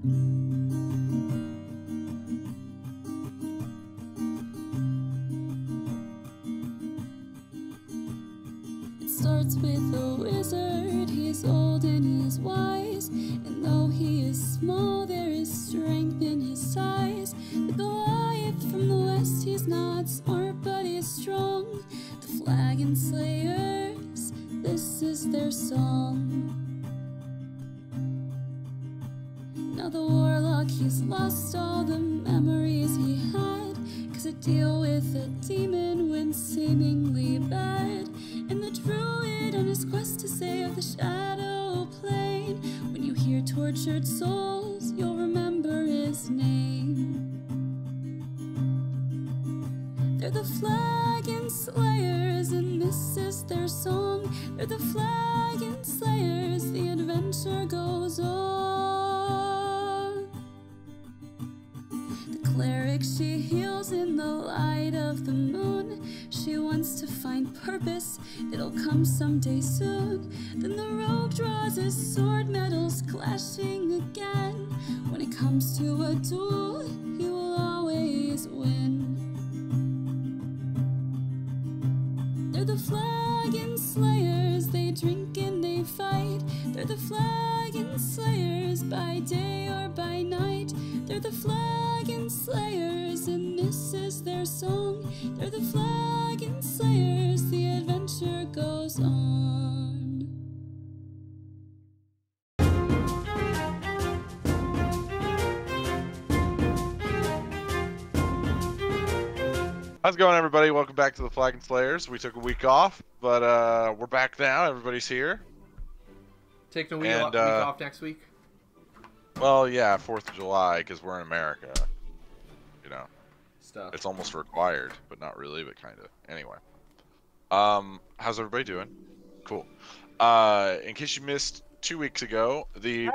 It starts with a wizard, he's old and he's wise, and though he is small, there is strength in his size. The Goliath from the west, he's not smart, but he's strong. The Flagon Slayers, this is their song. Now the warlock, he's lost all the memories he had, cause a deal with a demon went seemingly bad. And the druid on his quest to save the shadow plane, when you hear tortured souls, you'll remember his name. They're the Flagon Slayers and this is their song. They're the Flagon Slayers, the adventure goes on. Cleric, she heals in the light of the moon. She wants to find purpose, it'll come someday soon. Then the rogue draws his sword, metals clashing again. When it comes to a duel, he will always win. They're the Flagon Slayers, they drink and they fight. They're the Flagon Slayers, by day or by night. They're the Flagon Slayers, and this is their song. They're the Flagon Slayers, the adventure goes on. How's it going, everybody? Welcome back to the Flagon Slayers. We took a week off, but we're back now. Everybody's here. Taking a week off next week. Well, yeah, 4th of July, because we're in America, you know, stuff. It's almost required, but not really, but kind of. Anyway, how's everybody doing? Cool. In case you missed 2 weeks ago, the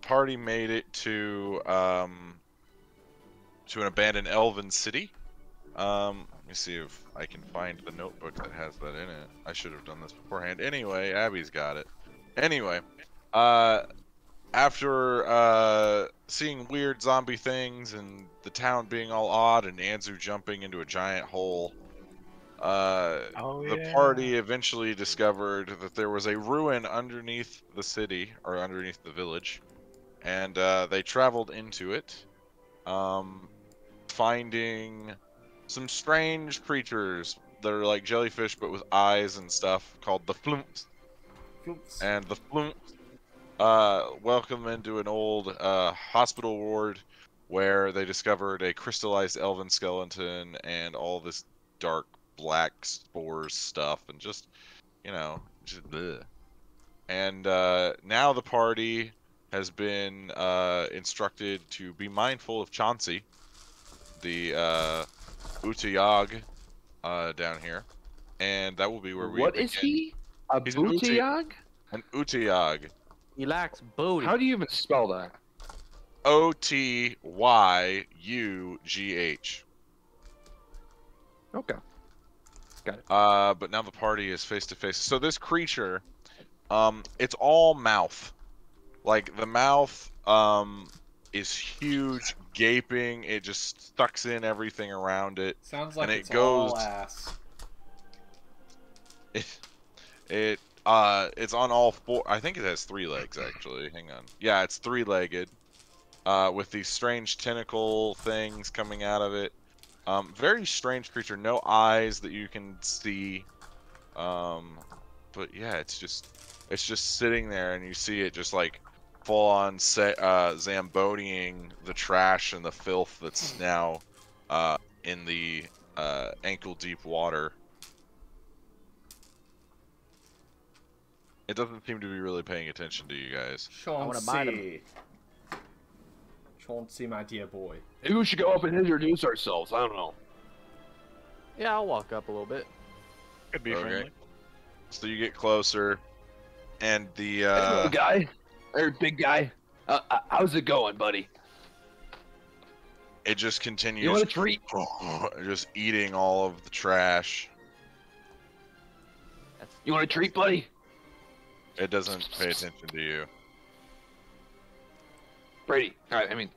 party made it to an abandoned elven city. Let me see if I can find the notebook that has that in it. I should have done this beforehand. Anyway, Abby's got it. Anyway, after seeing weird zombie things and the town being all odd and Anzu jumping into a giant hole, the party eventually discovered that there was a ruin underneath the city, or underneath the village, and they traveled into it, finding some strange creatures that are like jellyfish but with eyes and stuff, called the Flumps. And the Flumps welcome into an old hospital ward, where they discovered a crystallized elven skeleton and all this dark black spores stuff, and just, you know, just bleh. And now the party has been instructed to be mindful of Chauncey, the Otyugh down here, and that will be where we begin. Is he? A Otyugh? An Otyugh. He lacks booty. How do you even spell that? O-T-Y-U-G-H. Okay. Got it. But now the party is face to face. So this creature, it's all mouth. Like, the mouth is huge, gaping. It just sucks in everything around it. Sounds like, and it's all ass. It's on all four. I think it has 3 legs, actually. Hang on. Yeah, it's 3-legged, with these strange tentacle things coming out of it. Very strange creature. No eyes that you can see. But yeah, it's just sitting there, and you see it just like full on zambodying the trash and the filth that's now in the ankle deep water. It doesn't seem to be really paying attention to you guys. Chauncey. Chauncey, my dear boy. Maybe we should go up and introduce ourselves. I don't know. Yeah, I'll walk up a little bit. Could be friendly. So you get closer, and the little guy, or big guy. How's it going, buddy? It just continues. You want a treat? Just eating all of the trash. You want a treat, buddy? It doesn't pay attention to you. Brady. Zaigon,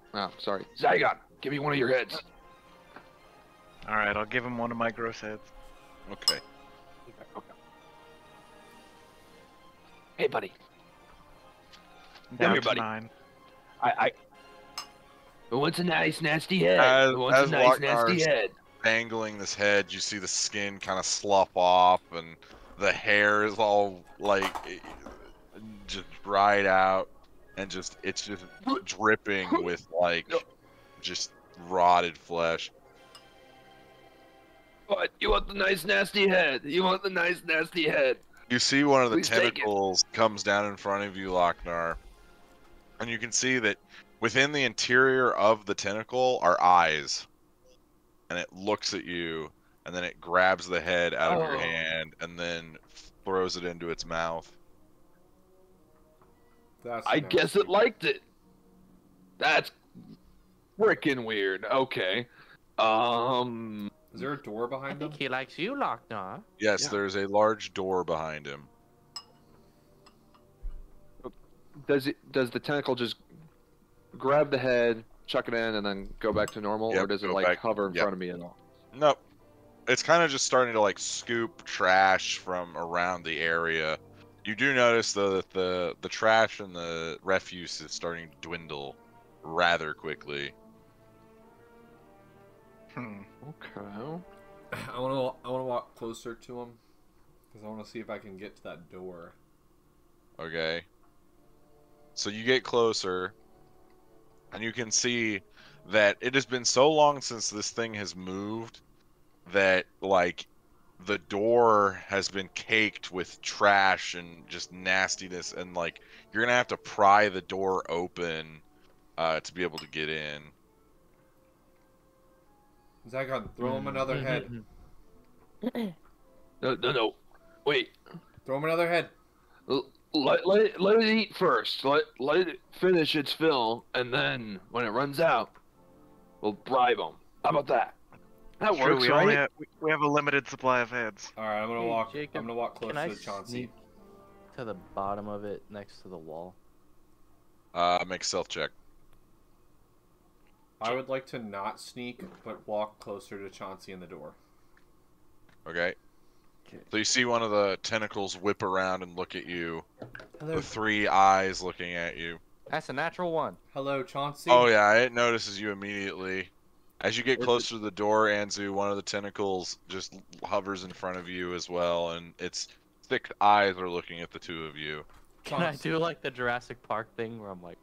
give me one of your heads. Alright, I'll give him one of my gross heads. Okay. Okay. Hey, buddy. Down here, buddy. What's a nice, nasty head? What's a nice, nasty head? Dangling this head, you see the skin kind of slough off, and the hair is all like just dried out, and just it's just dripping with like just rotted flesh. What? You want the nice, nasty head? You want the nice, nasty head? You see one of the tentacles comes down in front of you, Locknar, and you can see that within the interior of the tentacle are eyes. And it looks at you, and then it grabs the head out of your hand, and then throws it into its mouth. I guess it liked it. That's freaking weird. Okay. Is there a door behind him? I think he likes you, Locknar. Yes, yeah. There's a large door behind him. Does the tentacle just grab the head, chuck it in, and then go back to normal, or does it like hover in front of me and all? Nope. It's kind of just starting to like scoop trash from around the area. You do notice though that the trash and the refuse is starting to dwindle rather quickly. Okay. I want to walk closer to him because I want to see if I can get to that door. Okay. So you get closer. And you can see that it has been so long since this thing has moved that, like, the door has been caked with trash and just nastiness. And, like, you're going to have to pry the door open to be able to get in. Zaigon, throw him another head. No. Wait. Throw him another head. Let it eat first. Let it finish its fill, and then when it runs out, we'll bribe them. How about that? That works, right? We have a limited supply of heads. All right, I'm gonna walk closer to Chauncey. To the bottom of it, next to the wall. Make stealth check. I would like to not sneak, but walk closer to Chauncey and the door. Okay. So you see one of the tentacles whip around and look at you. Hello. The three eyes looking at you. That's a natural one. Hello, Chauncey. Oh yeah, it notices you immediately. As you get closer to the door, Anzu, one of the tentacles just hovers in front of you as well, and its thick eyes are looking at the two of you. Can I do like the Jurassic Park thing where I'm like...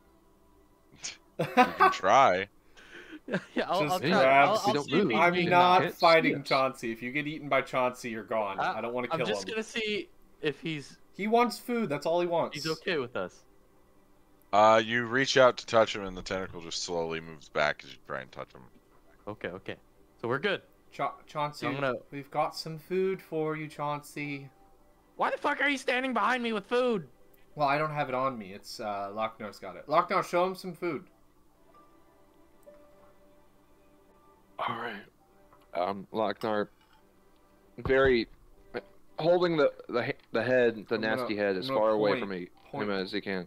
You can try. Yeah, I'm not fighting Chauncey. If you get eaten by Chauncey, you're gone. I don't want to kill him. I'm just going to see if he's... He wants food. That's all he wants. He's okay with us. You reach out to touch him, and the tentacle just slowly moves back as you try and touch him. Okay. So we're good. Chauncey, we've got some food for you, Chauncey. Why the fuck are you standing behind me with food? Well, I don't have it on me. It's Locknar's got it. Locknar, show him some food. All right, Locknar, holding the head, the nasty head, as far away from him as he can.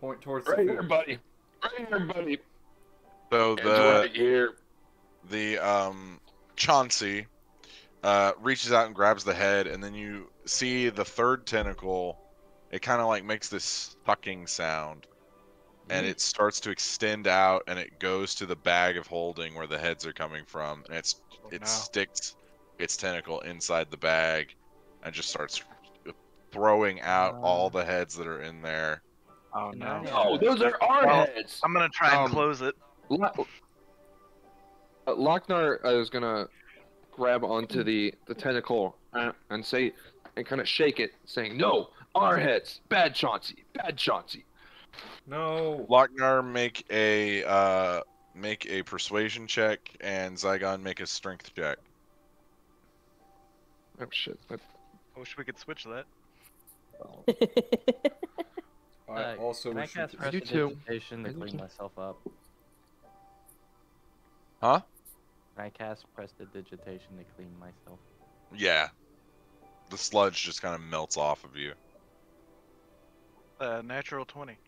Point towards the food. Right here, buddy. So Chauncey reaches out and grabs the head, and then you see the third tentacle. It kind of like makes this sucking sound. And it starts to extend out, and it goes to the bag of holding where the heads are coming from, and it sticks its tentacle inside the bag, and just starts throwing out all the heads that are in there. Oh no! Oh, those are our heads. I'm gonna try and close it. Locknar is gonna grab onto the tentacle and say, and kind of shake it, saying, "No, our heads. Bad Chauncey. Bad Chauncey." No. Locknar, make a persuasion check, and Zaigon, make a strength check. Oh shit! I wish we could switch that. Oh. I also wish we could. You too. To clean myself up. Huh? Can I cast prestidigitation to clean myself? Yeah. The sludge just kind of melts off of you. Natural 20.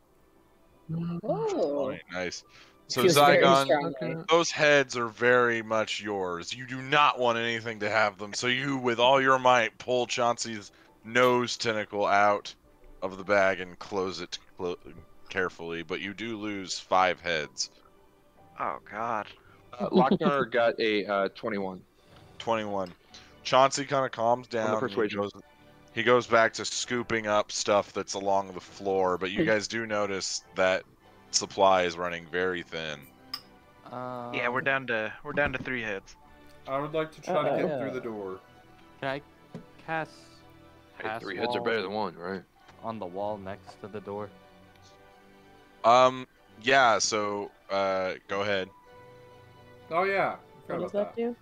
Oh, really nice. So Zaigon, those heads are very much yours. You do not want anything to have them. So you, with all your might, pull Chauncey's nose tentacle out of the bag and close it carefully. But you do lose 5 heads. Oh God. Locknar got a 21. 21. Chauncey kind of calms down. He goes back to scooping up stuff that's along the floor, but you guys do notice that supply is running very thin. Yeah, we're down to 3 heads. I would like to try to get through the door. Can I cast? Hey, 3 heads are better than 1, right? On the wall next to the door. Yeah. So, go ahead. Oh yeah. What does that do?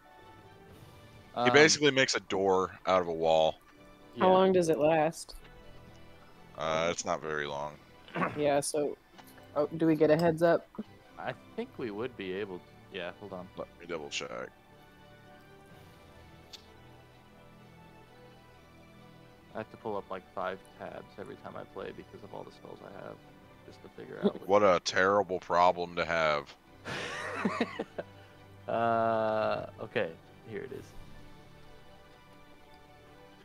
He basically makes a door out of a wall. Yeah. How long does it last? It's not very long. Yeah, so... Oh, do we get a heads up? I think we would be able to... Yeah, hold on. Let me double check. I have to pull up like 5 tabs every time I play because of all the spells I have. Just to figure out... What a terrible problem to have. Okay, here it is.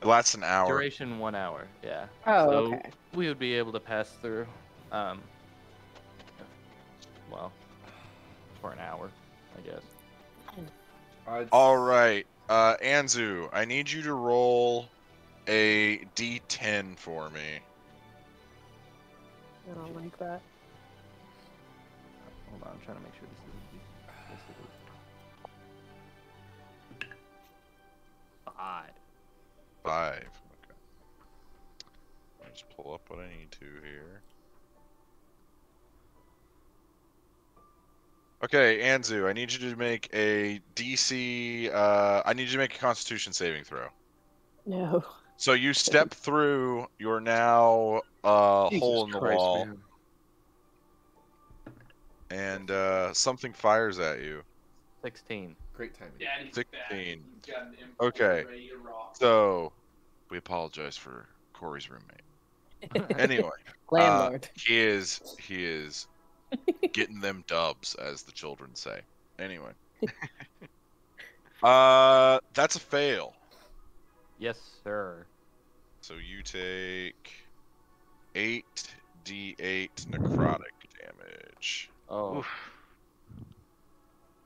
That's an hour. Duration 1 hour, yeah. Oh, so okay. We would be able to pass through, well, for an hour, I guess. Alright, Anzu, I need you to roll a d10 for me. I don't like that. Hold on, I'm trying to make sure this is 5. 5. Okay. I'll just pull up what I need to here. Okay, Anzu, I need you to make a DC. I need you to make a Constitution saving throw. No. So you step through your now hole in the wall, man. And something fires at you. 16. Great timing. Daddy's 16. Okay. So, we apologize for Corey's roommate. Anyway, landlord. He is getting them dubs, as the children say. Anyway, that's a fail. Yes, sir. So you take 8d8 necrotic damage. Oh. Oof.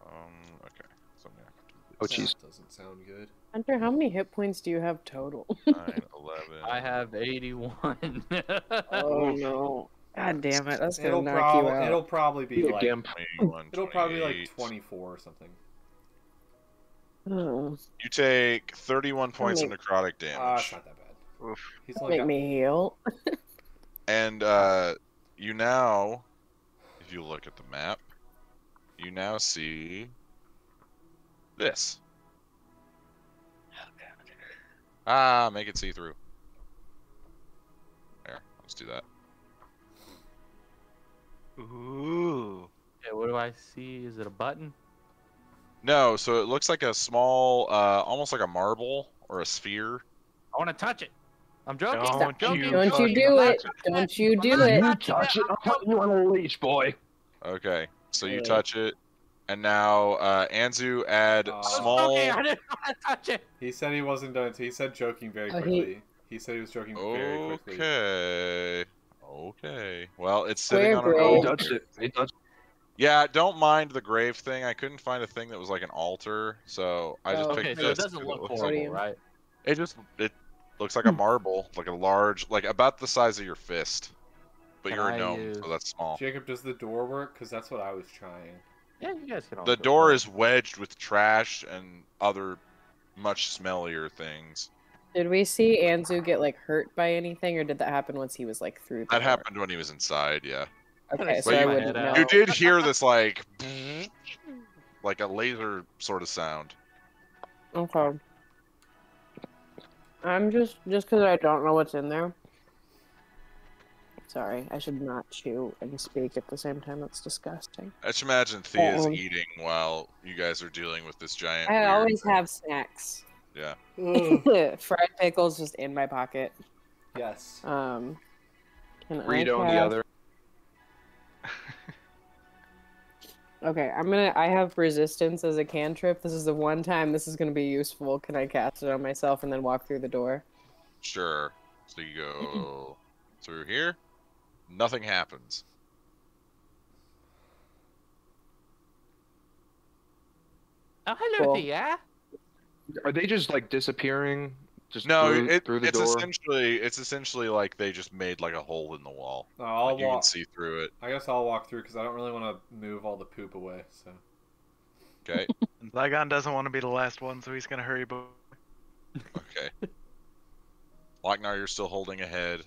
Okay. Oh, jeez. Doesn't sound good. Hunter, how many hit points do you have total? 9, 11. I have 81. Oh, no. God damn it. That's going to knock you out. It'll probably be like... It'll probably be like 24 or something. Oh. You take 31 points of necrotic damage. Ah, it's not that bad. Oof. He's only got... me heal. And you now, if you look at the map, you now see... this. Ah, make it see through. There, let's do that. Ooh. Okay, what do I see? Is it a button? No, so it looks like a small, almost like a marble or a sphere. I want to touch it. I'm joking. Don't you do it. You touch it. I'm putting you on a leash, boy. Okay, so you touch it. And now, Anzu, add small... Okay, I didn't want to touch it! He said he wasn't done. He said joking very quickly. He said he was joking very quickly. Okay. Okay. Well, it's sitting on an altar. He touched it. Yeah, don't mind the grave thing. I couldn't find a thing that was like an altar, so I just picked this. Okay, so it doesn't look horrible, right? It looks like a marble, like a large, like about the size of your fist. But you're a gnome, so that's small. Jacob, does the door work? Because that's what I was trying. Yeah, you guys can. The door is wedged with trash and other much smellier things. Did we see Anzu get like hurt by anything, or did that happen once he was like through? That happened when he was inside. Yeah. Okay, so I wouldn't know. You did hear this like a laser sort of sound. Okay. I'm just because I don't know what's in there. Sorry, I should not chew and speak at the same time. That's disgusting. I should imagine Thea's eating while you guys are dealing with this giant. I always have snacks. Yeah. Fried pickles just in my pocket. Yes. Burrito on the other. Okay, I have resistance as a cantrip. This is the one time this is gonna be useful. Can I cast it on myself and then walk through the door? Sure. So you go through here. Nothing happens. Oh, hello, Thea. Are they just like disappearing? Just no, through the door? It's essentially like they just made like a hole in the wall. No, like you can see through it. I guess I'll walk through because I don't really want to move all the poop away. So. Okay. Zaigon doesn't want to be the last one, so he's gonna hurry. Okay. Locknar, you're still holding ahead.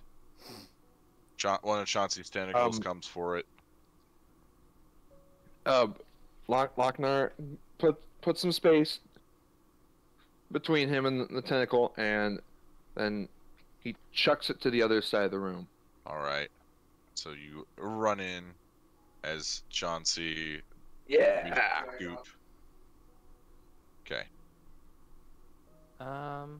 One of Chauncey's tentacles comes for it. Locknar, put some space between him and the tentacle, and then he chucks it to the other side of the room. Alright. So you run in as Chauncey. Yeah! Goop. Okay. I'll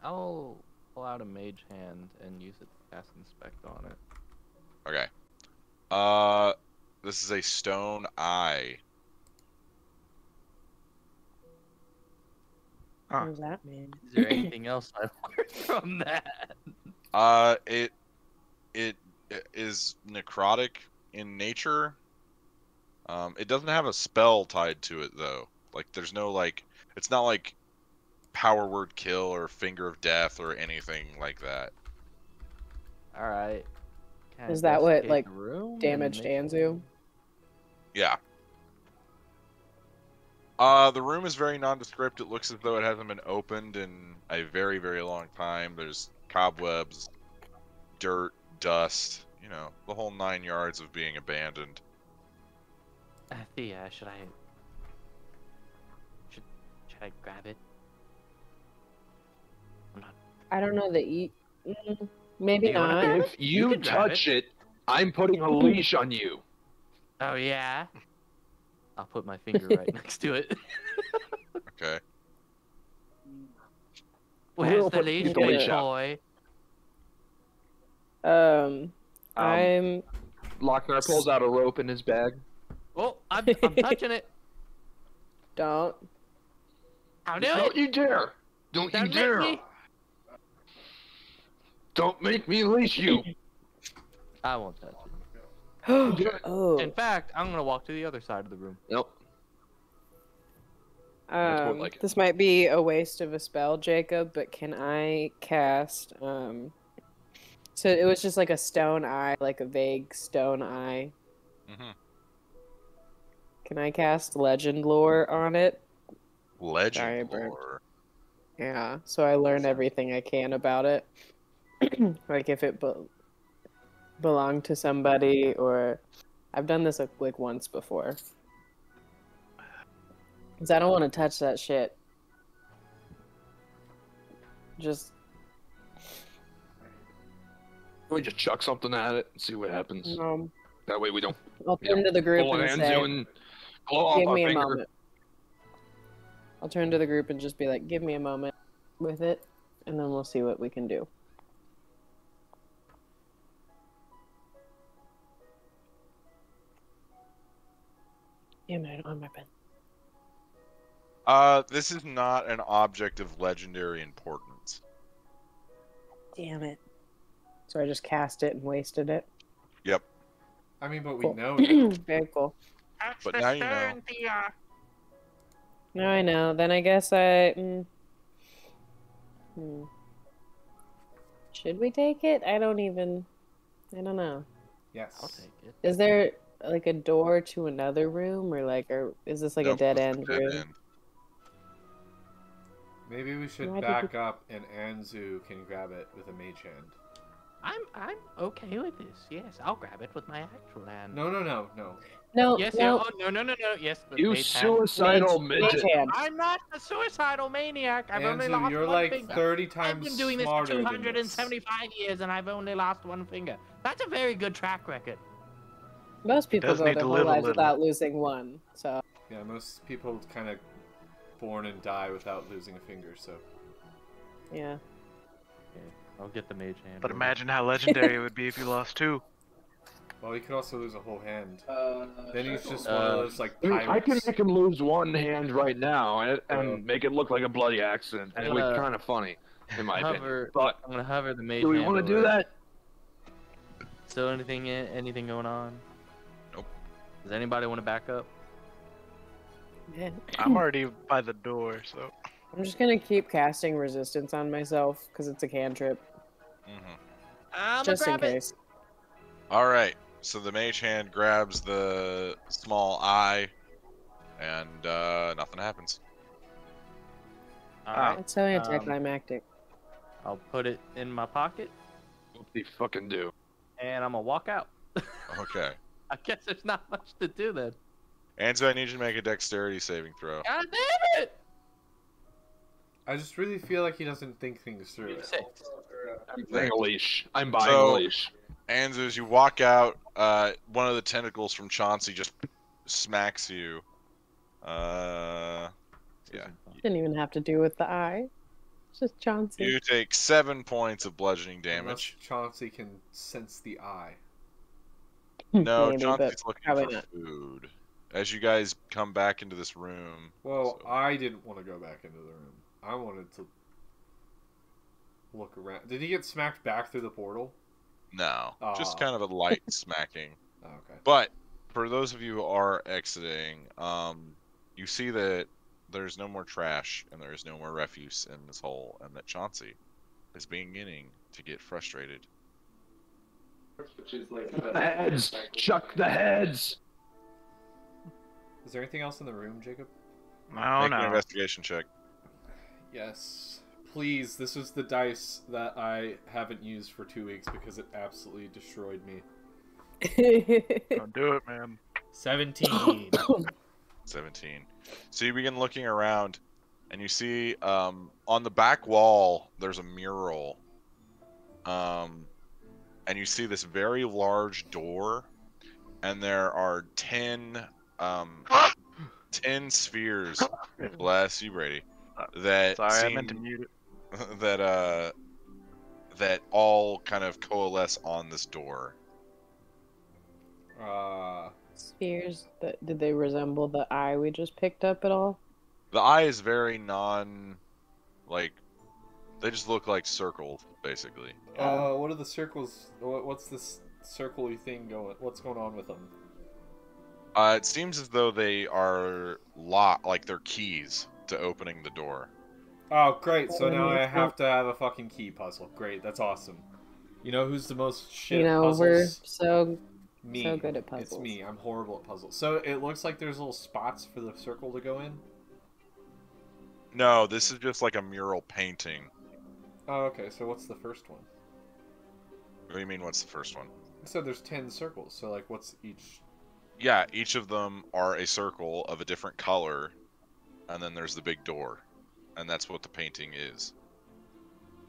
pull out a mage hand and use it to cast inspect on it. Okay. This is a stone eye. What does that mean? Is there anything else I've learned from that? It is necrotic in nature. It doesn't have a spell tied to it though. Like there's no like, it's not like power word kill or finger of death or anything like that. All right. Is that what like damaged Anzu? Yeah. The room is very nondescript. It looks as though it hasn't been opened in a very, very long time. There's cobwebs, dirt, dust, you know, the whole 9 yards of being abandoned. Thea, should I grab it? I don't know maybe not. If you touch it, I'm putting a leash on you. Oh, yeah? I'll put my finger right next to it. Okay. Where's the leash, big boy? Locknar pulls out a rope in his bag. Well, I'm touching it. Don't. I'll do it. Don't you dare! Don't you dare! Don't make me leash you! I won't touch it. In fact, I'm gonna walk to the other side of the room. Nope. This might be a waste of a spell, Jacob, but can I cast? So it was just like a stone eye, like a vague stone eye. Mm-hmm. Can I cast Legend Lore on it? Legend Lore. Yeah. So I learn everything I can about it, like if it. Belong to somebody, or I've done this like once before. Cause I don't want to touch that shit. We just chuck something at it and see what happens. That way we don't. I'll turn to the group and say, "Give me a moment." I'll turn to the group and just be like, "Give me a moment with it, and then we'll see what we can do." Damn it, I don't have my pen. This is not an object of legendary importance. Damn it. So I just cast it and wasted it? Yep. But we know now. Very cool. But now you know. Now I know. Then I guess I... Should we take it? I don't know. Yes. I'll take it. Is there... like a door to another room, or is this like a dead end room? Maybe we should back up, and Anzu can grab it with a mage hand. I'm okay with this. Yes, I'll grab it with my actual hand. No. Yes, no. Yes, you suicidal midget. I'm not a suicidal maniac. I've only lost one finger. Anzu, you're like 30 times smarter than this. I've been doing this for 275 years, and I've only lost one finger. That's a very good track record. Most people go their whole lives without losing one, so... Yeah, most people kind of born and die without losing a finger, so... Yeah. I'll get the mage hand. But imagine how legendary it would be if you lost two. Well, he could also lose a whole hand. Then he's just one of those, like, pirates. I can make him lose one hand right now and make it look like a bloody accident. And it would be kind of funny, in my opinion. But I'm gonna hover the mage. Do we want to do that? Still anything going on? Nope. Does anybody want to back up? Yeah. I'm already by the door, so. I'm just gonna keep casting resistance on myself because it's a cantrip. Mm-hmm. Just in case. All right. So the mage hand grabs the small eye, and nothing happens. Alright. That's how I attack climactic. I'll put it in my pocket. What the fucking do? And I'm going to walk out. Okay. I guess there's not much to do then. Anzu, I need you to make a dexterity saving throw. God damn it! I just really feel like he doesn't think things through. I'm buying a leash. Anzu, as you walk out, one of the tentacles from Chauncey just smacks you. Yeah. Didn't even have to do with the eye. It's just Chauncey. You take 7 points of bludgeoning damage. Unless Chauncey can sense the eye. No, maybe, Chauncey's looking for food. As you guys come back into this room. Well, so. I didn't want to go back into the room. I wanted to look around. Did he get smacked back through the portal? No, just kind of a light smacking. Okay. But for those of you who are exiting, you see that there's no more trash and there is no more refuse in this hole, and that Chauncey is beginning to get frustrated. The heads! Chuck the heads! Is there anything else in the room, Jacob? No. Make an investigation check. Yes. Please, this is the dice that I haven't used for 2 weeks because it absolutely destroyed me. Don't do it, man. 17. 17. So you begin looking around, and you see on the back wall, there's a mural. And you see this very large door, and there are 10 spheres. Bless you, Brady. That sorry, I meant to mute it. That all kind of coalesce on this door. Spheres, did they resemble the eye we just picked up at all? The eye is very like, they just look like circles, basically. What are the circles, what's this circly thing going, what's going on with them? It seems as though they are like they're keys to opening the door. Oh, great. So now I have to have a fucking key puzzle. Great. That's awesome. You know who's the most shit at puzzles? We're so good at puzzles. It's me. I'm horrible at puzzles. So it looks like there's little spots for the circle to go in? No, this is just like a mural painting. Oh, okay. So what's the first one? What do you mean, what's the first one? So there's 10 circles. So, like, what's each? Yeah, each of them are a circle of a different color. And then there's the big door. And that's what the painting is.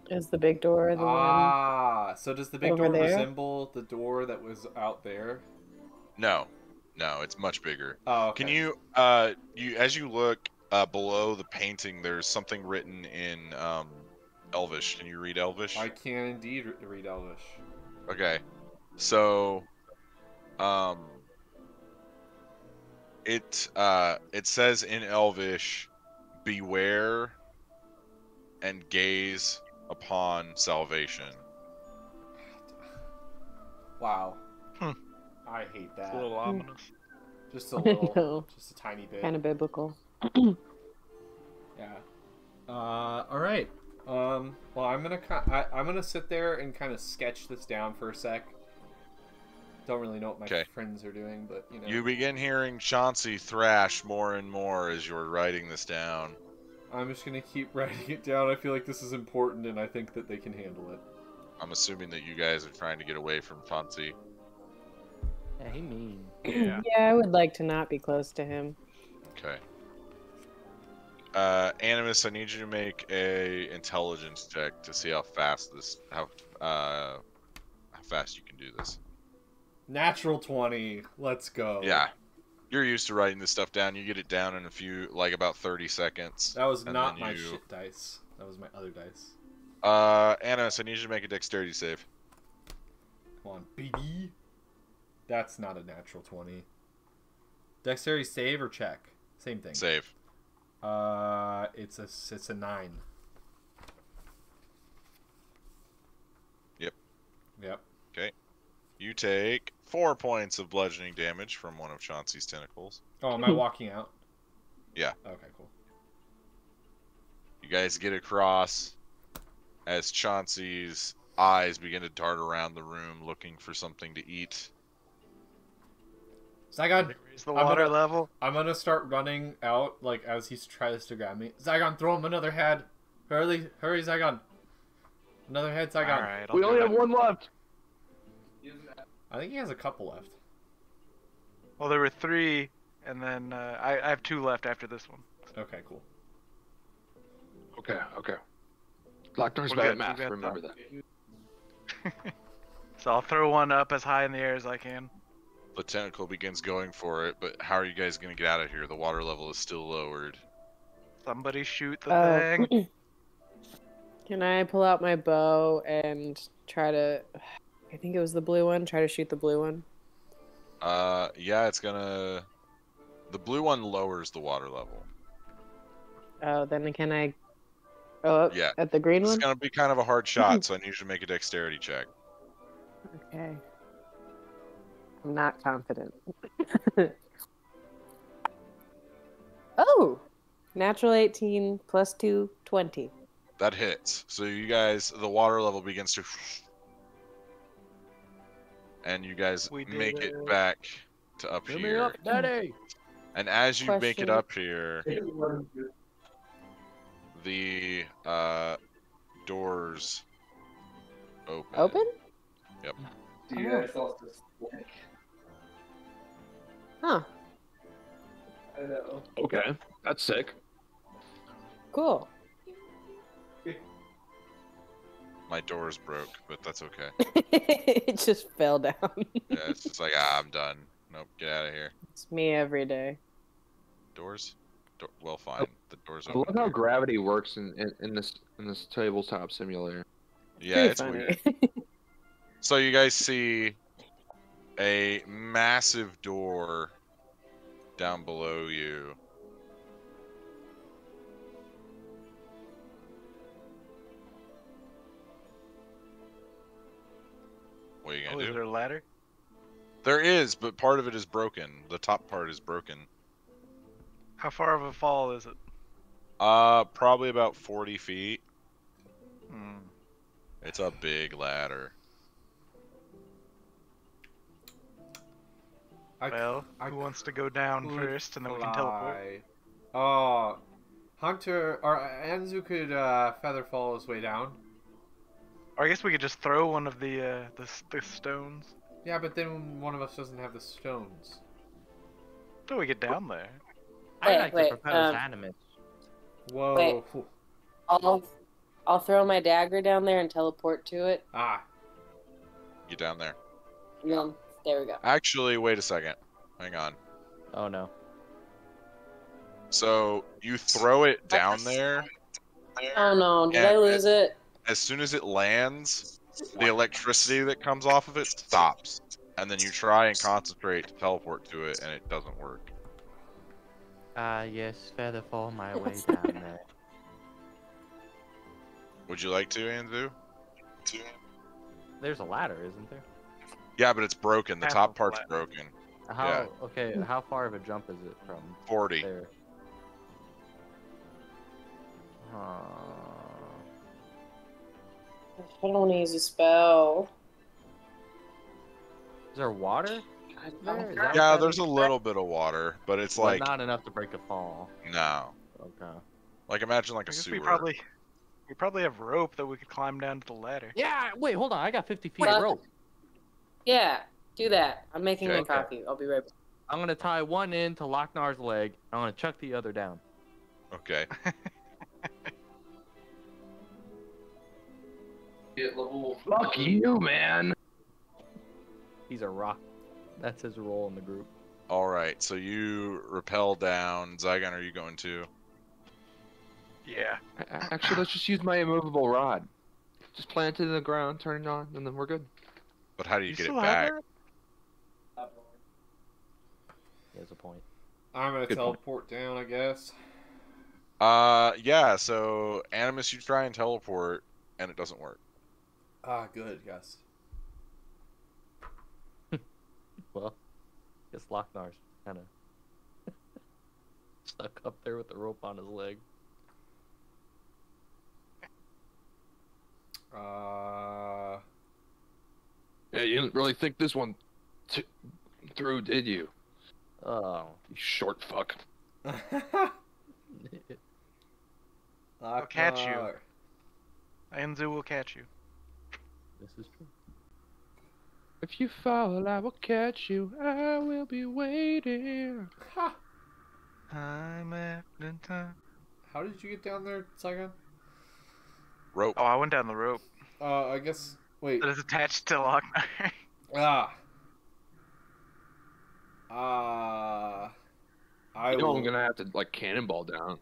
Is the big door the one? Ah, so does the big door resemble the door that was out there? No. No, it's much bigger. Oh, okay. Can you, as you look below the painting, there's something written in Elvish. Can you read Elvish? I can indeed read Elvish. Okay. So, it says in Elvish, beware and gaze upon salvation. Wow. I hate that. It's a little ominous. Just a little. Just a tiny bit. Kind of biblical. Yeah. All right. Well, I'm gonna sit there and kind of sketch this down for a sec. Don't really know what my friends are doing, but you know. You begin hearing Chauncey thrash more and more as you're writing this down. I'm just gonna keep writing it down. I feel like this is important, and I think that they can handle it. I'm assuming that you guys are trying to get away from Chauncey. Yeah, he mean. Yeah. I would like to not be close to him. Okay. Animus, I need you to make a intelligence check to see how fast this, how fast you can do this. Natural 20. Let's go. Yeah. You're used to writing this stuff down. You get it down in a few, like about 30 seconds. That was not my shit dice. That was my other dice. Anna, so I need you to make a dexterity save. Come on, baby. That's not a natural 20. Dexterity save or check? Same thing. Save. It's a 9. Yep. Yep. Okay. You take 4 points of bludgeoning damage from one of Chauncey's tentacles. Oh, am I walking out? Yeah. Okay, cool. You guys get across as Chauncey's eyes begin to dart around the room looking for something to eat. Zaigon, I'm gonna start running out like as he tries to grab me. Zaigon, throw him another head. Hurry, Zaigon. Another head, Zaigon. All right, we only have one left. I think he has a couple left. Well, there were 3, and then I have 2 left after this one. Okay, cool. Okay. Locknar's bad at math. Remember that. So I'll throw one up as high in the air as I can. The tentacle begins going for it, but how are you guys going to get out of here? The water level is still lowered. Somebody shoot the thing. Can I pull out my bow and try to... I think it was the blue one. Try to shoot the blue one. Yeah, it's gonna... The blue one lowers the water level. Oh, then can I... Oh, yeah. At the green one? It's gonna be kind of a hard shot, so I need you to make a dexterity check. Okay. I'm not confident. Oh! Natural 18 plus 2, 20. That hits. So you guys, the water level begins to... And you guys make it back to up here. Me up, Daddy! And as you make it up here, the doors open. Open? Yep. Do you guys also stick? Huh. I know. Okay, that's sick. Cool. My door's broke, but that's okay. It just fell down. Yeah, it's just like, I'm done. Nope, get out of here. It's me every day. Doors? Well, fine. Oh. The door's open. I love how gravity works in this tabletop simulator. Yeah, it's weird. So you guys see a massive door down below you. What are you gonna do? Is there a ladder? There is, but part of it is broken. The top part is broken. How far of a fall is it? Probably about 40 feet. Hmm. It's a big ladder. Who wants to go down first, and then we can teleport? Oh, Hunter or Anzu could feather fall his way down. Or I guess we could just throw one of the stones. Yeah, but then one of us doesn't have the stones. So we get down there. I'd like to propose Animus. Whoa! Wait. I'll throw my dagger down there and teleport to it. Ah, get down there. Yeah. There we go. Actually, wait a second. Hang on. Oh, no. So, you throw it down there. Oh, no. Did I lose it? As soon as it lands, the electricity that comes off of it stops. And then you try and concentrate to teleport to it, and it doesn't work. Yes. Feather fall my way down there. Would you like to, Anzu? There's a ladder, isn't there? Yeah, but it's broken. The top part's broken. Okay, how far of a jump is it from 40? There? I don't use a spell. Is there water? There? Yeah, there's a little bit of water, but it's like... Not enough to break a fall. No. Okay. Like, imagine like a sewer. We probably have rope that we could climb down to the ladder. Yeah, wait, hold on. I got 50 feet of rope. Yeah, do that. I'm making my coffee. I'll be right back. I'm going to tie one end to Locknar's leg. I'm going to chuck the other down. Okay. Fuck you, man. He's a rock. That's his role in the group. All right, so you rappel down. Zaigon, are you going too? Yeah. Actually, let's just use my immovable rod. Just plant it in the ground, turn it on, and then we're good. But how do you get it back? He has a point. I'm going to teleport down, I guess. Yeah, so Animus, you try and teleport, and it doesn't work. Ah, good, yes. Well, I guess Locknar's kind of stuck up there with the rope on his leg. Yeah, you didn't really think this one through, did you? Oh. You short fuck. I'll catch you. Anzu will catch you. This is true. If you fall, I will catch you. I will be waiting. Ha! I'm after time. How did you get down there, Zaigon? Rope. Oh, I went down the rope. I guess. Wait. That is attached to Locknar. I'm gonna have to like cannonball down.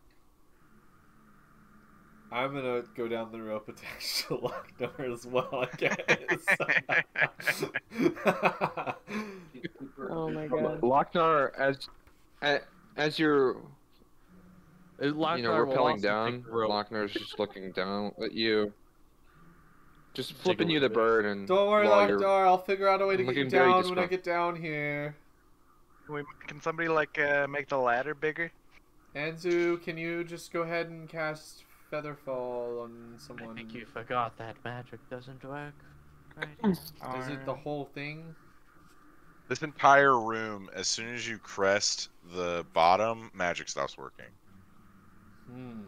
I'm gonna go down the rope attached to Locknar as well. I guess. Oh my god. Locknar, as you're, rappelling down, Locknar's just looking down at you. Just flipping you the bird and... Don't worry, Locknar, I'll figure out a way to get you down when I get down here. Can somebody, like, make the ladder bigger? Anzu, can you just go ahead and cast Featherfall on someone? I think you forgot that magic doesn't work. Right. Is it the whole thing? This entire room, as soon as you crest the bottom, magic stops working. Hmm.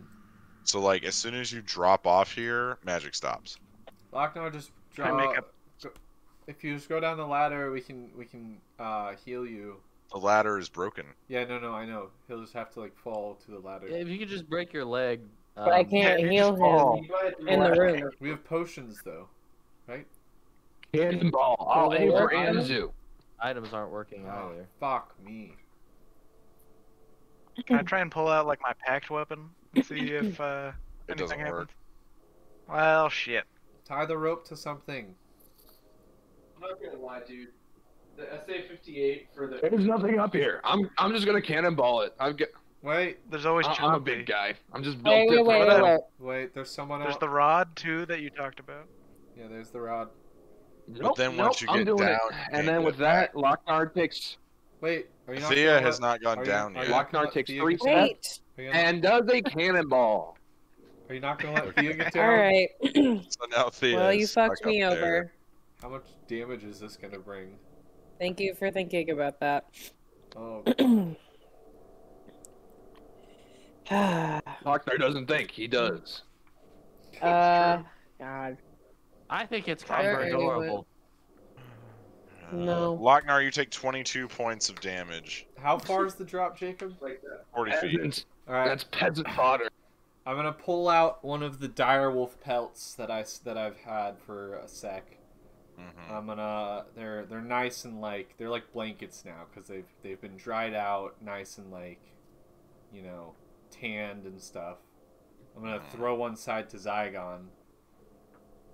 So, like, as soon as you drop off here, magic stops. Locknar, just if you just go down the ladder, we can heal you. The ladder is broken. Yeah, no, I know. He'll just have to like fall to the ladder. Yeah, if you could just break your leg. But I can't heal him in the room. We have potions though, right? Cannonball. All in for Anzu. Items aren't working either. Fuck me. Can I try and pull out like my packed weapon and see if anything doesn't happens? Work. Well, shit. Tie the rope to something. I'm not gonna lie, dude. The SA-58 for the... There's nothing up here. I'm just gonna cannonball it. Wait, there's always Chauncey. I'm a big guy. I'm just built different. Wait, there's someone else. There's the rod too that you talked about. Yeah, there's the rod. But then once you get down, and then with that, Locknar takes. Wait, Thea has not gone down yet. Locknar takes 3 steps and does a cannonball. Are you not going to let Thea get down? Alright. So now Thea you fucked me over. There. How much damage is this going to bring? Thank you for thinking about that. Oh. Locknar doesn't think. He does. God. I think it's kind of adorable. No. Locknar, you take 22 points of damage. How far is the drop, Jacob? Like that. 40 feet. All right. That's peasant fodder. I'm gonna pull out one of the direwolf pelts that I've had for a sec. Mm-hmm. I'm gonna they're nice and like they're like blankets now because they've been dried out, nice and like, you know, tanned and stuff. I'm gonna throw one side to Zaigon,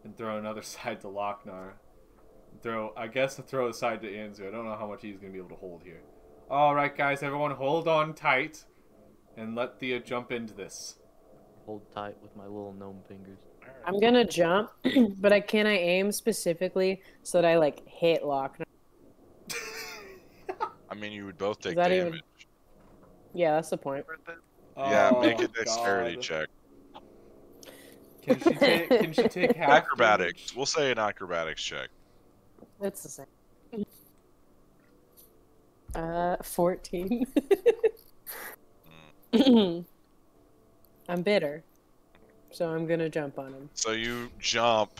and throw another side to Locknar. I guess throw a side to Anzu. I don't know how much he's gonna be able to hold here. All right, guys, everyone, hold on tight, and let Thea jump into this. Hold tight with my little gnome fingers. I'm gonna jump, but can I aim specifically so that I like hit Locknar? I mean, you would both take damage. Even... Yeah, that's the point. Yeah, make a dexterity check. Can she take half acrobatics? Damage? We'll say an acrobatics check. It's the same. 14. Mm. I'm bitter, so I'm gonna jump on him. So you jump,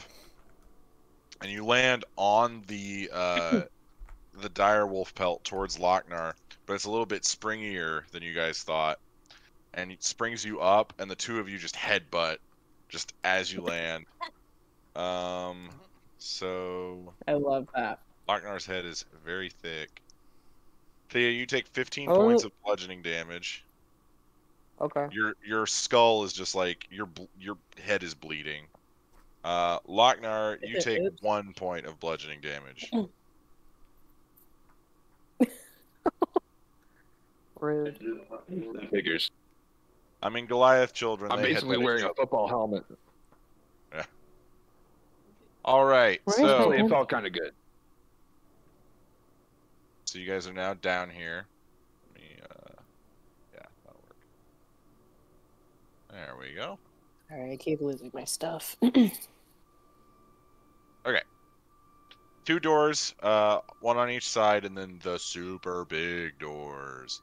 and you land on the the direwolf pelt towards Locknar, but it's a little bit springier than you guys thought, and it springs you up, and the two of you just headbutt just as you land. So I love that. Locknar's head is very thick. Thea, you take 15 points of bludgeoning damage. Okay. Your skull is just like your head is bleeding. Locknar, you take 1 point of bludgeoning damage. Rude. Figures. I mean, Goliath children. I'm basically wearing a football helmet. Yeah. All right. So it felt kind of good. So you guys are now down here. Let me, yeah, that'll work. There we go. All right, I keep losing my stuff. Okay. Two doors, one on each side, and then the super big doors.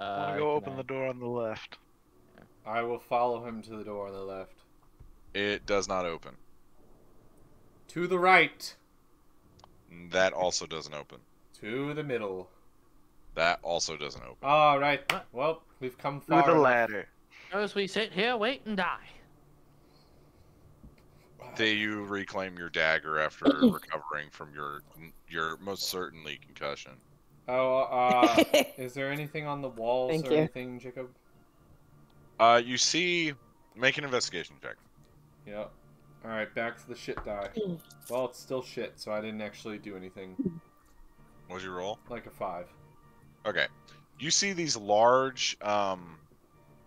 I'll go open the door on the left. I will follow him to the door on the left. It does not open. To the right. That also doesn't open. To the middle. That also doesn't open. All right. Well, we've come far. To the ladder. As we sit here, wait and die. Thay, you reclaim your dagger after recovering from your most certainly concussion. Oh, is there anything on the walls or anything, Jacob? You see, make an investigation check. Yep. All right, back to the shit die. Well, it's still shit, so I didn't actually do anything. What was your roll? Like a 5. Okay. You see these large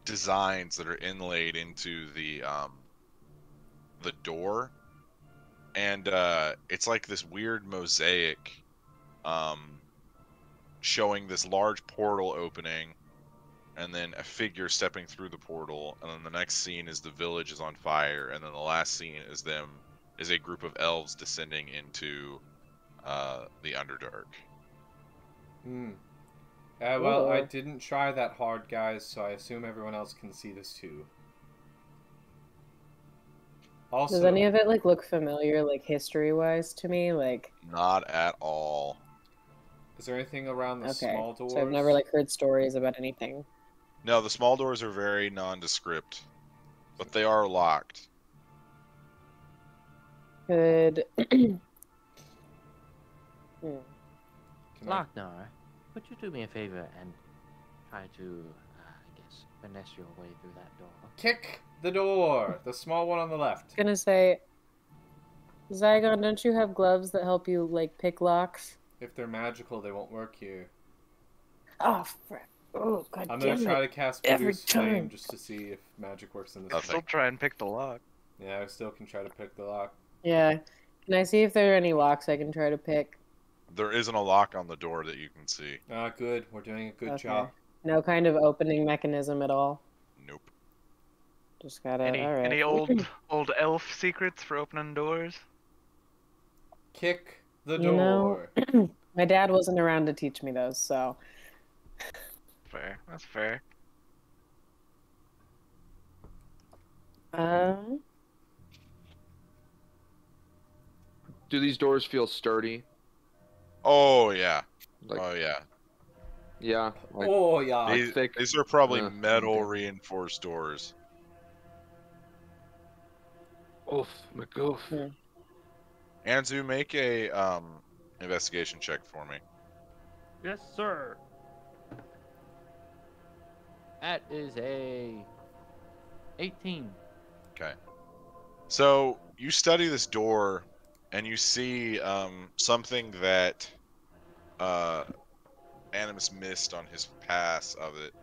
designs that are inlaid into the door, and it's like this weird mosaic showing this large portal opening, and then a figure stepping through the portal, and then the next scene is the village is on fire, and then the last scene is a group of elves descending into the Underdark. Hmm. Well, I didn't try that hard, guys, so I assume everyone else can see this too. Also, does any of it like look familiar, like history-wise, to me? Like, not at all. Is there anything around the small doors? So I've never like heard stories about anything. No, the small doors are very nondescript, but they are locked. Good. Locknar. Would you do me a favor and try to, I guess, finesse your way through that door? Kick the door! The small one on the left. I was gonna say, Zaigon, don't you have gloves that help you, like, pick locks? If they're magical, they won't work here. Oh, frick. Oh, God damn it. I'm gonna try to cast Produce Flame just to see if magic works in this thing. I'll try and pick the lock. Yeah, I still can try to pick the lock. Yeah. Can I see if there are any locks I can try to pick? There isn't a lock on the door that you can see. Ah, good. We're doing a good job. No kind of opening mechanism at all? Nope. Just gotta... Any old elf secrets for opening doors? Kick the door. You know, my dad wasn't around to teach me those, so... Fair. That's fair. Do these doors feel sturdy? Oh yeah, like, oh yeah, yeah. Like, oh yeah. These are probably metal reinforced doors. Oof, McGoof. Yeah. Anzu, make a investigation check for me. Yes, sir. That is a 18. Okay. So you study this door. And you see something that Animus missed on his pass of it.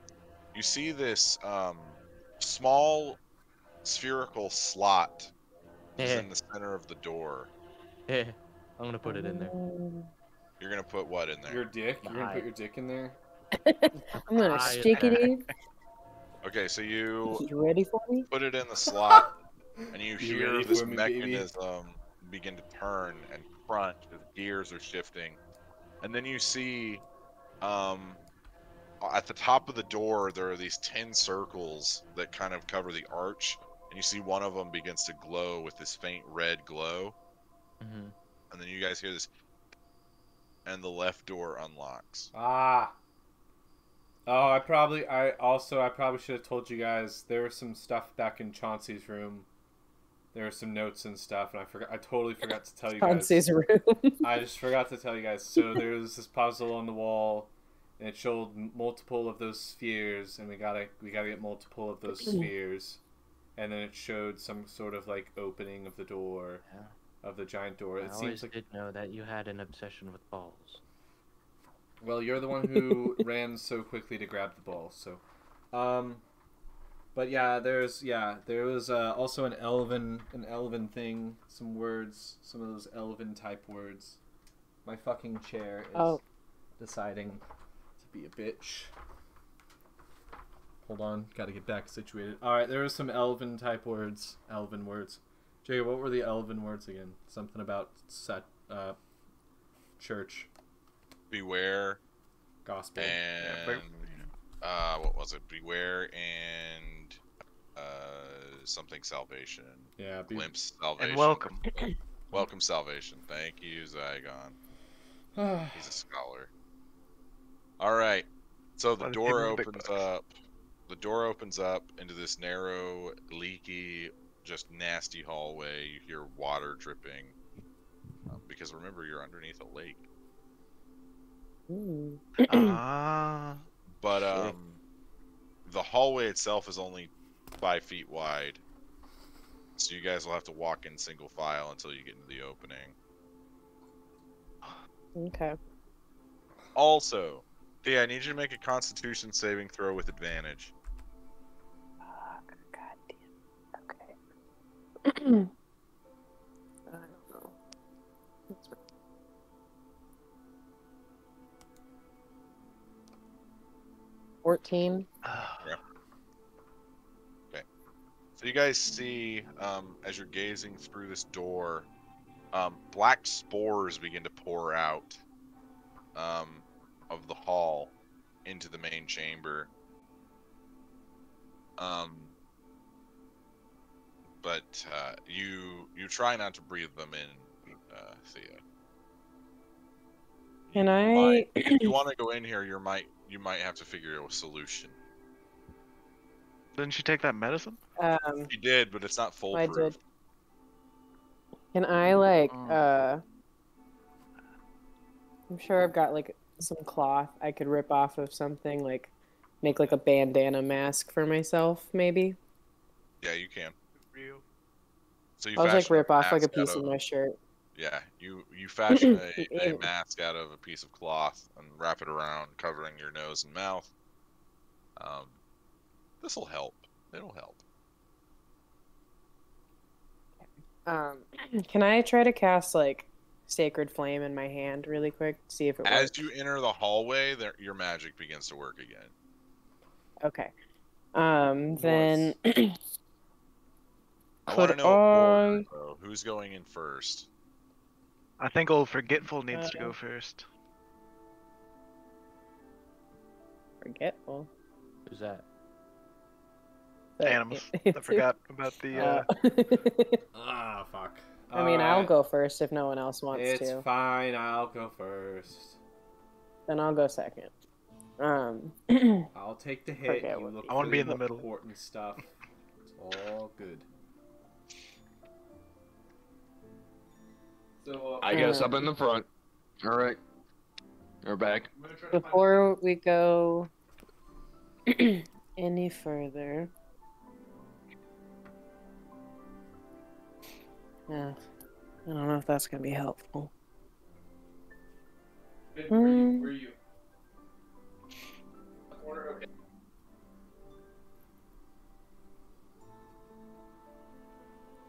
You see this small spherical slot that's in the center of the door. Yeah, I'm going to put it in there. You're going to put what in there? Your dick? You're going to put your dick in there? I'm going to stick it in. Okay, so you ready for me? Put it in the slot, and you hear this mechanism... Baby? Begin to turn and crunch as gears are shifting, and then you see at the top of the door there are these 10 circles that kind of cover the arch, and you see one of them begins to glow with this faint red glow, and then you guys hear this, and the left door unlocks. Ah. Oh, I probably should have told you guys there was some stuff back in Chauncey's room. There were some notes and stuff, and I totally forgot to tell you guys. Chauncey's room. I just forgot to tell you guys. So there was this puzzle on the wall, and it showed multiple of those spheres, and we gotta get multiple of those spheres, and then it showed some sort of like opening of the door, of the giant door. It seems like... I did know that you had an obsession with balls. Well, you're the one who ran so quickly to grab the ball, so... But yeah, there was also an elven thing, some words, some of those elven type words. My fucking chair is deciding to be a bitch. Hold on, gotta get back situated. All right, there was some elven type words, elven words. Jacob, what were the elven words again? Something about church. Beware. Gospel. And... what was it? Beware and something salvation. Yeah, glimpse salvation. And welcome. Welcome salvation. Thank you, Zaigon. He's a scholar. All right. So the door opens up. The door opens up into this narrow, leaky, just nasty hallway. You hear water dripping because remember you're underneath a lake. Ooh. But the hallway itself is only 5 feet wide, so you guys will have to walk in single file until you get into the opening. Okay. Also, Thea, I need you to make a Constitution saving throw with advantage. God damn. Okay. I don't know. That's right. Yeah. Okay. So you guys see, as you're gazing through this door, black spores begin to pour out of the hall into the main chamber. But you try not to breathe them in, Thea. Can I? If you want to go in here, you might have to figure out a solution. Didn't she take that medicine? She did, but it's not foolproof. I did. Can I, like, I'm sure I've got, like, some cloth I could rip off of something, like, make, like, a bandana mask for myself, maybe? Yeah, you can. So I'll just, like, rip off, like, a piece of my shirt. Yeah, you fashion a mask out of a piece of cloth and wrap it around, covering your nose and mouth. This will help. It'll help. Can I try to cast, like, Sacred Flame in my hand really quick to see if it works? As you enter the hallway, your magic begins to work again. Okay. Then... I want to know more, who's going in first? I think old Forgetful needs to go first. Forgetful? Who's that? Animas. I forgot about the... Ah, fuck. I mean, I'll go first if no one else wants to. It's fine, I'll go first. Then I'll go second. I'll take the hit. I want to be in the middle. Important stuff. It's all good. So, I guess up in the front. All right, we're back. Before we go any further, I don't know if that's gonna be helpful. Where are you? The corner, okay.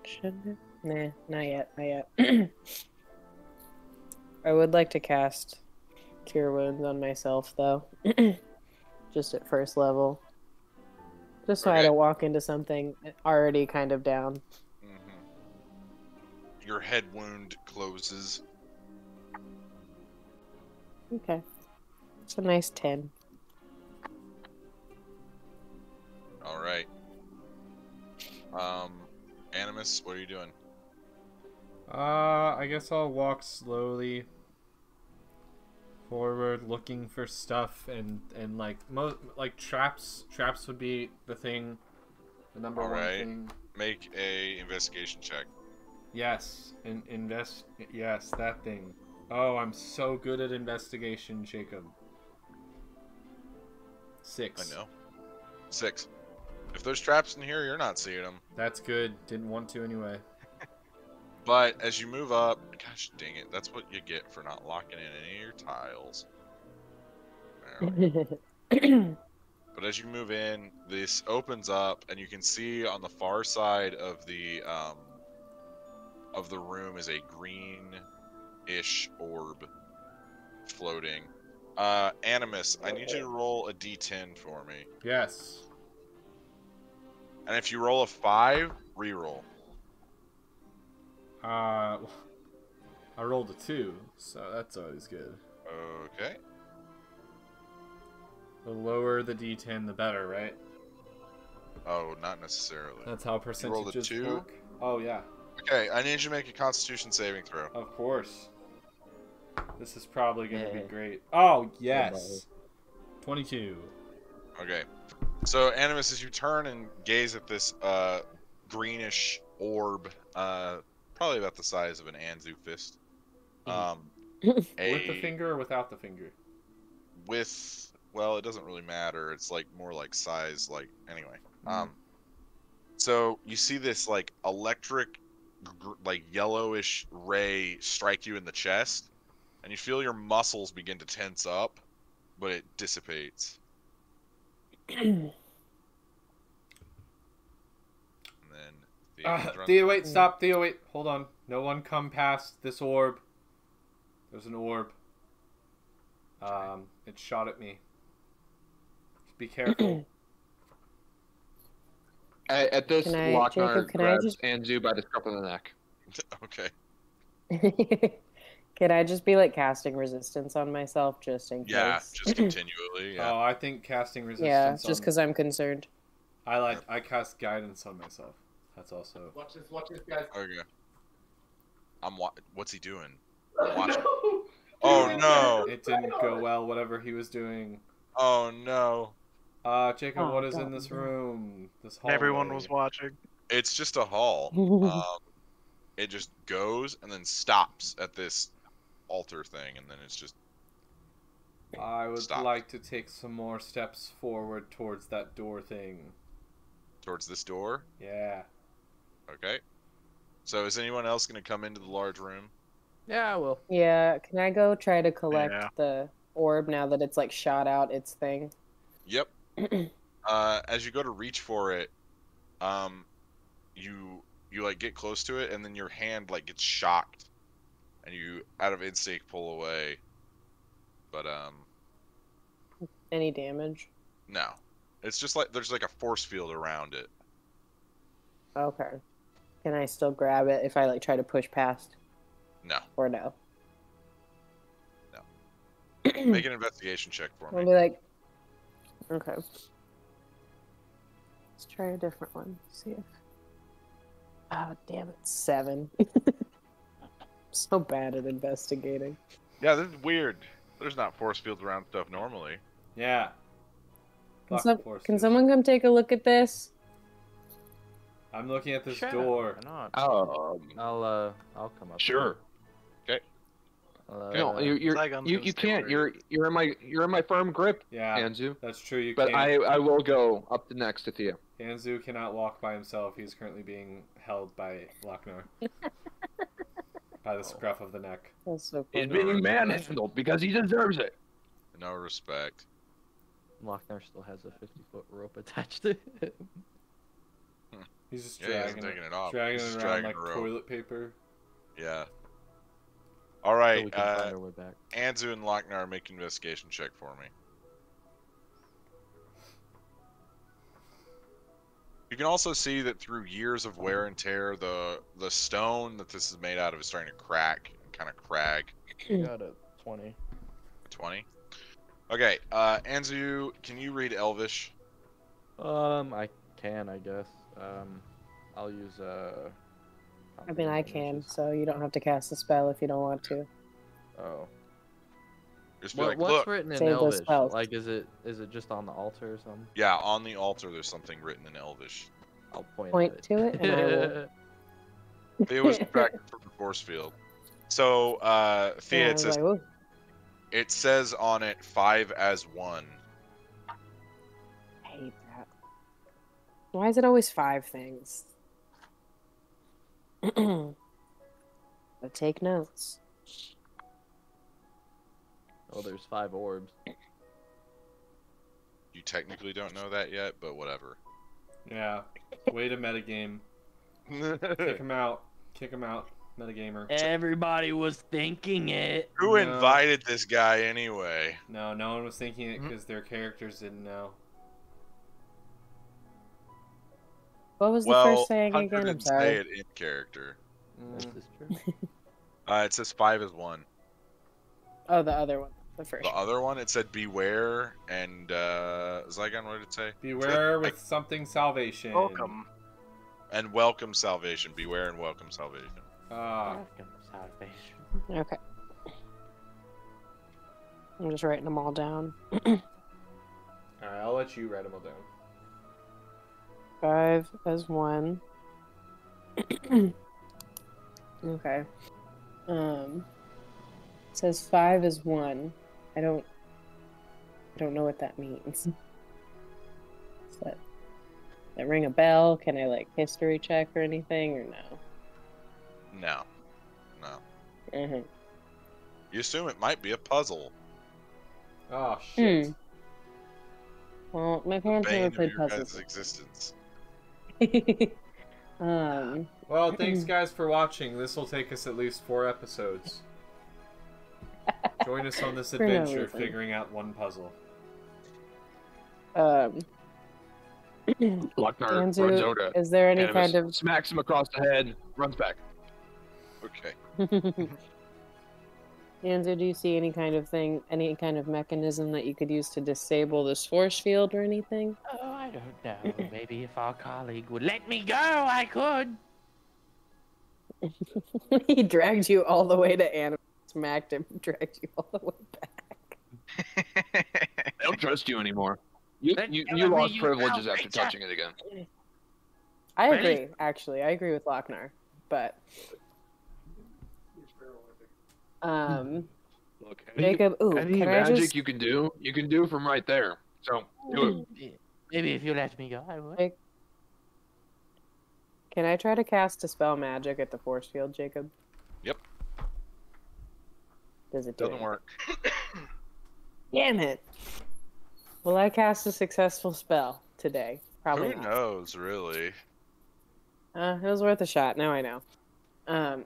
Shouldn't it? Nah, not yet. I would like to cast Cure Wounds on myself, though. Just at first level. Just so I don't walk into something already kind of down. Mm-hmm. Your head wound closes. Okay. It's a nice 10. Alright. Animus, what are you doing? I guess I'll walk slowly forward, looking for stuff, and like traps. Traps would be the thing, the number one thing. Make a investigation check. Yes, Yes, that thing. Oh, I'm so good at investigation, Jacob. 6. I know. 6. If there's traps in here, you're not seeing them. That's good. Didn't want to anyway. But as you move up, gosh dang it, that's what you get for not locking in any of your tiles. But as you move in, this opens up, and you can see on the far side of the room is a green-ish orb floating. Animus, I need you to roll a d10 for me. Yes. And if you roll a 5, reroll. I rolled a 2, so that's always good. Okay. The lower the d10, the better, right? Oh, not necessarily. That's how percentages work. Oh, yeah. Okay, I need you to make a Constitution saving throw. Of course. This is probably going to be great. Oh, yes. 22. Okay. So, Animus, as you turn and gaze at this greenish orb, probably about the size of an Anzu fist. With the finger or without the finger? With... Well, it doesn't really matter. It's like more like size, like anyway. So you see this like electric, like yellowish ray strike you in the chest, and you feel your muscles begin to tense up, but it dissipates. And then Thea, wait, stop, Thea, wait, hold on. No one come past this orb. There's an orb. It shot at me. Be careful. At this, Locknar grabs Anzu by the scruff of the neck. Okay. Can I just be like casting resistance on myself just in case? Yeah, just continually. Yeah. Oh, I think casting resistance. Yeah, just because I'm concerned. I cast guidance on myself. That's also. Watch this, guys. Okay. What's he doing? Oh no! It didn't go well. Whatever he was doing. Oh no. Jacob, what is in this room? This hall. Everyone was watching. It's just a hall. It just goes and then stops at this altar thing, and then it's just. I would like to take some more steps forward towards that door thing. Towards this door? Yeah. Okay. So is anyone else going to come into the large room? Yeah, I will. Yeah. Can I go try to collect the orb now that it's like shot out its thing? Yep. As you go to reach for it, you like get close to it, and then your hand like gets shocked, and you out of instinct pull away. But any damage? No. It's just like there's like a force field around it. Okay. Can I still grab it if I like try to push past? No. Or no. Make an investigation check for me. I'll be like, okay. Let's try a different one. See if. Oh, damn it. 7. So bad at investigating. Yeah, this is weird. There's not force fields around stuff normally. Yeah. Can someone come take a look at this? I'm looking at this door. Why not? Oh. I'll come up. Sure. Okay. No, you can't. You're in my firm grip. Yeah, Anzu. That's true. You but can. I will go up the next to Thea. Anzu cannot walk by himself. He's currently being held by Locknar by the scruff of the neck. That's so cool. He's being manhandled because he deserves it. No respect. Locknar still has a 50-foot rope attached to him. He's just dragging it off. Dragging it around like toilet paper. Yeah. All right, Anzu and Locknar, make an investigation check for me. You can also see that through years of wear and tear, the stone that this is made out of is starting to crack and kind of crag. You got a 20. 20? Okay, Anzu, can you read Elvish? I can, I guess. I'll use I mean, I can, so you don't have to cast a spell if you don't want to. Oh. What's written in Elvish? Like, is it just on the altar or something? Yeah, on the altar there's something written in Elvish. I'll point to it, and I will. Thea was distracted from the force field. So, Thea, yeah, it says on it 5 as 1. I hate that. Why is it always 5 things? But take notes. Oh, there's 5 orbs. You technically don't know that yet, but whatever. Yeah. Way to metagame. Kick him out. Kick him out. Metagamer. Everybody was thinking it. Who invited this guy anyway? No, no one was thinking it because their characters didn't know. What was the first saying again? I'm sorry. Say it in character. This is true. It says 5 is 1. Oh, the other one. The first. The other one, it said beware and Zaigon, what did it say? Beware with something salvation. Welcome. And welcome salvation. Beware and welcome salvation. Welcome salvation. Okay. I'm just writing them all down. Alright, I'll let you write them all down. 5 as 1. Okay. It says 5 as 1. I don't know what that means. Does that ring a bell? Can I like history check or anything or no? No. No. Mm-hmm. You assume it might be a puzzle. Oh shit. Hmm. Well, my parents never played puzzles. Existence. Well, thanks guys for watching. This will take us at least 4 episodes. Join us on this adventure figuring out 1 puzzle. Locknar runs over. Is there any kind of smacks him across the head, runs back. Okay. Anzu, do you see any kind of thing, any kind of mechanism that you could use to disable this force field or anything? Oh, I don't know. Maybe if our colleague would let me go, I could. He dragged you all the way to Animas, smacked him, and dragged you all the way back. They don't trust you anymore. You lost privileges after touching it again. I agree, actually. I agree with Locknar, but... Jacob, ooh, any magic you can do, from right there. So do it. Maybe if you let me go, I would. Can I try to cast dispel magic at the force field, Jacob? Yep. Does it do Doesn't work. Damn it! Will I cast a successful spell today? Probably. Who knows, really? It was worth a shot. Now I know.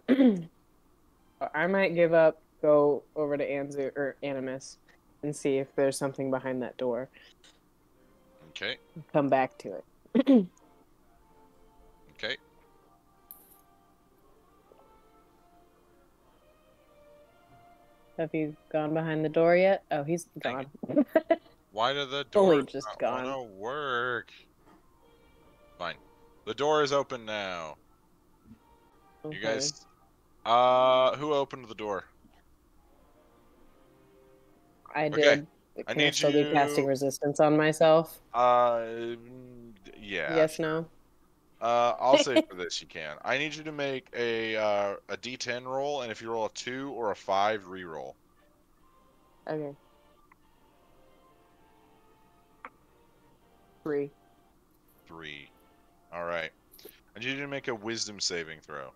I might give up, go over to Anzu or Animas, and see if there's something behind that door. Okay. Come back to it. Okay. Have you gone behind the door yet? Oh, he's gone. Why did the door just gone? Wanna work? Fine. The door is open now. Okay. You guys. Who opened the door? I did. Okay. Can I still be casting resistance on myself? Yeah. Yes, no? I'll say for this you can. I need you to make a D10 roll, and if you roll a 2 or a 5, re-roll. Okay. 3. 3. Alright. I need you to make a wisdom saving throw.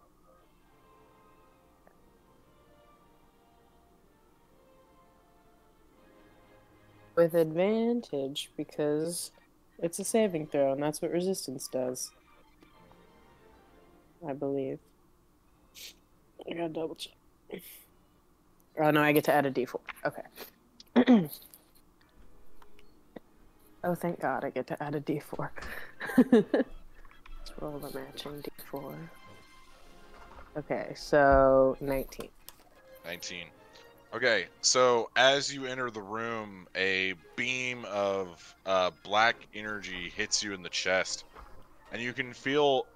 With advantage, because it's a saving throw, and that's what resistance does. I believe. I gotta double check. Oh no, I get to add a d4. Okay. Oh, thank God, I get to add a d4. Let's roll the matching d4. Okay, so 19. 19. Okay, so as you enter the room, a beam of black energy hits you in the chest, and you can feel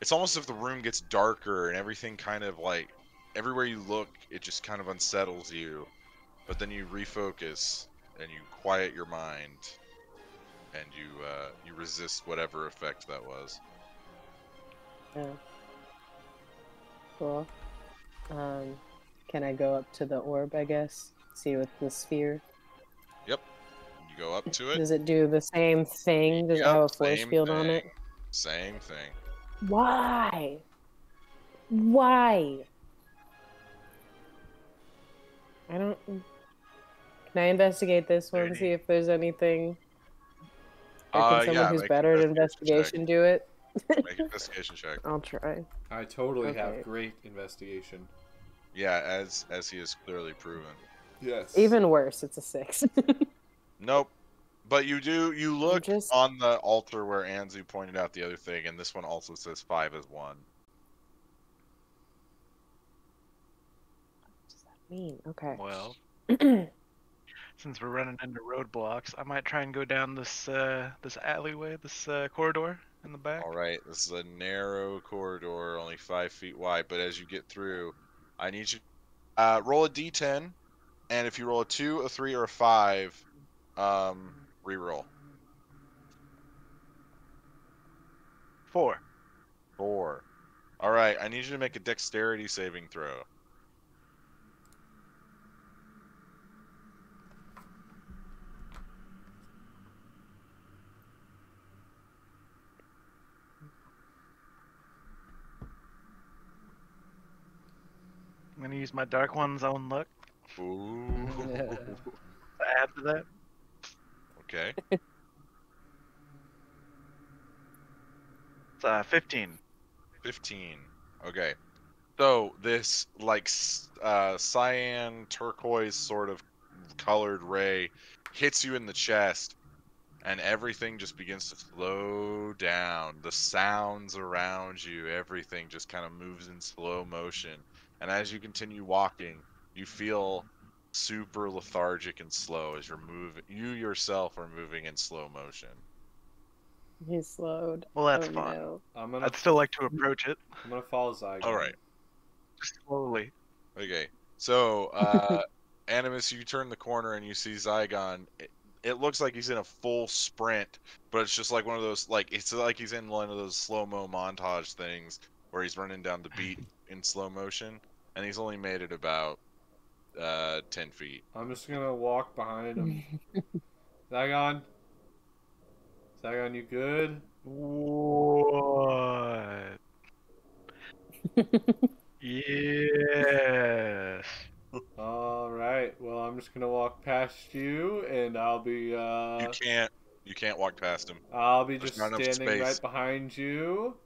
it's almost as if the room gets darker and everything kind of like everywhere you look, it just kind of unsettles you. But then you refocus and you quiet your mind, and you resist whatever effect that was. Yeah. Cool. Can I go up to the orb, I guess? See with the sphere? Yep. You go up to it. Does it do the same thing? Does it have a force field on it? Same thing. Why? Why? I don't... Can I investigate this one, see if there's anything? Or can someone who's better at investigation do it? Make an investigation check. I'll try. I totally have great investigation. Yeah, as he has clearly proven. Yes. Even worse, it's a 6. Nope. But you do, you look on the altar where Anzu pointed out the other thing, and this one also says 5 as 1. What does that mean? Okay. Well, since we're running into roadblocks, I might try and go down this this alleyway, this corridor in the back. All right, this is a narrow corridor, only 5 feet wide, but as you get through, I need you to roll a d10, and if you roll a 2, a 3, or a 5, reroll. 4. 4. All right, I need you to make a dexterity saving throw. I'm gonna use my Dark One's own luck. Ooh. Add to that. Okay. It's 15. 15. Okay. So this like cyan turquoise sort of colored ray hits you in the chest, and everything just begins to slow down. The sounds around you, everything just kind of moves in slow motion. And as you continue walking, you feel super lethargic and slow as you're moving. You yourself are moving in slow motion. He's slowed. Well, that's fine. No. I'd still like to approach it. I'm gonna follow Zaigon. All right. Just slowly. Okay. So, Animus, you turn the corner and you see Zaigon. It looks like he's in a full sprint, but it's just like one of those, like it's like he's in one of those slow-mo montage things where he's running down the beat in slow motion, and he's only made it about 10 feet. I'm just gonna walk behind him. Zaigon, you good? What? Yes. All right. Well, I'm just gonna walk past you, and I'll be. You can't. You can't walk past him. I'll be just standing right behind you,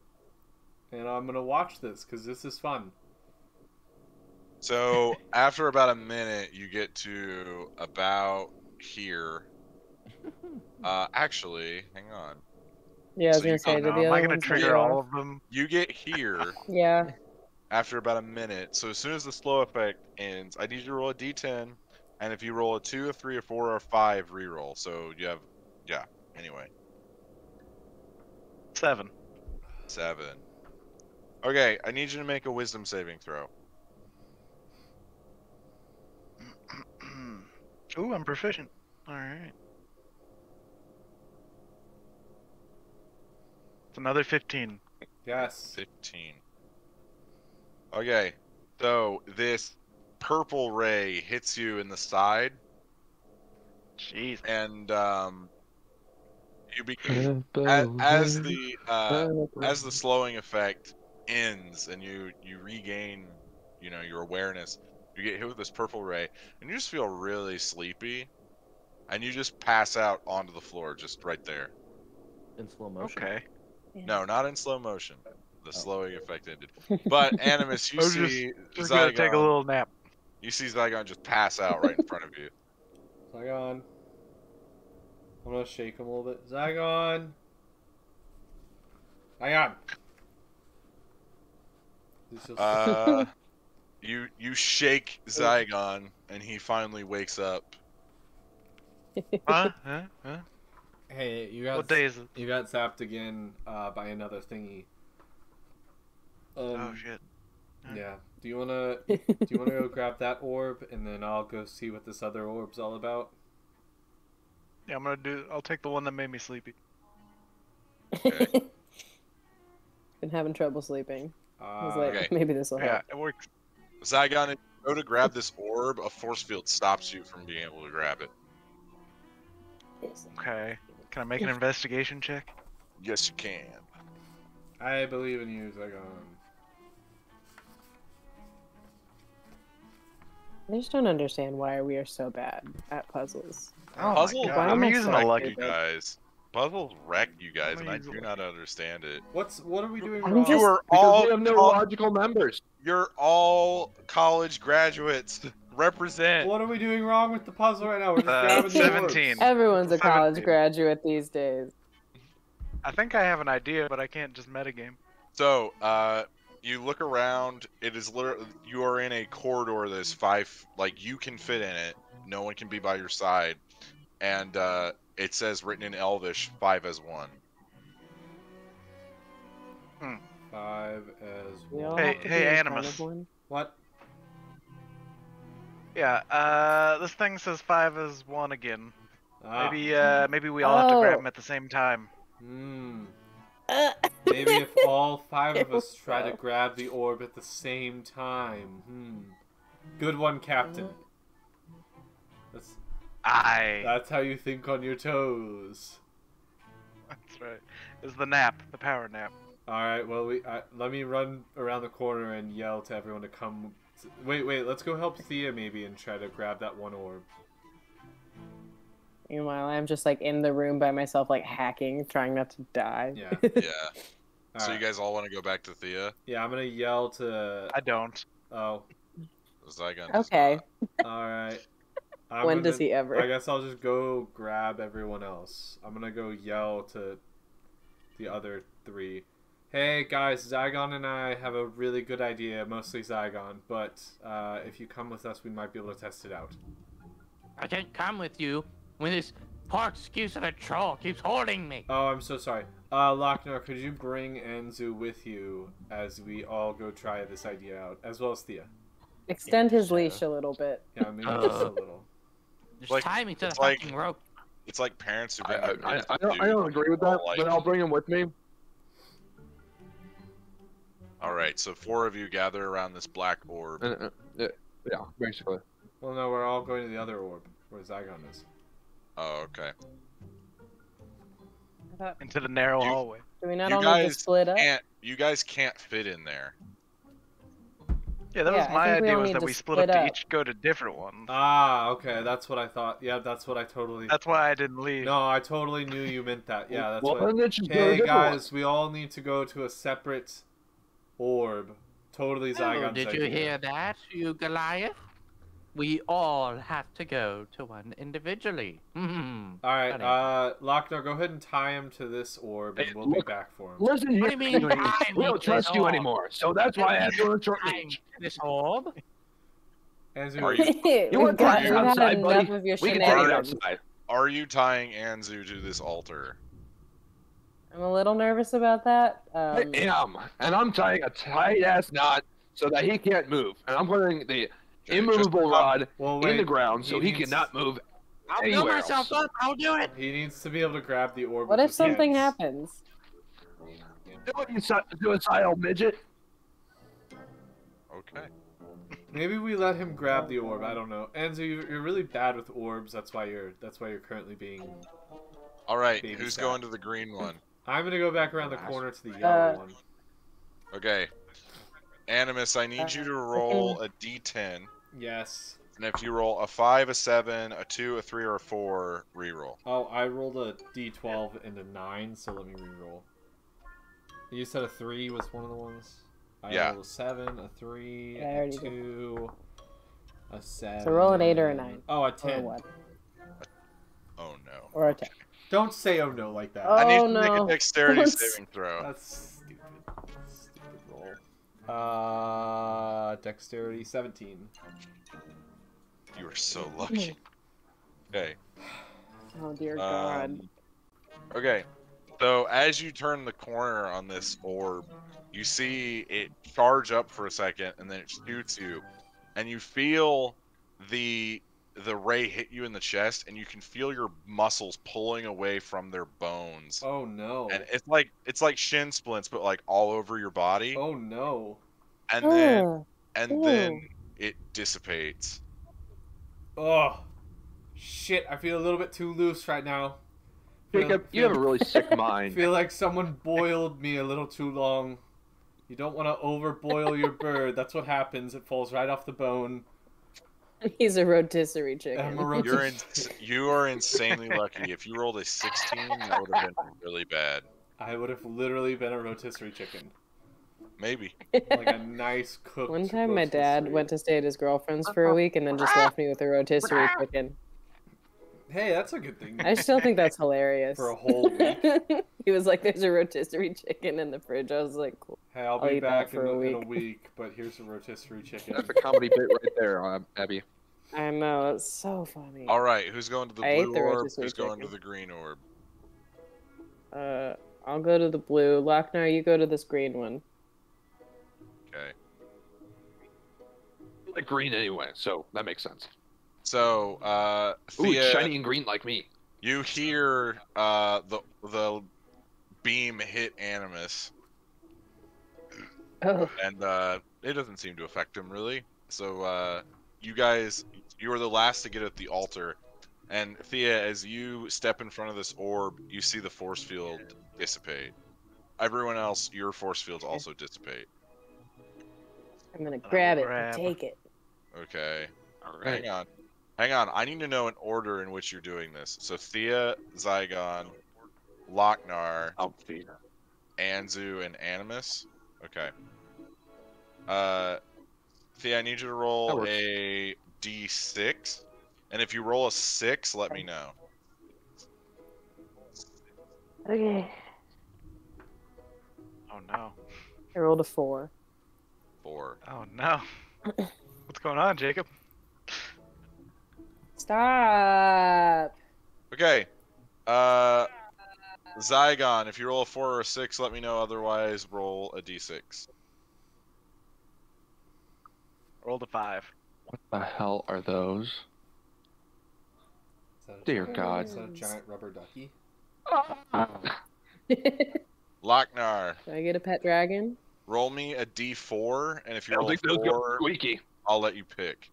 and I'm gonna watch this because this is fun. So after about a minute, you get to about here. Actually, hang on. Yeah, I was gonna say. Am I gonna trigger all of them? You get here. Yeah. After about a minute, so as soon as the slow effect ends, I need you to roll a d10, and if you roll a 2, a 3, a 4, or a 5, reroll. So you have, yeah. Anyway. 7. Okay, I need you to make a wisdom saving throw. Ooh, I'm proficient. Alright. It's another 15. Yes. 15. Okay, so this purple ray hits you in the side. Jeez. And you begin as the slowing effect ends, and you regain, you know, your awareness. You get hit with this purple ray, and you just feel really sleepy, and you just pass out onto the floor, just right there. In slow motion. Okay. Yeah. No, not in slow motion. The slowing effect ended. But Animus, you see just Zaigon take a little nap. You see Zaigon just pass out right in front of you. Zaigon, I'm gonna shake him a little bit. Zaigon. You shake Zaigon, and he finally wakes up. Huh? Hey, you got. What day is it? You got zapped again by another thingy. Oh shit! All yeah. Right. Do you wanna go grab that orb, and then I'll go see what this other orb's all about? Yeah, I'll take the one that made me sleepy. Okay. Been having trouble sleeping. I was like, okay. Maybe this will help. Yeah, it works. Zaigon, if you go to grab this orb, a force field stops you from being able to grab it. Okay. Can I make an investigation check? Yes, you can. I believe in you, Zaigon. I just don't understand why we are so bad at puzzles. Oh, puzzles? I'm using the lucky guys. Puzzles wreck you guys, and I do not understand it. What are we doing wrong? You are all we have no logical members. You're all college graduates. Represent. What are we doing wrong with the puzzle right now? We're just grabbing 17. Everyone's a college graduate these days. I think I have an idea, but I can't just metagame. So, you look around. It is literally you are in a corridor that's 5. Like you can fit in it. No one can be by your side, and it says written in Elvish, 5 as 1. Hmm. 5 as 1. Hey, Animus. What? Yeah. This thing says 5 as 1 again. Ah. Maybe we all have to grab them at the same time. Hmm. Maybe if all 5 of us try to grab the orb at the same time. Good one, Captain. That's how you think on your toes. That's right. It's the nap, the power nap. All right. Well, let me run around the corner and yell to everyone to come. Wait. Let's go help Thia maybe and try to grab that one orb. Meanwhile, I'm just like in the room by myself, like hacking, trying not to die. Yeah. Yeah. So you guys all want to go back to Thia? Yeah, I'm gonna yell to. I don't. Oh. Zaigon. Okay. All right. Does he ever? I guess I'll just go grab everyone else. I'm gonna go yell to the other 3. Hey guys, Zaigon and I have a really good idea. Mostly Zaigon, but if you come with us, we might be able to test it out. I can't come with you. When this poor excuse of a troll keeps holding me. Oh, I'm so sorry. Locknar, could you bring Anzu with you as we all go try this idea out, as well as Thia? Extend his leash a little bit. Yeah, I mean, just a little. Just tie me to the fucking rope. It's like parents who bring I don't agree with that, but I'll bring him with me. All right, so 4 of you gather around this black orb. Yeah, basically. Well, no, we're all going to the other orb, where Zaigon is. Oh, okay. Into the narrow hallway. Do we not all just split up? You guys can't fit in there. Yeah, that was my idea, was that we split up to each go to different ones. Ah, okay, that's what I thought. Yeah, that's what I totally... That's why I didn't leave. No, I totally knew you meant that. Yeah, that's what... Hey, guys, we all need to go to a separate orb. Totally Zaigon. Did you hear that, you Goliath? We all have to go to one individually. All right, Locknar, go ahead and tie him to this orb, and we'll be back for him. Listen here, we don't trust you anymore, so that's why I had to run short range. This orb? Anzu, you want to tie it outside, buddy? We can tie it outside. Are you tying Anzu to this altar? I'm a little nervous about that. I am, and I'm tying a tight-ass knot so that he can't move, and I'm putting the... immovable rod in the ground, so he cannot move anywhere. I'll build myself up. I'll do it. He needs to be able to grab the orb. What if something happens? Do it, you suicidal midget. Okay. Maybe we let him grab the orb. I don't know. Anzu, you're really bad with orbs. That's why you're currently being. All right. Who's going to the green one? I'm gonna go back around the corner to the yellow one. Okay. Animus, I need you to roll a d10. Yes. And if you roll a 5, a 7, a 2, a 3, or a 4, reroll. Oh, I rolled a d12 and a 9, so let me reroll. You said a 3 was one of the ones? I rolled a 7, a 3, a 2, a 7. So roll an 8 or a 9. Oh, a 10. Oh, no. Or a 10. Don't say oh no like that. Oh, I need to make a dexterity saving throw. That's stupid. Stupid roll. Dexterity 17. You are so lucky. Okay. Oh dear God. Okay, so as you turn the corner on this orb, you see it charge up for a second, and then it shoots you, and you feel the ray hit you in the chest, and you can feel your muscles pulling away from their bones. Oh no. And it's like shin splints, but like all over your body. Oh no. And then it dissipates. Oh shit, I feel a little bit too loose right now. Jacob, you have a really sick mind. I feel like someone boiled me a little too long. You don't want to overboil your bird. That's what happens. It falls right off the bone. He's a rotisserie chicken. I'm a rotisserie. You are insanely lucky. If you rolled a 16, that would have been really bad. I would have literally been a rotisserie chicken. Maybe. Like a nice cooked One time rotisserie. My dad went to stay at his girlfriend's for a week and then just left me with a rotisserie chicken. Hey, that's a good thing. I still think that's hilarious. For a whole week? He was like, there's a rotisserie chicken in the fridge. I was like, cool. Hey, I'll be back in a week, but here's a rotisserie chicken. That's a comedy bit right there, Abby. I know, it's so funny. All right, who's going to the blue orb? Who's going to the green orb? I'll go to the blue. Locknar, you go to this green one. Okay. I like green anyway, so that makes sense. So, Thia, ooh, shiny and green like me. You hear the beam hit Animus, and it doesn't seem to affect him really. So you guys, you were the last to get at the altar, and Thia, as you step in front of this orb, you see the force field dissipate. Everyone else, your force fields also dissipate. I'm gonna grab it and take it. Okay. All right. Hang on. Hang on, I need to know an order in which you're doing this. So Thia, Zaigon, Locknar, Anzu, and Animus. Okay. Thia, I need you to roll a D6. And if you roll a 6, let me know. Okay. Oh no. I rolled a 4. 4. Oh no. What's going on, Jacob? Stop. Okay. Zaigon, if you roll a 4 or a 6, let me know. Otherwise, roll a D6. Rolled a 5. What the hell are those? Dear God. Is that a giant rubber ducky? Locknar. Can I get a pet dragon? Roll me a D4, and if you roll a 4, I'll let you pick.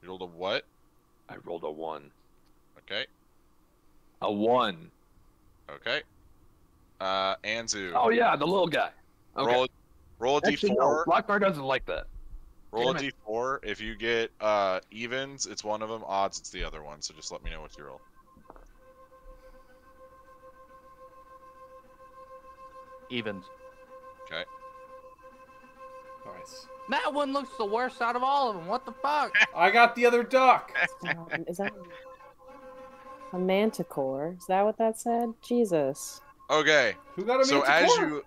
You rolled a what? I rolled a 1. Okay. A 1. Okay. Anzu. Oh yeah, the little guy. Okay. Roll a D4. Actually, no, Locknar doesn't like that. Roll a D4. If you get evens, it's one of them. Odds, it's the other one. So just let me know what you roll. Evens. Okay. Nice. That one looks the worst out of all of them. What the fuck? I got the other duck. Is that a manticore? Is that what that said? Jesus. Okay. Who got a manticore? So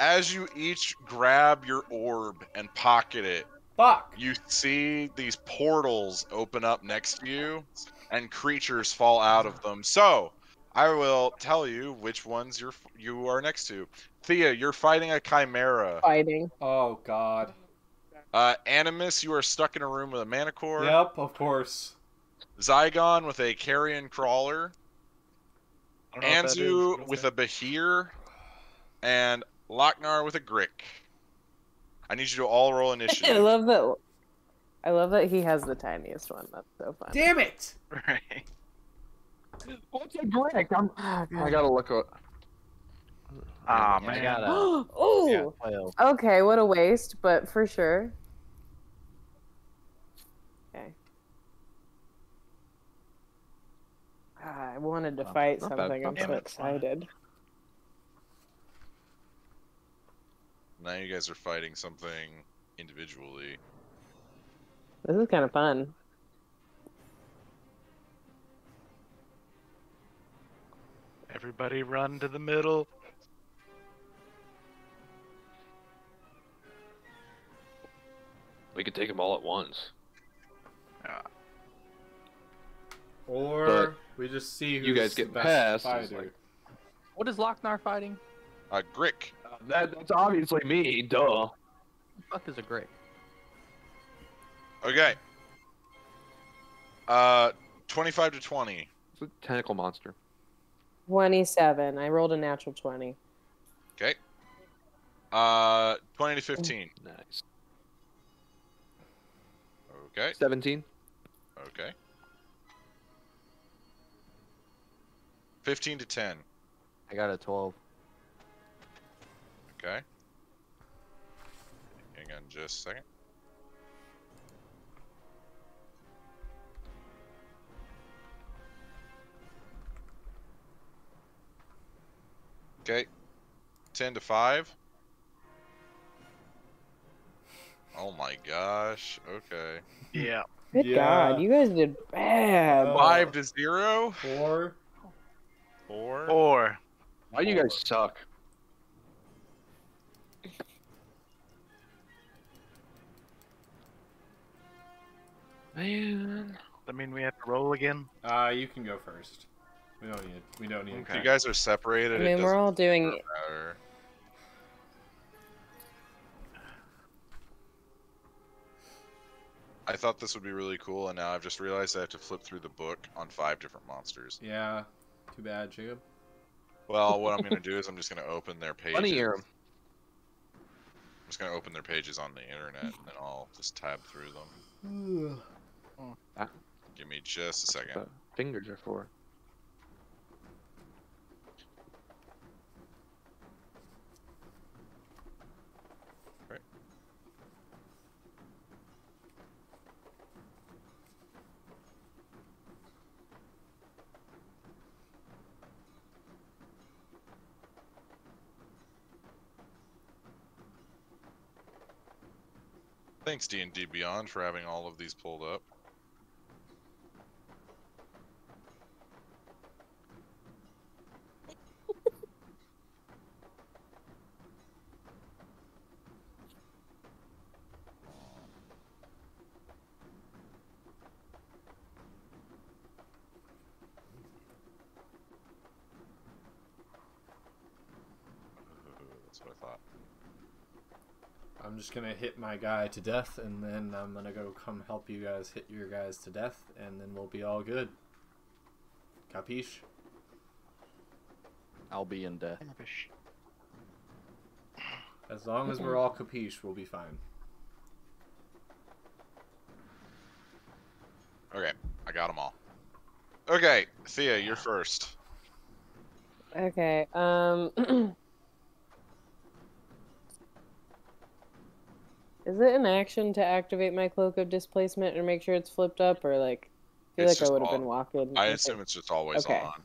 as you each grab your orb and pocket it, fuck. You see these portals open up next to you, and creatures fall out of them. So I will tell you which ones you are next to. Thia, you're fighting a chimera. Fighting. Oh God. Animus, you are stuck in a room with a manticore. Yep, of course. Zaigon with a carrion crawler. Anzu with a Behir. And Locknar with a Grick. I need you to all roll initiative. I love that he has the tiniest one. That's so funny. Damn it! Right. What's a Grick? I gotta look up. Oh, man. Oh, yeah. Okay, what a waste, but for sure. Okay. I wanted to fight something. I'm so excited. Now you guys are fighting something individually. This is kind of fun. Everybody run to the middle. We could take them all at once. Yeah. Or but we just see who's you guys get the best past. Like, what is Locknar fighting? A Grick. That's obviously me, duh. What the fuck is a Grick? Okay. 25 to 20. It's a tentacle monster. 27. I rolled a natural 20. Okay. 20 to 15. Nice. Okay. 17. Okay. 15 to 10. I got a 12. Okay. Hang on Just a second. Okay. 10 to 5. Oh my gosh. Okay. Yeah. Good God, you guys did bad. 5 to 0. Four. Why do you guys suck? Man, I mean, we have to roll again. You can go first. We don't need. If you guys are separated, I mean, we're all doing. Matter. I thought this would be really cool, and now I've just realized I have to flip through the book on 5 different monsters. Yeah, too bad, Jacob. Well, what I'm gonna do is I'm just gonna open their pages. I'm just gonna open their pages on the internet, and then I'll just tab through them. Give me just a second. What the fingers are for. Right. Thanks, D&D Beyond, for having all of these pulled up. That's what I thought. I'm just gonna hit my guy to death, and then I'm gonna go come help you guys hit your guys to death, and then we'll be all good. Capiche? I'll be in death. As long as we're all capiche, we'll be fine. Okay, I got them all. Okay, Thea, you're first. Okay, is it an action to activate my Cloak of Displacement and make sure it's flipped up, or like, I feel like I would have been walking? I assume it's just always on.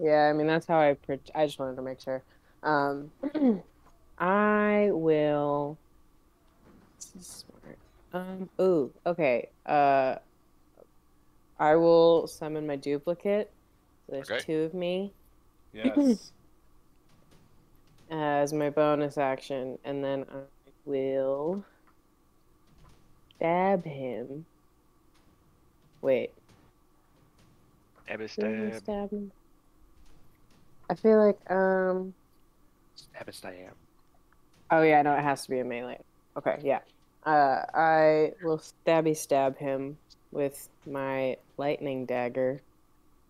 Yeah, I mean, that's how I just wanted to make sure. I will. This is smart. Ooh. Okay. I will summon my duplicate. So there's 2 of me. Yes. As my bonus action, and then will stab him. Wait. Stab him. I feel like stab. Oh yeah, no, it has to be a melee. Okay, yeah. I will stabby stab him with my lightning dagger.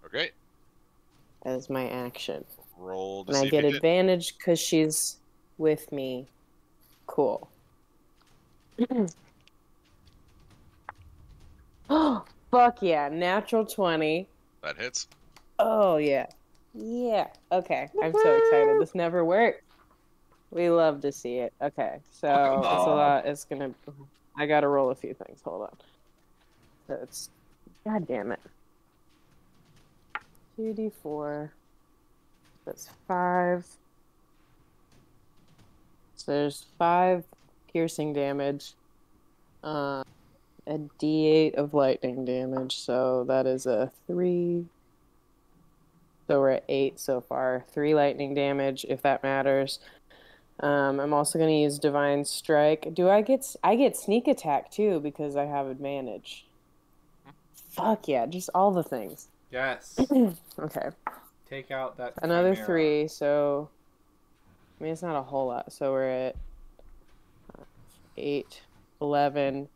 Okay. As my action. Roll. And I get advantage because she's with me. Cool. Oh, fuck yeah. Natural 20. That hits. Oh, yeah. Yeah. Okay. I'm so excited. This never worked. We love to see it. Okay. So it's a lot. It's going to. I got to roll a few things. Hold on. So it's. God damn it. 2d4. That's 5. There's 5 piercing damage, a d8 of lightning damage, so that is a 3. So we're at 8 so far. 3 lightning damage, if that matters. I'm also going to use Divine Strike. Do I get sneak attack too, because I have advantage? Fuck yeah, just all the things. Yes. Okay. Take out that another Chimera. 3, so... I mean, it's not a whole lot, so we're at 8, 11,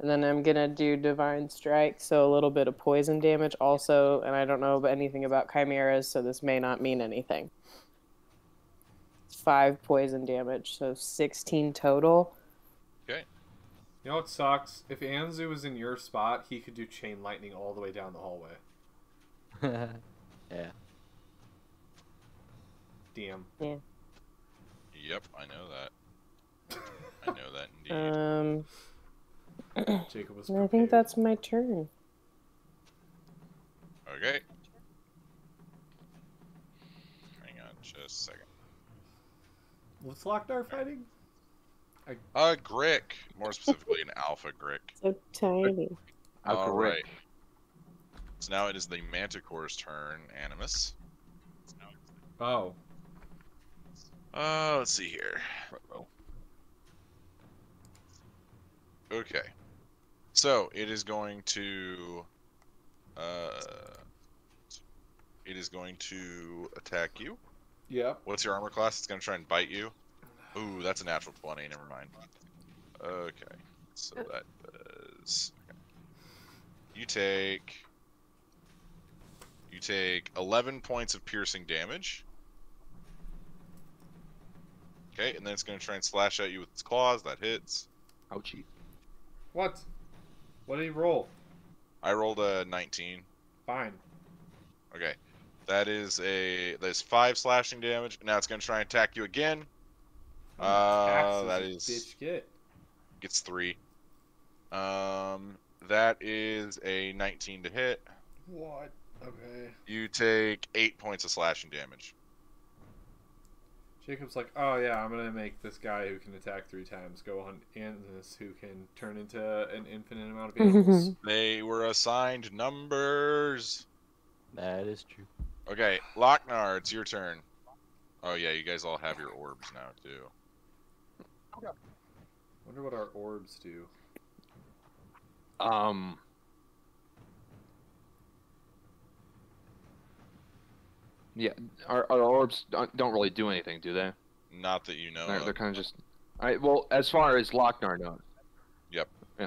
and then I'm going to do Divine Strike, so a little bit of poison damage also, and I don't know anything about chimeras, so this may not mean anything. 5 poison damage, so 16 total. Okay. You know what sucks? If Anzu was in your spot, he could do Chain Lightning all the way down the hallway. Yeah. Damn. Yeah. Yep, I know that. I know that indeed. Jacob was prepared. I think that's my turn. Okay. Hang on just a second. What's Locknar fighting? Grick. More specifically, an alpha Grick. So tiny. Alright. So now it is the Manticore's turn, Animas. Oh. Let's see here. Okay. So, it is going to... it is going to attack you. Yeah. What's your armor class? It's going to try and bite you. Ooh, that's a natural 20. Never mind. Okay. So that does... Okay. You take 11 points of piercing damage. Okay, and then it's going to try and slash at you with its claws. That hits. Ouchie. What? What did he roll? I rolled a 19. Fine. Okay. That is 5 slashing damage. Now it's going to try and attack you again. That is... Bitch get. Gets 3. That is a 19 to hit. What? Okay. You take 8 points of slashing damage. Jacob's like, oh yeah, I'm gonna make this guy who can attack 3 times go on Animus, who can turn into an infinite amount of animals. They were assigned numbers. That is true. Okay, Locknar, it's your turn. Oh yeah, you guys all have your orbs now too. Okay. Wonder what our orbs do. Yeah, our orbs don't really do anything, do they? Not that you know. They're kind of just... All right, well, as far as Locknar knows. Yep. Yeah.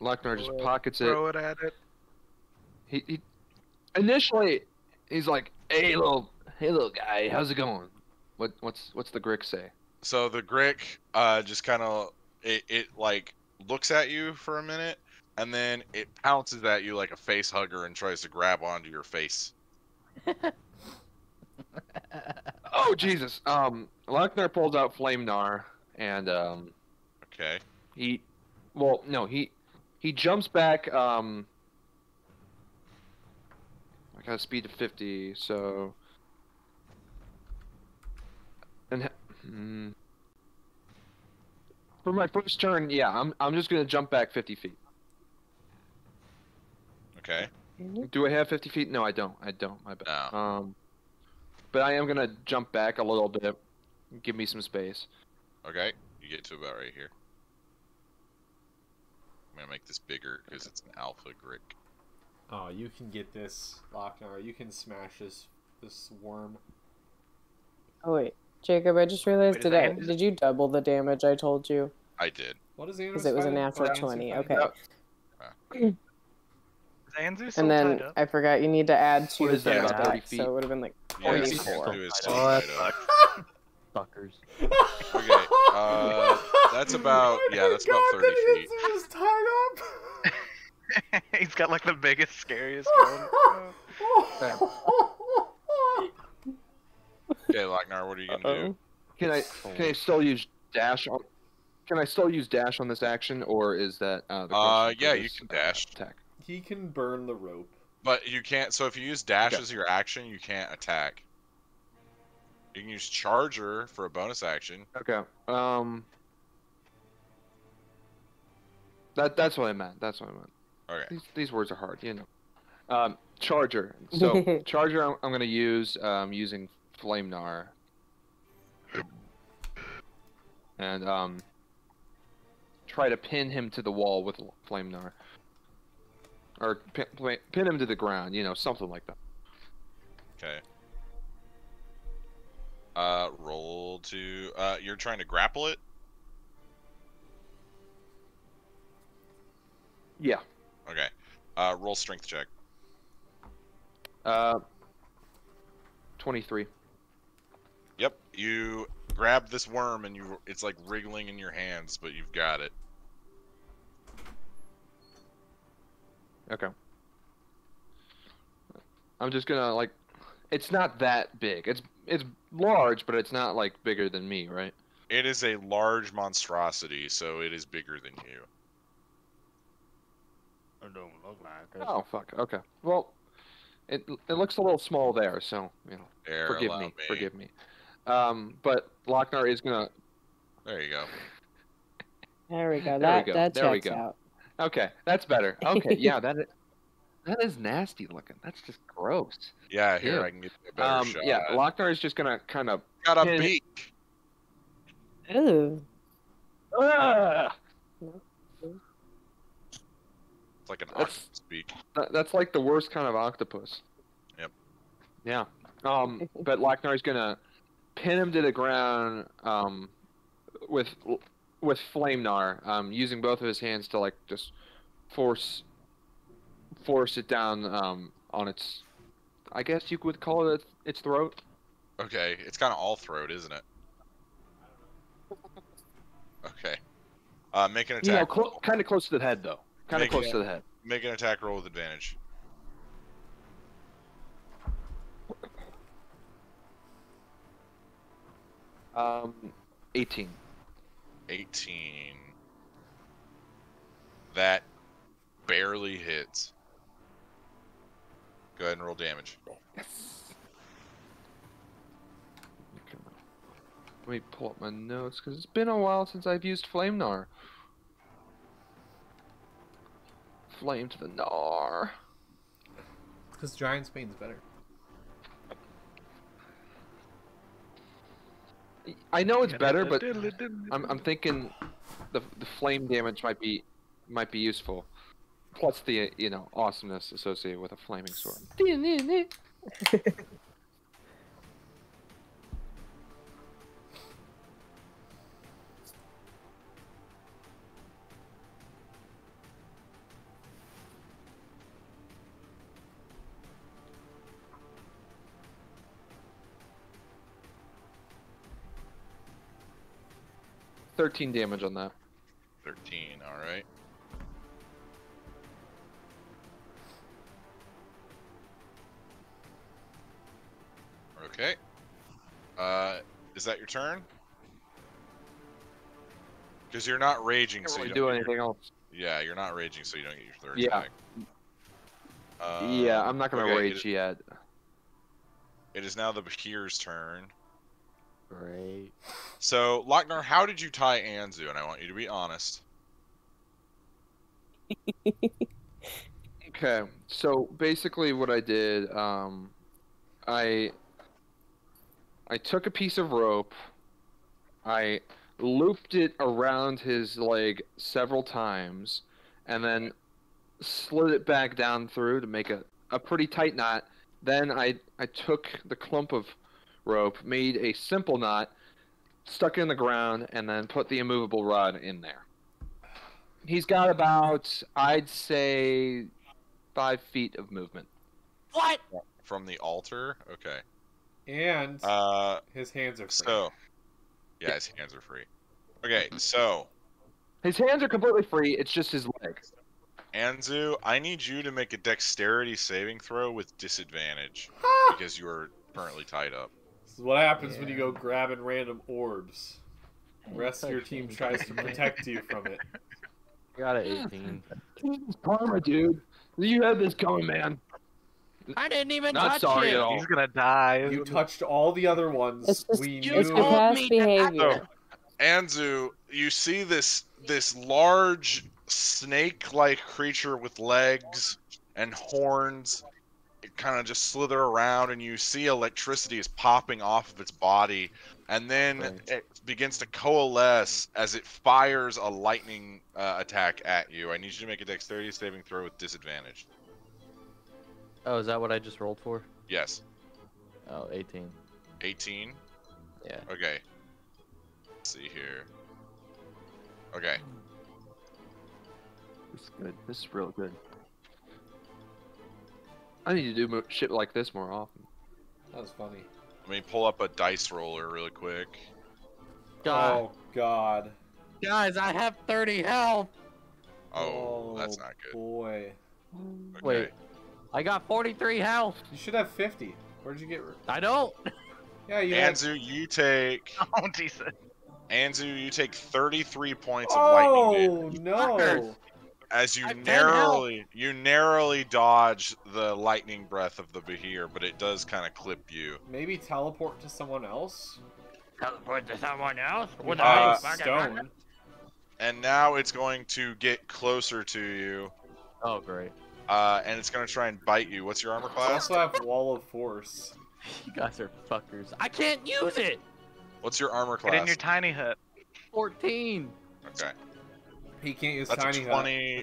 Locknar just pockets it. Throw it at it. He initially, he's like, "Hey, little guy, how's it going?" What's the Grick say? So the Grick just kind of it looks at you for a minute, and then it pounces at you like a face hugger and tries to grab onto your face. Oh Jesus! Locknar pulls out Flamenar, and okay. He jumps back. I got a speed of 50, so and for my first turn, yeah, I'm just gonna jump back 50 feet. Okay. Do I have 50 feet? No, I don't. My bad. No. But I am going to jump back a little bit. Give me some space. Okay. You get to about right here. I'm going to make this bigger because it's an alpha Grick. Oh, you can get this, Locknar. You can smash this worm. Oh, wait. Jacob, I just realized, did you double the damage I told you? I did. What is the answer? Because it was a natural 20. Okay. No. And then I forgot you need to add 2 to the attack, so it would have been like 44. Fuckers. Okay, that's about, yeah, that's about 30 feet. He's tied up. He's got like the biggest, scariest one. Okay, Locknar, what are you gonna do? Can I still use dash on? Can I still use dash on this action, or is that? Yeah, you can dash attack. He can burn the rope. But you can't... So if you use dash as your action, you can't attack. You can use charger for a bonus action. Okay. That's what I meant. That's what I meant. Okay. These words are hard, you know. Charger. So, charger I'm going to use using Flamenar. And try to pin him to the wall with Flamenar. Or pin him to the ground, you know, something like that. Okay. Roll to... you're trying to grapple it? Yeah. Okay. Roll strength check. 23. Yep. You grab this worm and it's like wriggling in your hands, but you've got it. Okay. I'm just gonna like, it's not that big. It's large, but it's not like bigger than me, right? It is a large monstrosity, so it is bigger than you. It don't look like it. Oh, fuck. Okay. Well, it looks a little small there, so, you know, forgive me. But Locknar is going to... There you go. There we go. That checks out. Okay, that's better. Okay, yeah, that is nasty looking. That's just gross. Yeah, here, ew. I can get a better shot. Yeah, Locknar is just going to kind of... Got a beak. Ew. Ah! It's like an octopus beak. That's like the worst kind of octopus. Yep. Yeah. But Locknar is going to pin him to the ground with Flamnar, using both of his hands to like just force it down on its, I guess you would call it its throat. Okay, it's kind of all throat, isn't it? Okay. Make an attack. You know, kind of close to the head though. Kind of close to the head. Make an attack roll with advantage. Eighteen. That barely hits. Go ahead and roll damage. Yes. Let me pull up my notes because it's been a while since I've used Flamnar. Flame to the Gnar. Because Giant's Bane's better. I know it's better, but I'm thinking the flame damage might be useful. Plus the, you know, awesomeness associated with a flaming sword. . 13 damage on that. 13, alright. Okay. Is that your turn? Because you're not raging, so you don't do anything else. Yeah, you're not raging, so you don't get your third attack. Yeah, I'm not going to rage yet. It is now the Behir's turn. Great. So, Locknar, how did you tie Anzu? And I want you to be honest. Okay. So, basically what I did, I took a piece of rope, I looped it around his leg several times, and then slid it back down through to make a pretty tight knot. Then I took the clump of rope, made a simple knot, stuck it in the ground, and then put the immovable rod in there. He's got about, I'd say, 5 feet of movement. What? From the altar? Okay. And his hands are free. So, yeah, his hands are free. Okay, so. His hands are completely free. It's just his legs. Anzu, I need you to make a dexterity saving throw with disadvantage because you are currently tied up. This is what happens when you go grabbing random orbs. The rest of your team tries to protect you from it. Got an 18. Karma, dude. You had this going, man. I didn't even touch it. At all. He's gonna die. You touched all the other ones. It's the past behavior. So, Anzu, you see this large snake-like creature with legs and horns. It kind of just slither around, and you see electricity is popping off of its body, and then it begins to coalesce as it fires a lightning attack at you. I need you to make a dexterity saving throw with disadvantage. Oh, is that what I just rolled for? Yes. Oh, 18. 18? Yeah. Okay. Let's see here. Okay. This is good. This is real good. I need to do shit like this more often. That was funny. Let me pull up a dice roller really quick. God. Oh, God. Guys, I have 30 health. Oh, that's not good. Boy. Okay. Wait. I got 43 health. You should have 50. Where'd you get rid of? I don't. Yeah, you Anzu, you take. Oh, Jesus. Anzu, you take 33 points of lightning damage. Oh no! As you narrowly dodge the lightning breath of the Behir, but it does kind of clip you. Maybe teleport to someone else. Teleport to someone else with a stone. And now it's going to get closer to you. Oh great! And it's going to try and bite you. What's your armor class? I also have Wall of Force. You guys are fuckers. I can't use it. What's your armor class? Get in your tiny hut. 14. Okay. He can't use That's tiny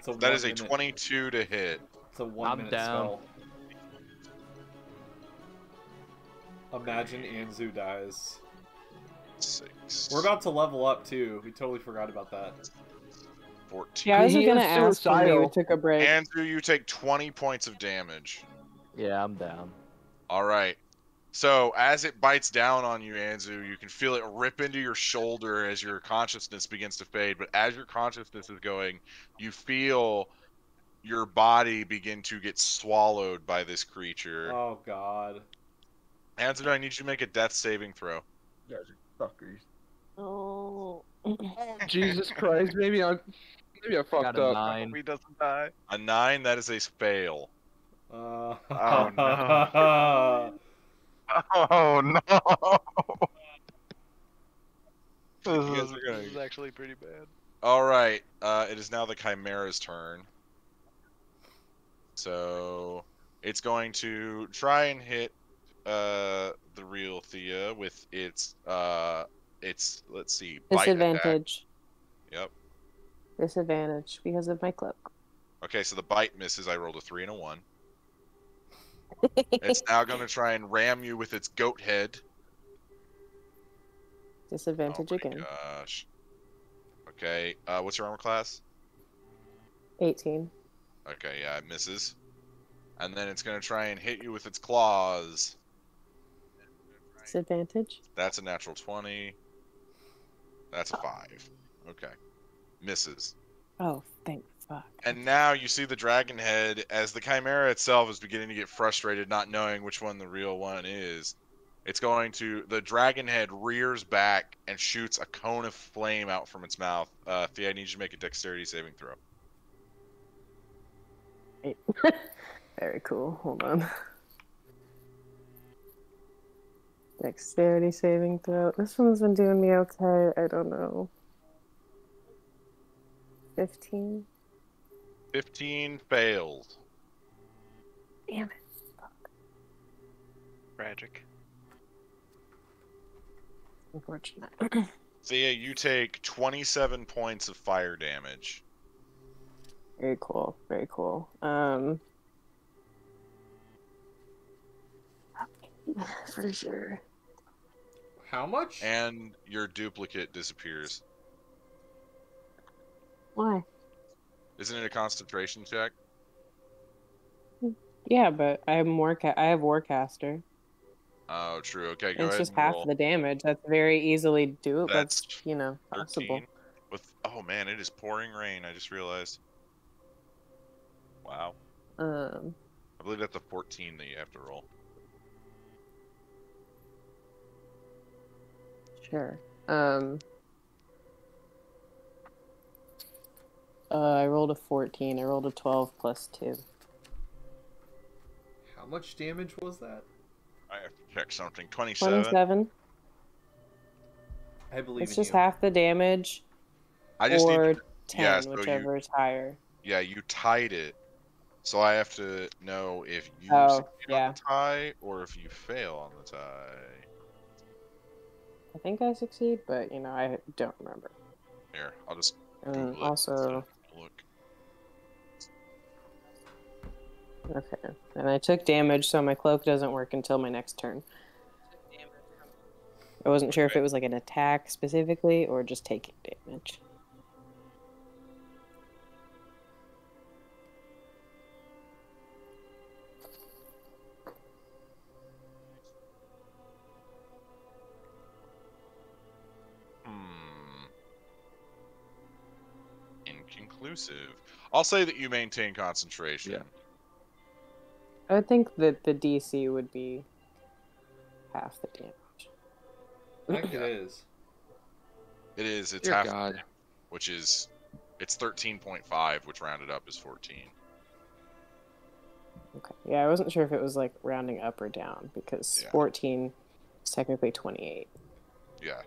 hut. That is a 22 to hit. It's a 1 minute spell. Imagine Anzu dies. 6. We're about to level up too. We totally forgot about that. 14. Yeah, I was gonna ask when we took a break. Anzu, you take 20 points of damage. Yeah, I'm down. All right. So as it bites down on you, Anzu, you can feel it rip into your shoulder as your consciousness begins to fade. But as your consciousness is going, you feel your body begin to get swallowed by this creature. Oh, God. Anzu, I need you to make a death saving throw. You guys are fuckers. Oh. Jesus Christ. Maybe I fucked up. 9. He doesn't die. A 9, that is a fail. Oh, no. Oh no! This is actually pretty bad. Alright, it is now the Chimera's turn. So, it's going to try and hit the real Thia with its let's see, bite disadvantage. Attack. Yep. Disadvantage because of my cloak. Okay, so the bite misses. I rolled a 3 and a 1. It's now going to try and ram you with its goat head. Disadvantage again. Gosh. Okay. What's your armor class? 18. Okay. Yeah, it misses. And then it's going to try and hit you with its claws. Disadvantage. That's a natural 20. That's a 5. Okay. Misses. Oh, thanks. And now you see the dragon head as the Chimera itself is beginning to get frustrated, not knowing which one the real one is. It's going to... The dragon head rears back and shoots a cone of flame out from its mouth. Thea, I need you to make a dexterity saving throw. Very cool. Hold on. Dexterity saving throw. This one's been doing me okay. I don't know. 15? 15 fails. Damn it. Fuck. Tragic. Unfortunate. Thea, you take 27 points of fire damage. Very cool. Very cool. For sure. How much? And your duplicate disappears. Why? Isn't it a concentration check? Yeah, but I have Warcaster. Oh, true. Okay, go ahead. It's just half the damage. That's very easily doable. That's you know, possible. Oh man, it is pouring rain. I just realized. Wow. I believe that's a 14 that you have to roll. Sure. I rolled a 14. I rolled a 12 plus 2. How much damage was that? I have to check something. 27. 27. I believe it's just half the damage. I just need to... 10, yeah, so whichever is higher. Yeah, you tied it. So I have to know if you succeed on the tie or if you fail on the tie. I think I succeed, but you know I don't remember. Here, I'll just. And also, okay. And I took damage, so my cloak doesn't work until my next turn. I wasn't sure if it was like an attack specifically or just taking damage. I'll say that you maintain concentration. Yeah. I think that the DC would be half the damage. I think it is. It is. It's half, God. Which is, it's 13.5, which rounded up is 14. Okay. Yeah, I wasn't sure if it was like rounding up or down because 14 is technically 28. Yeah.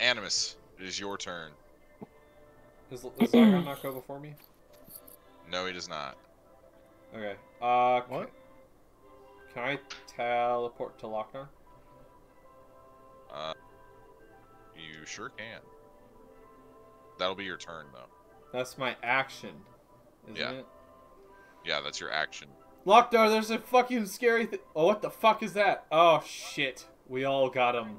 Animus, it is your turn. Does Zaigon not go before me? No, he does not. Okay. What? Can I teleport to Locknar? You sure can. That'll be your turn, though. That's my action, isn't it? Yeah, that's your action. Locknar, there's a fucking scary thing. Oh, what the fuck is that? Oh, shit. We all got him.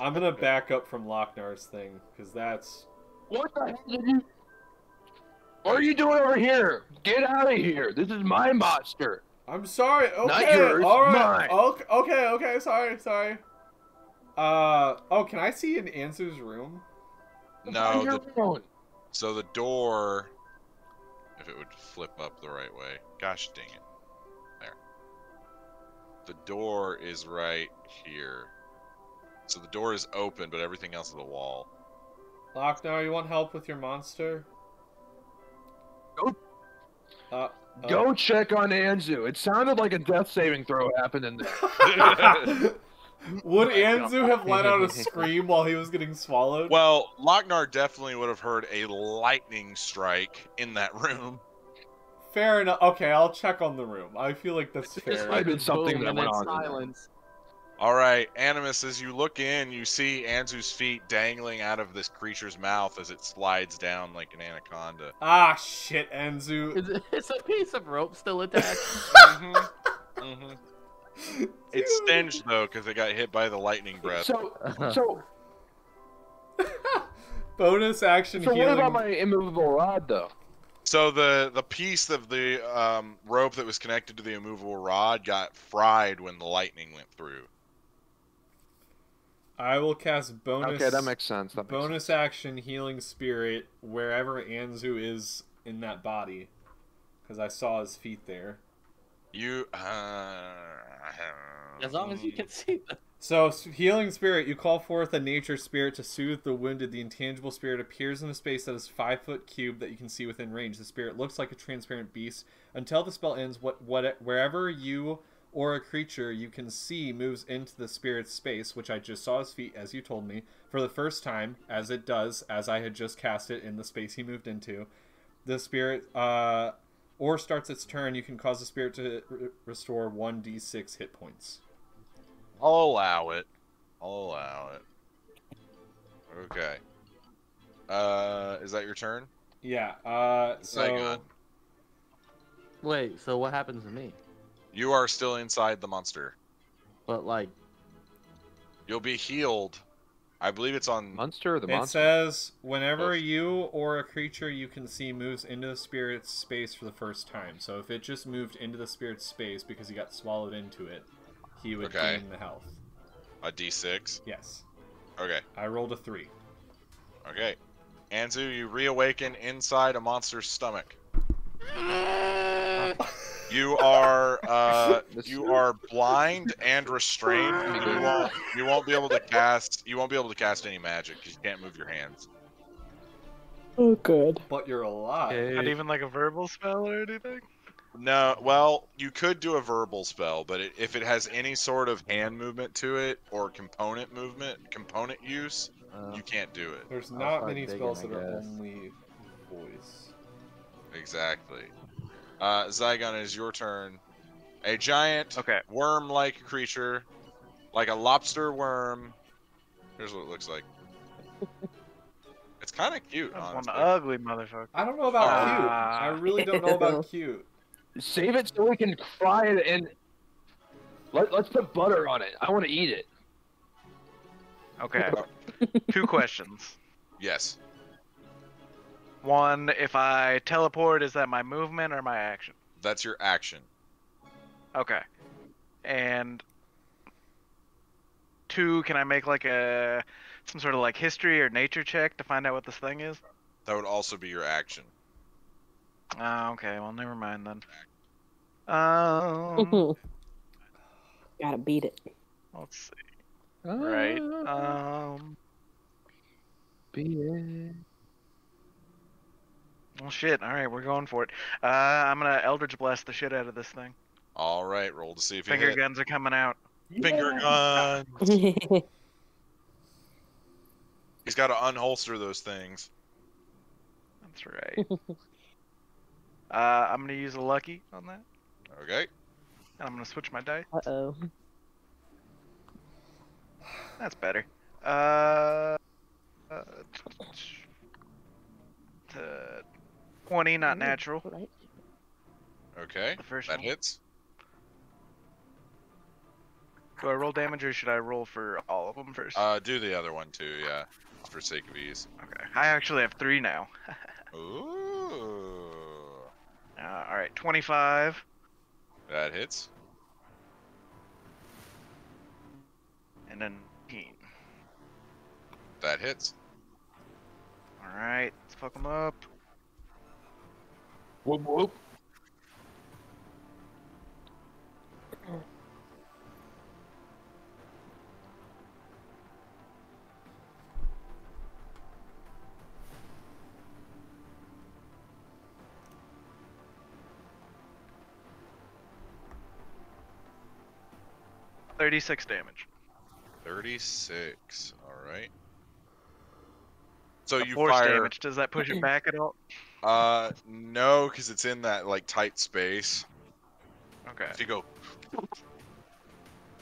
I'm gonna back up from Locknar's thing, because that's... What the hell did you... What are you doing over here? Get out of here. This is my monster. I'm sorry. Okay. Not yours. All right. Mine. Okay. Sorry. Oh, can I see in Anzu's room? No. So the door, if it would flip up the right way. Gosh dang it. There. The door is right here. So the door is open, but everything else is the wall. Locknar, you want help with your monster? Go check on Anzu. It sounded like a death saving throw happened in there. Would Anzu have let out a scream while he was getting swallowed? Well, Locknar definitely would have heard a lightning strike in that room. Fair enough. Okay, I'll check on the room. I feel like that's fair. This might have been something that went on. Silence. All right, Animus, as you look in, you see Anzu's feet dangling out of this creature's mouth as it slides down like an anaconda. Ah, shit, Anzu. It's a piece of rope still attached. It's stinged, though, because it got hit by the lightning breath. So... Bonus action healing. So what about my immovable rod, though? So the piece of the rope that was connected to the immovable rod got fried when the lightning went through. I will cast bonus. Okay, that makes sense. Bonus action healing spirit wherever Anzu is in that body, because I saw his feet there. You. As long as you can see them. So healing spirit, you call forth a nature spirit to soothe the wounded. The intangible spirit appears in a space that is 5-foot cube that you can see within range. The spirit looks like a transparent beast until the spell ends. Wherever you or a creature you can see moves into the spirit's space, which I just saw his feet, as you told me, for the first time, as it does, as I had just cast it in the space he moved into. The spirit, or starts its turn, you can cause the spirit to restore 1d6 hit points. I'll allow it. Okay. Is that your turn? Yeah, so... Wait, so what happens to me? You are still inside the monster. But, like... You'll be healed. I believe it's on... Monster or the monster? It says, whenever you or a creature you can see moves into the spirit's space for the first time. So if it just moved into the spirit's space because he got swallowed into it, he would gain the health. A d6? Yes. Okay. I rolled a 3. Okay. Anzu, you reawaken inside a monster's stomach. You are blind and restrained. And you won't be able to cast. You won't be able to cast any magic because you can't move your hands. Oh, good. But you're alive. Hey. Not even like a verbal spell or anything. No, well, you could do a verbal spell, but if it has any sort of hand movement to it or component movement, component use, you can't do it. There's not many spells that are only voice. Exactly. Zaigon, is your turn. A giant worm-like creature, like a lobster worm. Here's what it looks like. It's kind of cute, honestly. I'm an ugly motherfucker. I don't know about cute. I really don't know about cute. Save it so we can fry it and let's put butter on it. I want to eat it. Okay. 2 questions. Yes. 1, if I teleport, is that my movement or my action? That's your action. Okay. And 2, can I make like some sort of like history or nature check to find out what this thing is? That would also be your action. Oh, okay. Well, never mind then. Gotta beat it. Let's see. Right. be it. Well, shit. All right, we're going for it. I'm gonna Eldritch Blast the shit out of this thing. All right, roll to see if you hit. Finger guns are coming out. Finger guns. He's got to unholster those things. That's right. I'm gonna use a lucky on that. Okay. And I'm gonna switch my dice. Uh oh. That's better. Uh, 20, not natural. Okay. The first that one hits. Do I roll damage or should I roll for all of them first? Do the other one too, yeah. For sake of ease. Okay. I actually have 3 now. Ooh. Alright, 25. That hits. And then 18. That hits. Alright, let's fuck them up. Whoop whoop. $36 damage. 36. All right. So you force fire damage. Does that push it back at all? No, because it's in that like tight space. Okay. So you go,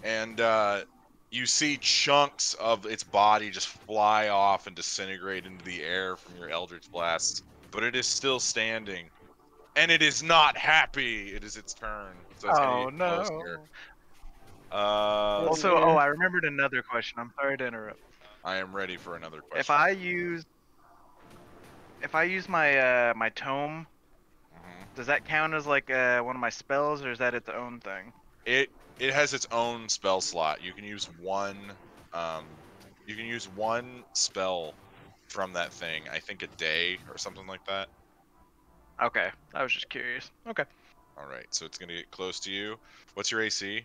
and you see chunks of its body just fly off and disintegrate into the air from your Eldritch Blast, but it is still standing, and it is not happy. It is its turn. So it's oh no. Also, oh, I remembered another question. I'm sorry to interrupt. I am ready for another question. If I use my my tome, does that count as like one of my spells, or is that its own thing? It has its own spell slot. You can use one spell from that thing. I think a day or something like that. Okay, I was just curious. Okay. All right, so it's gonna get close to you. What's your AC?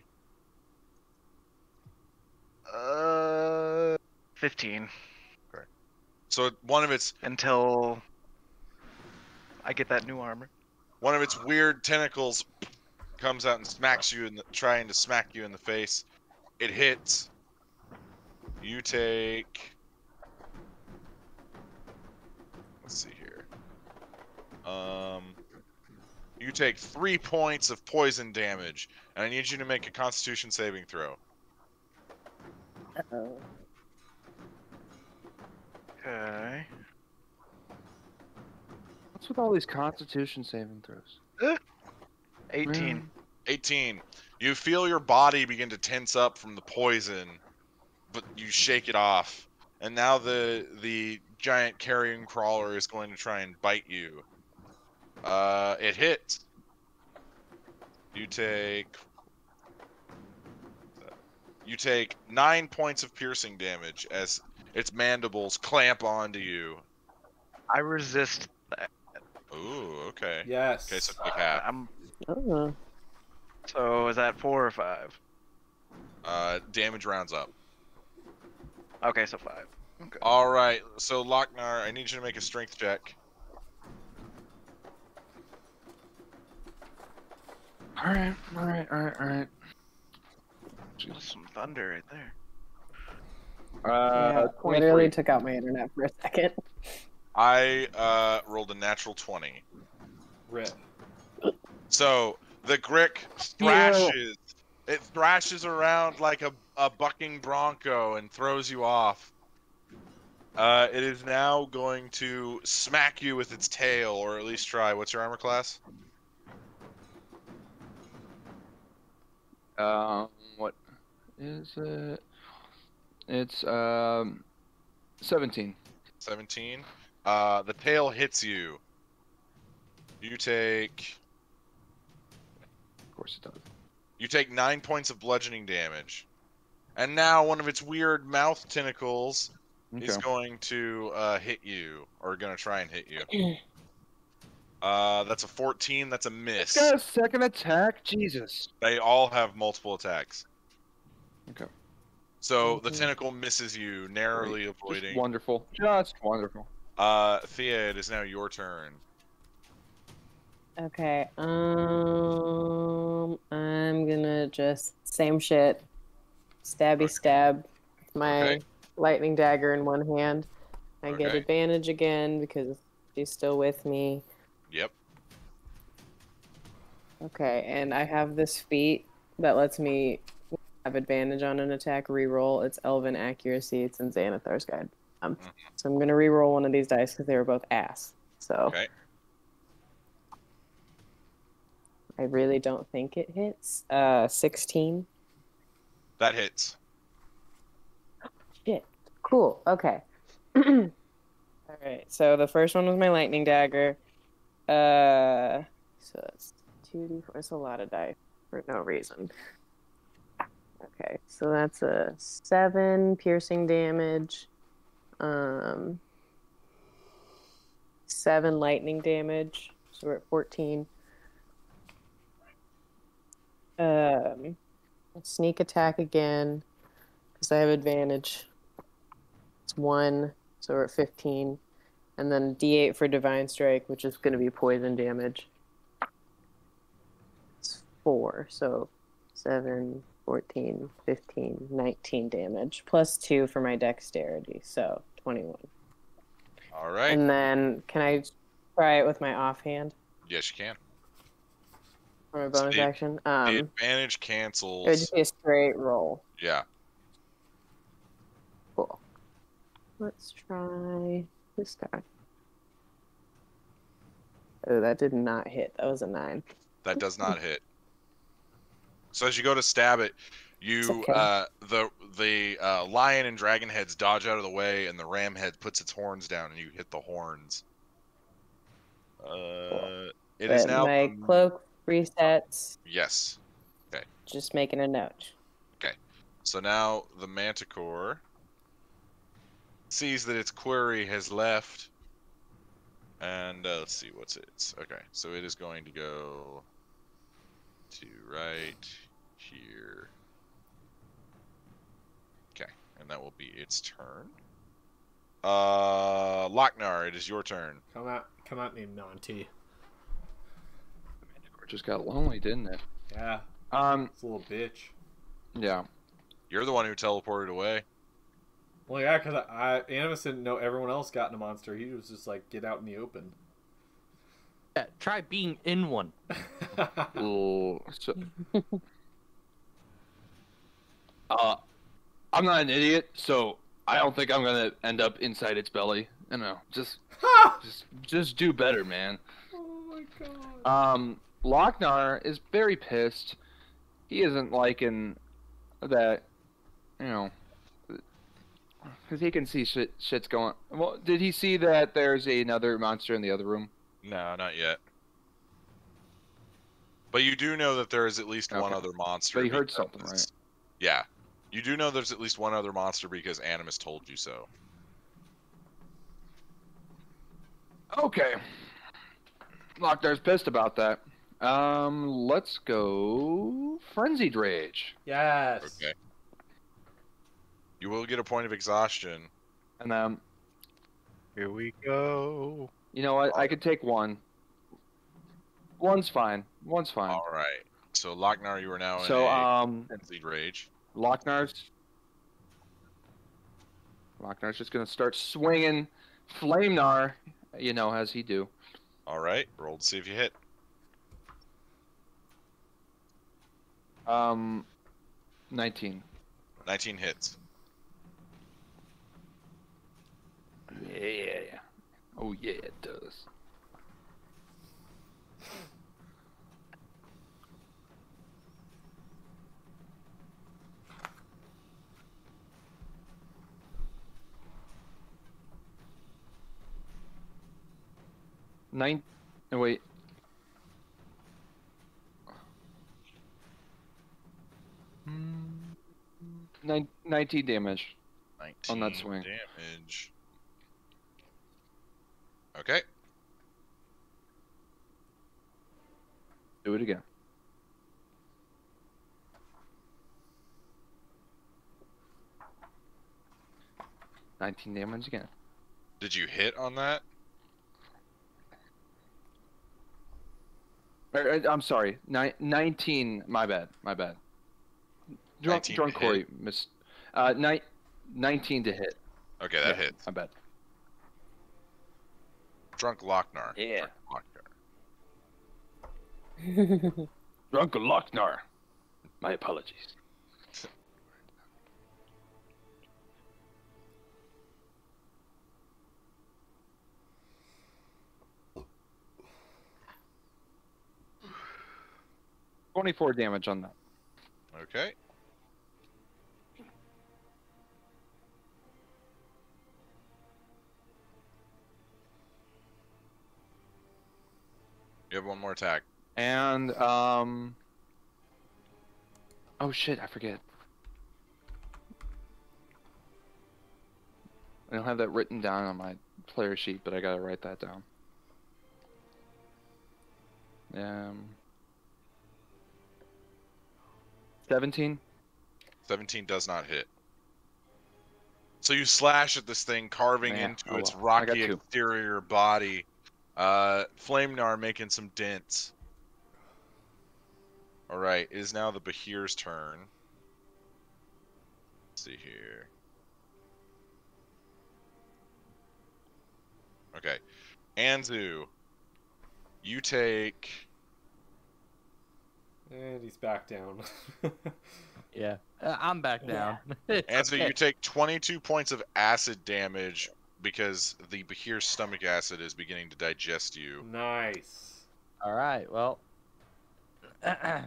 15. Okay. So one of its until I get that new armor. One of its weird tentacles comes out and smacks you, trying to smack you in the face. It hits. You take. Let's see here. You take 3 points of poison damage, and I need you to make a Constitution saving throw. Uh-oh. Okay. What's with all these Constitution saving throws? 18. Mm. 18. You feel your body begin to tense up from the poison, but you shake it off. And now the giant carrion crawler is going to try and bite you. It hits. You take... You take 9 points of piercing damage as its mandibles clamp onto you. I resist that. Ooh, okay. Yes. Okay, so take half. So is that 4 or 5? Damage rounds up. Okay, so 5. Okay. All right, so Locknar, I need you to make a strength check. All right. Some thunder right there. Yeah, literally took out my internet for a second. I rolled a natural 20. Rip. So the Grick thrashes. Ew. It thrashes around like a bucking bronco and throws you off. It is now going to smack you with its tail, or at least try. What's your armor class? What? Is it? It's 17. 17. The tail hits you. You take. Of course it does. You take 9 points of bludgeoning damage, and now one of its weird mouth tentacles is going to hit you, or going to try and hit you. That's a 14. That's a miss. It's got a second attack. Jesus. They all have multiple attacks. Okay. So the tentacle misses you, narrowly avoiding. Just wonderful. Just wonderful. Thea, it is now your turn. Okay. I'm gonna just same shit. Stabby stab. My lightning dagger in one hand. I get advantage again because she's still with me. Yep. Okay, and I have this feat that lets me have advantage on an attack reroll. It's Elven Accuracy. It's in Xanathar's Guide. So I'm gonna reroll one of these dice because they were both ass. So I really don't think it hits. 16. That hits. Shit. Cool. Okay. All right. So the first one was my lightning dagger. So that's 2d4. It's a lot of dice for no reason. Okay. So that's a 7 piercing damage. 7 lightning damage. So we're at 14. Sneak attack again because I have advantage. It's 1, so we're at 15. And then D8 for Divine Strike, which is going to be poison damage. It's 4, so 7, 14, 15, 19 damage. Plus 2 for my dexterity, so 21. All right. And then can I try it with my offhand? Yes, you can. Or a bonus action. The advantage cancels. It would just be a straight roll. Yeah. Cool. Let's try this guy. Oh, that did not hit. That was a 9. That does not hit. So as you go to stab it, you the lion and dragon heads dodge out of the way, and the ram head puts its horns down, and you hit the horns. Cool. It but is now my cloak. Resets. Yes. Okay. Just making a note. Okay. So now the Manticore sees that its quarry has left. And let's see what's its. Okay. So it is going to go to right here. Okay. And that will be its turn. Locknar, it is your turn. Come at me, Monty. Just got lonely, didn't it? Yeah. It's a little bitch. Yeah. You're the one who teleported away. Well, yeah, because Animus didn't know everyone else got in a monster. He was just like, get out in the open. Yeah, try being in one. Ooh, so... I'm not an idiot, so I don't think I'm gonna end up inside its belly. You know, just do better, man. Oh my god. Locknar is very pissed. He isn't liking that, you know, because he can see shit's going. Well, did he see that there's another monster in the other room? No, not yet. But you do know that there is at least one other monster. But he heard something, right? Yeah. You do know there's at least one other monster because Animus told you so. Okay. Locknar's pissed about that. Let's go Frenzied Rage. Yes. Okay. You will get a point of exhaustion. And here we go. You know what? I could take one. One's fine. One's fine. All right. So Locknar, you are now in Frenzied Rage. Locknar's just gonna start swinging Flamenar, you know, as he do. All right. Roll to see if you hit. Nineteen hits. Yeah. Oh yeah, it does. Wait. Nine, 19 damage. 19 on that swing. Damage. Okay. Do it again. 19 damage again. Did you hit on that? I'm sorry, 19. My bad. Drunk Corey missed. 19 to hit. Okay, that hits. My bad. Drunk Locknar. Yeah. Drunk Locknar. My apologies. $24 damage on that. Okay. You have one more attack. And oh shit, I forget. I don't have that written down on my player sheet, but I gotta write that down. Um, 17? 17 does not hit. So you slash at this thing, carving into its rocky exterior body. Flamnar making some dents. Alright, it is now the Behir's turn. Let's see here. Okay. Anzu, you take... And he's back down. Yeah, I'm back down. And so you take 22 points of acid damage because the Behir's stomach acid is beginning to digest you. Nice. All right, well. Okay.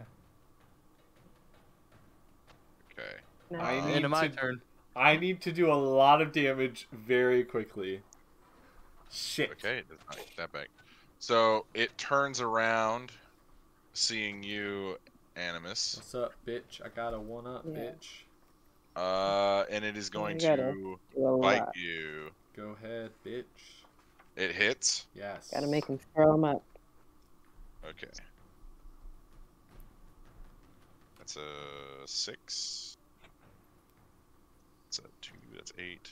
I need to do a lot of damage very quickly. Shit. Okay, that back. So it turns around... Seeing you, Animas. What's up, bitch? I got a one-up, bitch. And it is going to bite you. Go ahead, bitch. It hits? Yes. Gotta make him throw him up. Okay. That's a 6. That's a 2. That's 8. Okay,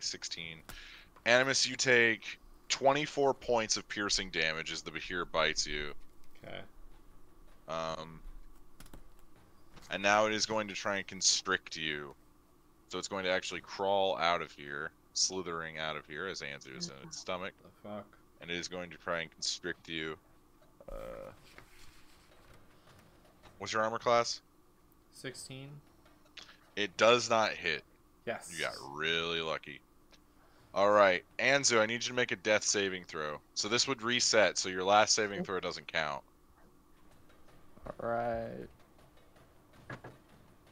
16. Animas, you take 24 points of piercing damage as the Behir bites you. Okay. And now it is going to try and constrict you. So it's going to actually crawl out of here, slithering out of here as Anzu is in its stomach. The fuck? And it is going to try and constrict you. What's your armor class? 16. It does not hit. Yes. You got really lucky. Alright, Anzu, I need you to make a death saving throw. So this would reset, so your last saving throw doesn't count. Alright.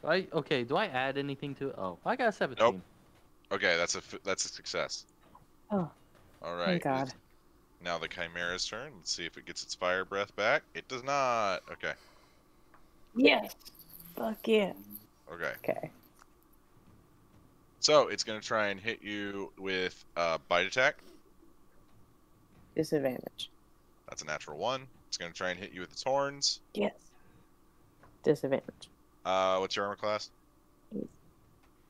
Okay, do I add anything to it? Oh, I got a 17. Nope. Okay, that's a success. Oh. Alright. Thank God. Now the Chimera's turn. Let's see if it gets its fire breath back. It does not. Okay. Yes. Fuck yeah. Okay. Okay. So, it's going to try and hit you with a bite attack. Disadvantage. That's a natural 1. It's going to try and hit you with its horns. Yes. Disadvantage. What's your armor class?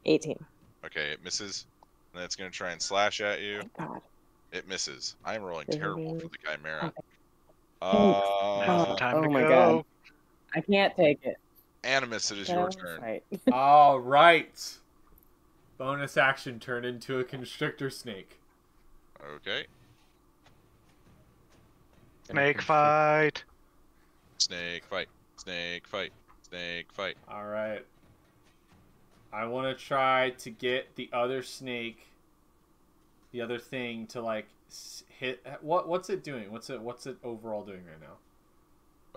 18. Okay, it misses. And then it's going to try and slash at you. Oh, God. It misses. I'm rolling terrible for the Chimera. Okay. Oh my God. I can't take it. Animus, it is your turn. Right. All right. Bonus action, turn into a constrictor snake. Okay. Snake fight. Snake fight. Snake fight. Snake fight. Alright. I want to try to get the other snake, the other thing to like hit. What's it doing? What's it overall doing right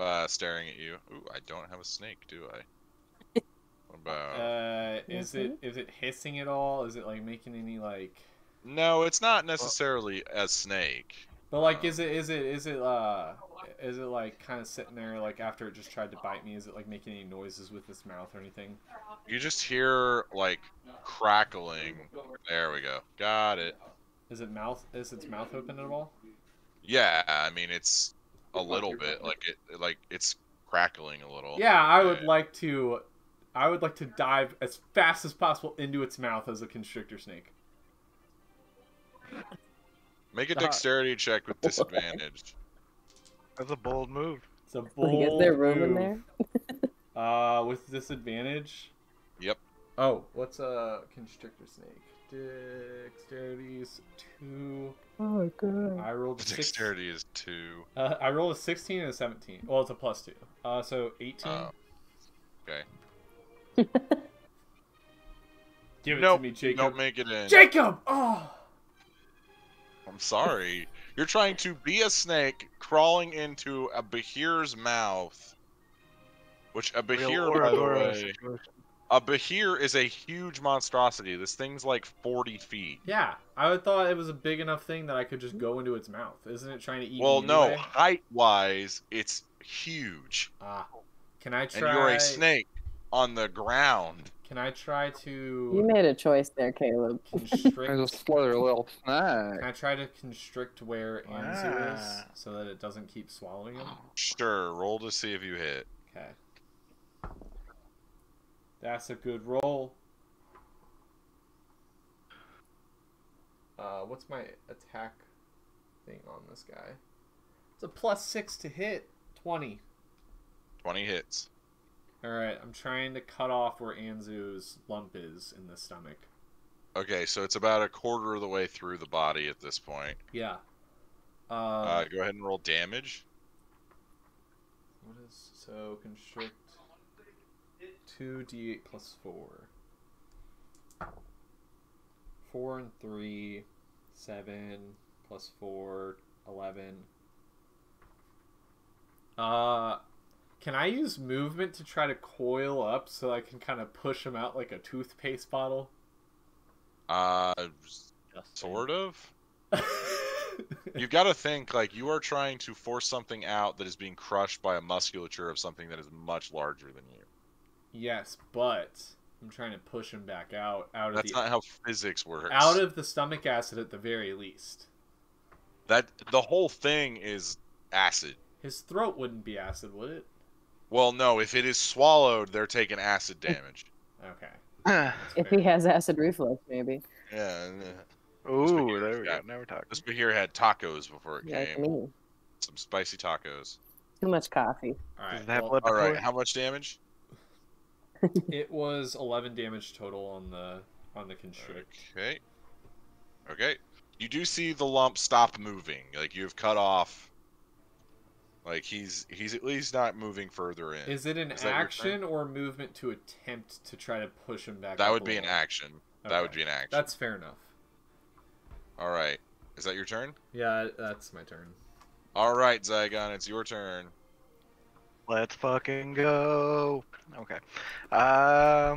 now? Staring at you. Ooh, I don't have a snake, do I? What about? Is it hissing at all? Is it like making any like? No, it's not necessarily a snake. But like, is it like kind of sitting there like after it just tried to bite me? Is it like making any noises with its mouth or anything? You just hear like crackling. There we go. Got it. Is its mouth open at all? Yeah, I mean it's a little bit like it's crackling a little. Yeah, I would like to dive as fast as possible into its mouth as a constrictor snake. Make a dexterity check with disadvantage. That's a bold move. It's a bold move. Is there room in there? With disadvantage? Yep. Oh, what's a constrictor snake? Dexterity is 2. Oh, good. I rolled dexterity is 2. I rolled a 16 and a 17. Well, it's a +2. So 18. Okay. Give it to me, Jacob. Don't make it in. Jacob! Oh! I'm sorry. You're trying to be a snake crawling into a Behir's mouth. Which a Behir, by the way, a Behir is a huge monstrosity. This thing's like 40 feet. Yeah, I would thought it was a big enough thing that I could just go into its mouth. Isn't it trying to eat me anyway? No, height-wise, it's huge. Can I try... And you're a snake on the ground. Can I try to... You made a choice there, Caleb. There's a slither little snack. Can I try to constrict where Anzu is so that it doesn't keep swallowing him? Sure, roll to see if you hit. Okay. That's a good roll. What's my attack thing on this guy? It's a +6 to hit. 20. 20 hits. Alright, I'm trying to cut off where Anzu's lump is in the stomach. Okay, so it's about a quarter of the way through the body at this point. Yeah. Go ahead and roll damage. What is... So, constrict... 2d8 plus 4. 4 and 3. 7 plus 4. 11. Can I use movement to try to coil up so I can kind of push him out like a toothpaste bottle? Sort of. You've got to think, like, you are trying to force something out that is being crushed by a musculature of something that is much larger than you. Yes, but I'm trying to push him back out of the... That's not how physics works. Out of the stomach acid at the very least. That the whole thing is acid. His throat wouldn't be acid, would it? Well, no. If it is swallowed, they're taking acid damage. Okay. If he has acid reflux, maybe. Yeah. Ooh, there we go. Now we're talking. This Behir had tacos before it came. Me. Some spicy tacos. Too much coffee. All right. All right. How much damage? It was 11 damage total on the constrict. Okay. Okay. You do see the lump stop moving. Like you've cut off. Like he's at least not moving further in. Is it an action or movement to attempt to try to push him back? That would be an action. Okay. That would be an action. That's fair enough. All right. Is that your turn? Yeah, that's my turn. All right, Zaigon, it's your turn. Let's fucking go. Okay. I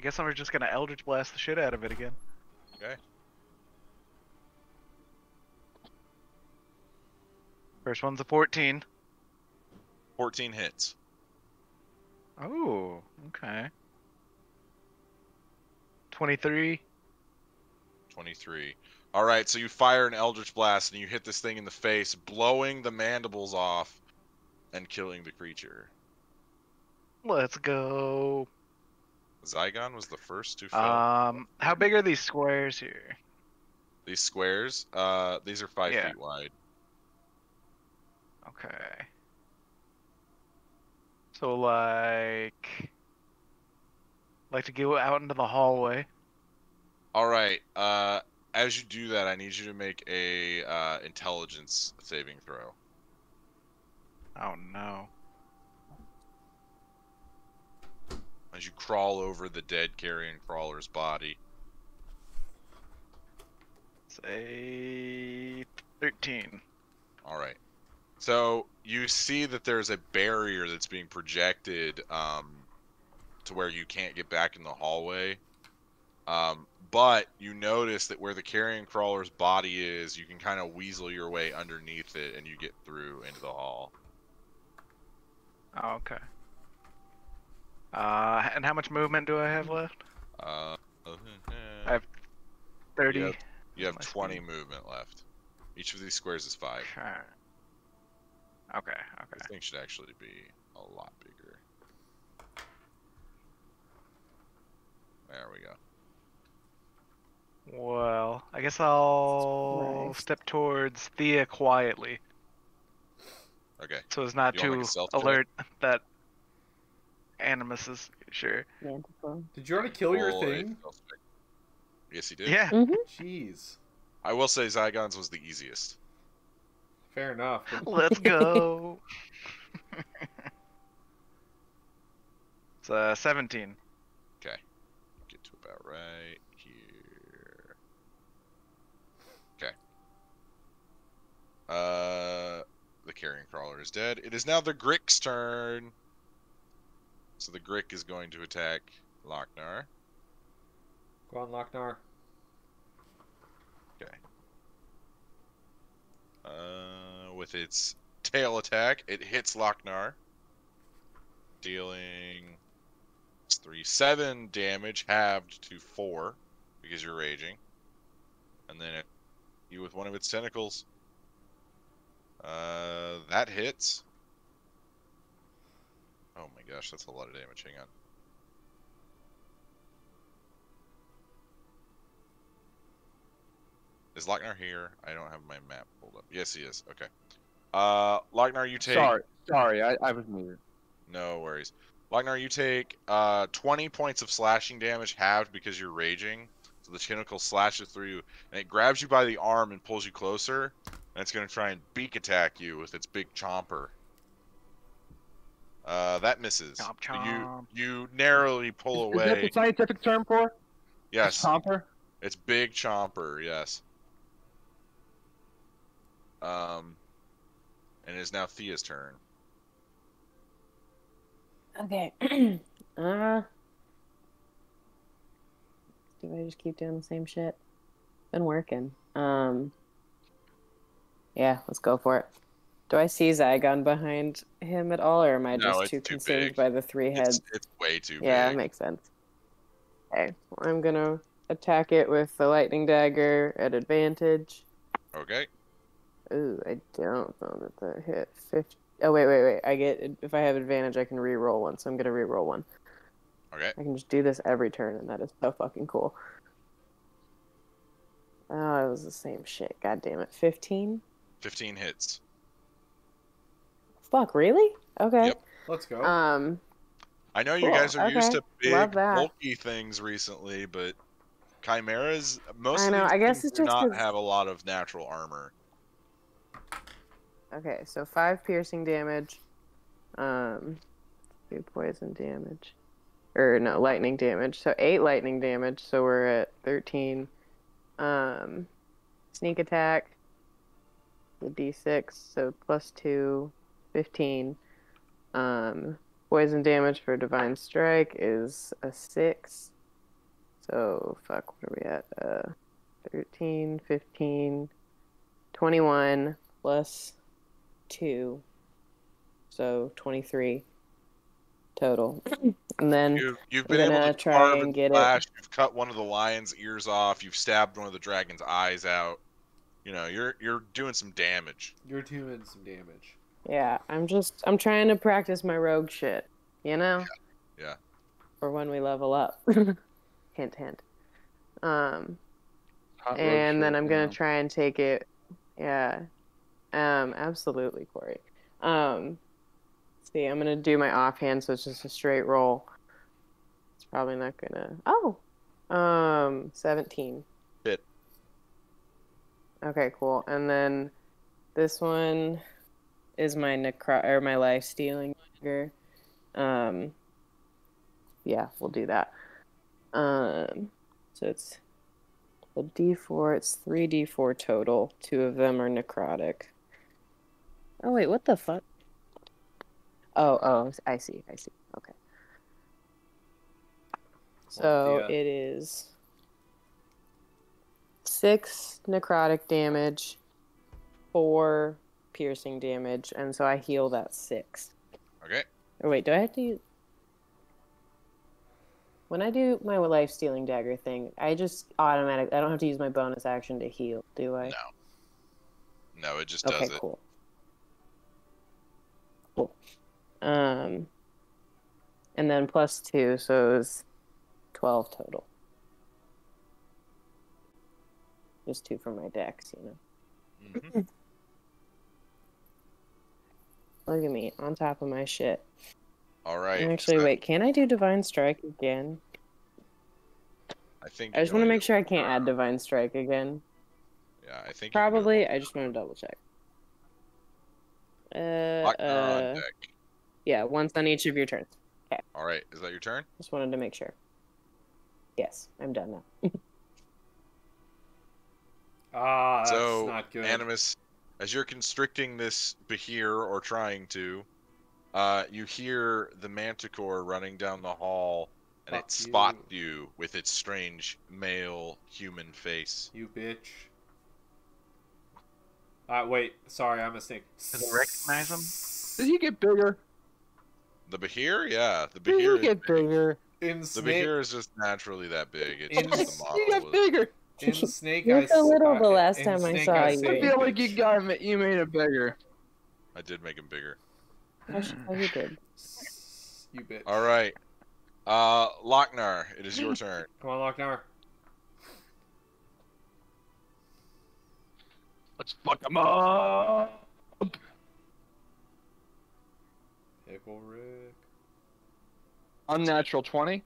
guess I'm just gonna Eldritch Blast the shit out of it again. Okay. First one's a 14. 14 hits. Oh, okay. 23. 23. All right, so you fire an Eldritch Blast and you hit this thing in the face, blowing the mandibles off and killing the creature. Let's go. Zaigon was the first to fail. How big are these squares here? These squares? These are 5 feet wide. Okay. So, like to go out into the hallway. All right. As you do that, I need you to make a intelligence saving throw. Oh no! As you crawl over the dead Carrion Crawler's body. Say 13. All right. So you see that there's a barrier that's being projected to where you can't get back in the hallway. But you notice that where the Carrion Crawler's body is, you can kind of weasel your way underneath it and you get through into the hall. Oh, okay. And how much movement do I have left? I have 30. You have 20 movement left. Each of these squares is 5. Okay. Okay, okay. This thing should actually be a lot bigger. There we go. Well, I guess I'll step towards Thia quietly. Okay. So it's not too alert that Animus is Did you already kill your thing? Yes, he did. Yeah. Mm-hmm. Jeez. I will say Zygon's was the easiest. Fair enough. Let's go. It's 17. Okay. Get to about right here. Okay. The Carrion Crawler is dead. It is now the Grick's turn. So the Grick is going to attack Locknar. Go on, Locknar. Okay. With its tail attack, it hits Locknar, dealing 3-7 damage, halved to 4 because you're raging, and then you with one of its tentacles. That hits. Oh my gosh, that's a lot of damage. Hang on. Is Locknar here? I don't have my map pulled up. Yes, he is. Okay. Locknar, you take... Sorry, I was muted. No worries. Locknar, you take 20 points of slashing damage, halved because you're raging. So the tentacle slashes through you, and it grabs you by the arm and pulls you closer, and it's going to try and beak attack you with its big chomper. That misses. Chomp, chomp. You narrowly pull away. Is that the scientific term for? Yes. A chomper? It's big chomper, yes. And it is now Thea's turn. Okay. Do I just keep doing the same shit? Been working. Yeah, let's go for it. Do I see Zaigon behind him at all, or am I just too consumed by the three heads? It's way too big. Yeah, it makes sense. Okay, well, I'm gonna attack it with the lightning dagger at advantage. Okay. Ooh, I don't know that that hit 50. Oh, wait. I get, if I have advantage, I can re-roll one, so I'm going to re-roll one. Okay. I can just do this every turn, and that is so fucking cool. Oh, it was the same shit. God damn it. 15? 15 hits. Fuck, really? Okay. Yep. Let's go. I know you guys are used to big, bulky things recently, but chimeras, most of these do not have a lot of natural armor. Okay, so 5 piercing damage, 2 poison damage, or no, lightning damage. So 8 lightning damage, so we're at 13. Sneak attack, the d6, so plus 2, 15. Poison damage for divine strike is a 6. So, fuck, what are we at? 13, 15, 21, plus 2, so 23 total. And then you've been able to try and get it. You've cut one of the lion's ears off. You've stabbed one of the dragon's eyes out. You know, you're doing some damage. You're doing some damage. Yeah, I'm trying to practice my rogue shit. You know. Yeah. For when we level up. Hint, hint. And then I'm gonna try and take it. Yeah. Absolutely, Corey. See, I'm gonna do my offhand, so it's just a straight roll. It's probably not gonna. 17. Hit. Okay, cool. And then this one is my my life stealing dagger. Yeah, we'll do that. So it's a d4. It's 3d4 total. 2 of them are necrotic. Oh, wait, what the fuck? Oh, I see. Okay. So it is 6 necrotic damage, 4 piercing damage, and so I heal that 6. Okay. Oh, wait, do I have to use... When I do my life-stealing dagger thing, I just I don't have to use my bonus action to heal, do I? No. No, it just does it. Okay, cool. Cool. And then plus 2, so it was 12 total. Just two from my decks, you know. Mm-hmm. Look at me, on top of my shit. All right. And actually, wait, can I do Divine Strike again? I think. I just want to make sure I can't add Divine Strike again. Yeah, I think. Probably. I just want to double check. Locknar on deck. Yeah, once on each of your turns. Okay. All right. Is that your turn? Just wanted to make sure. Yes, I'm done now. Ah, that's so, not good. Animus, as you're constricting this Behir, or trying to, you hear the Manticore running down the hall, and it spots you with its strange male human face. You bitch. Wait, sorry, I'm a snake. Does it recognize him? Did he get bigger? The Behir? Yeah, the Behir. Did he get bigger? In the Behir is just naturally that big. It's just the model. He got bigger! In Snake, you were so little the last time I saw you. I feel like you made it bigger. I did make him bigger. Oh, you did. You bitch. All right, Locknar, it is your turn. Come on, Locknar. Let's fuck him up. Pickle Rick. Unnatural 20.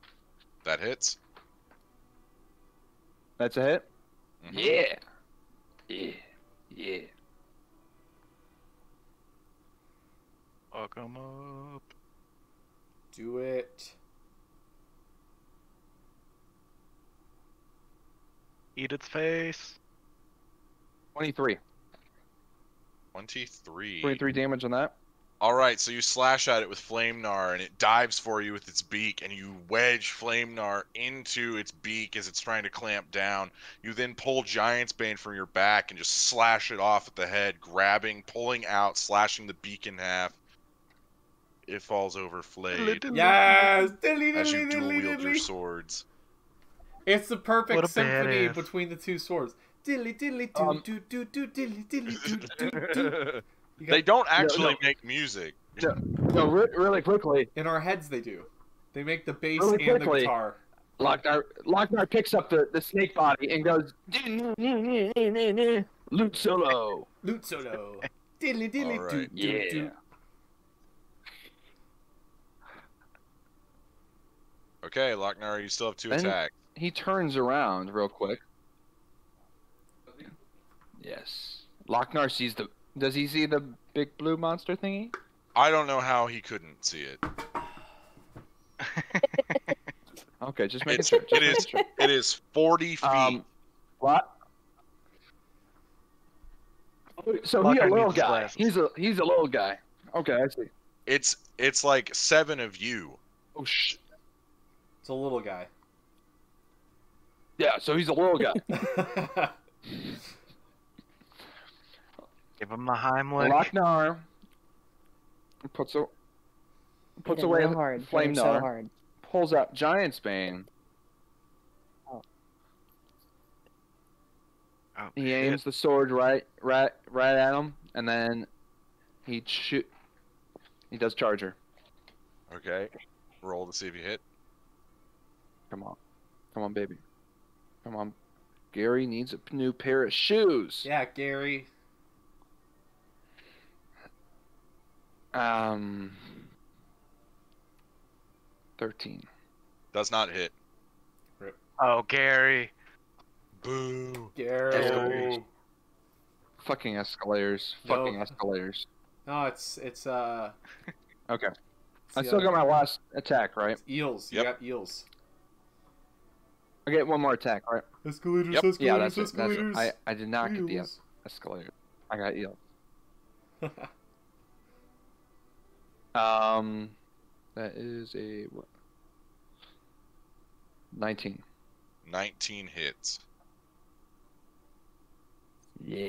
That hits. That's a hit? Mm-hmm. Yeah. Yeah. Yeah. Fuck 'em up. Do it. Eat its face. 23. 23. 23 damage on that. Alright, so you slash at it with Flamnar, and it dives for you with its beak, and you wedge Flamnar into its beak as it's trying to clamp down. You then pull Giant's Bane from your back and just slash it off at the head, grabbing, pulling out, slashing the beak in half. It falls over flayed. Yes! As you dual wield your swords. It's the perfect symphony between the two swords. Dilly dilly do do do dilly dilly do do do. They don't actually make music. No, really quickly. In our heads, they do. They make the bass really and the guitar. Locknar picks up the snake body and goes, loot solo. Loot solo. Diddly diddly right. Yeah. Okay, Locknar, you still have two attacks. He turns around real quick. Yes. Locknar sees the... Does he see the big blue monster thingy? I don't know how he couldn't see it. Okay, just make sure. It is 40 feet. What? So he's a little guy. He's a little guy. Okay, I see. It's like 7 of you. Oh shit. It's a little guy. Yeah, so he's a little guy. Give him the Heimlich. Locknar puts away Flamnar, pulls out Giant's Bane. Oh, he aims the sword right at him, and then he does Charger. Okay, roll to see if you hit. Come on, baby, come on. Gary needs a new pair of shoes. Yeah, Gary. Um, 13. Does not hit. Rip. Oh, Gary. Boo. Gary. Fucking escalators. No. Fucking escalators. No, it's. Okay. I still got my last attack, right? It's eels. Yep. You got eels. I get one more attack, right? Escalators. Yep. Escalators. Yeah, that's escalators. It. I did not get the escalator. I got eels. That is a what? 19. 19 hits. Yeah.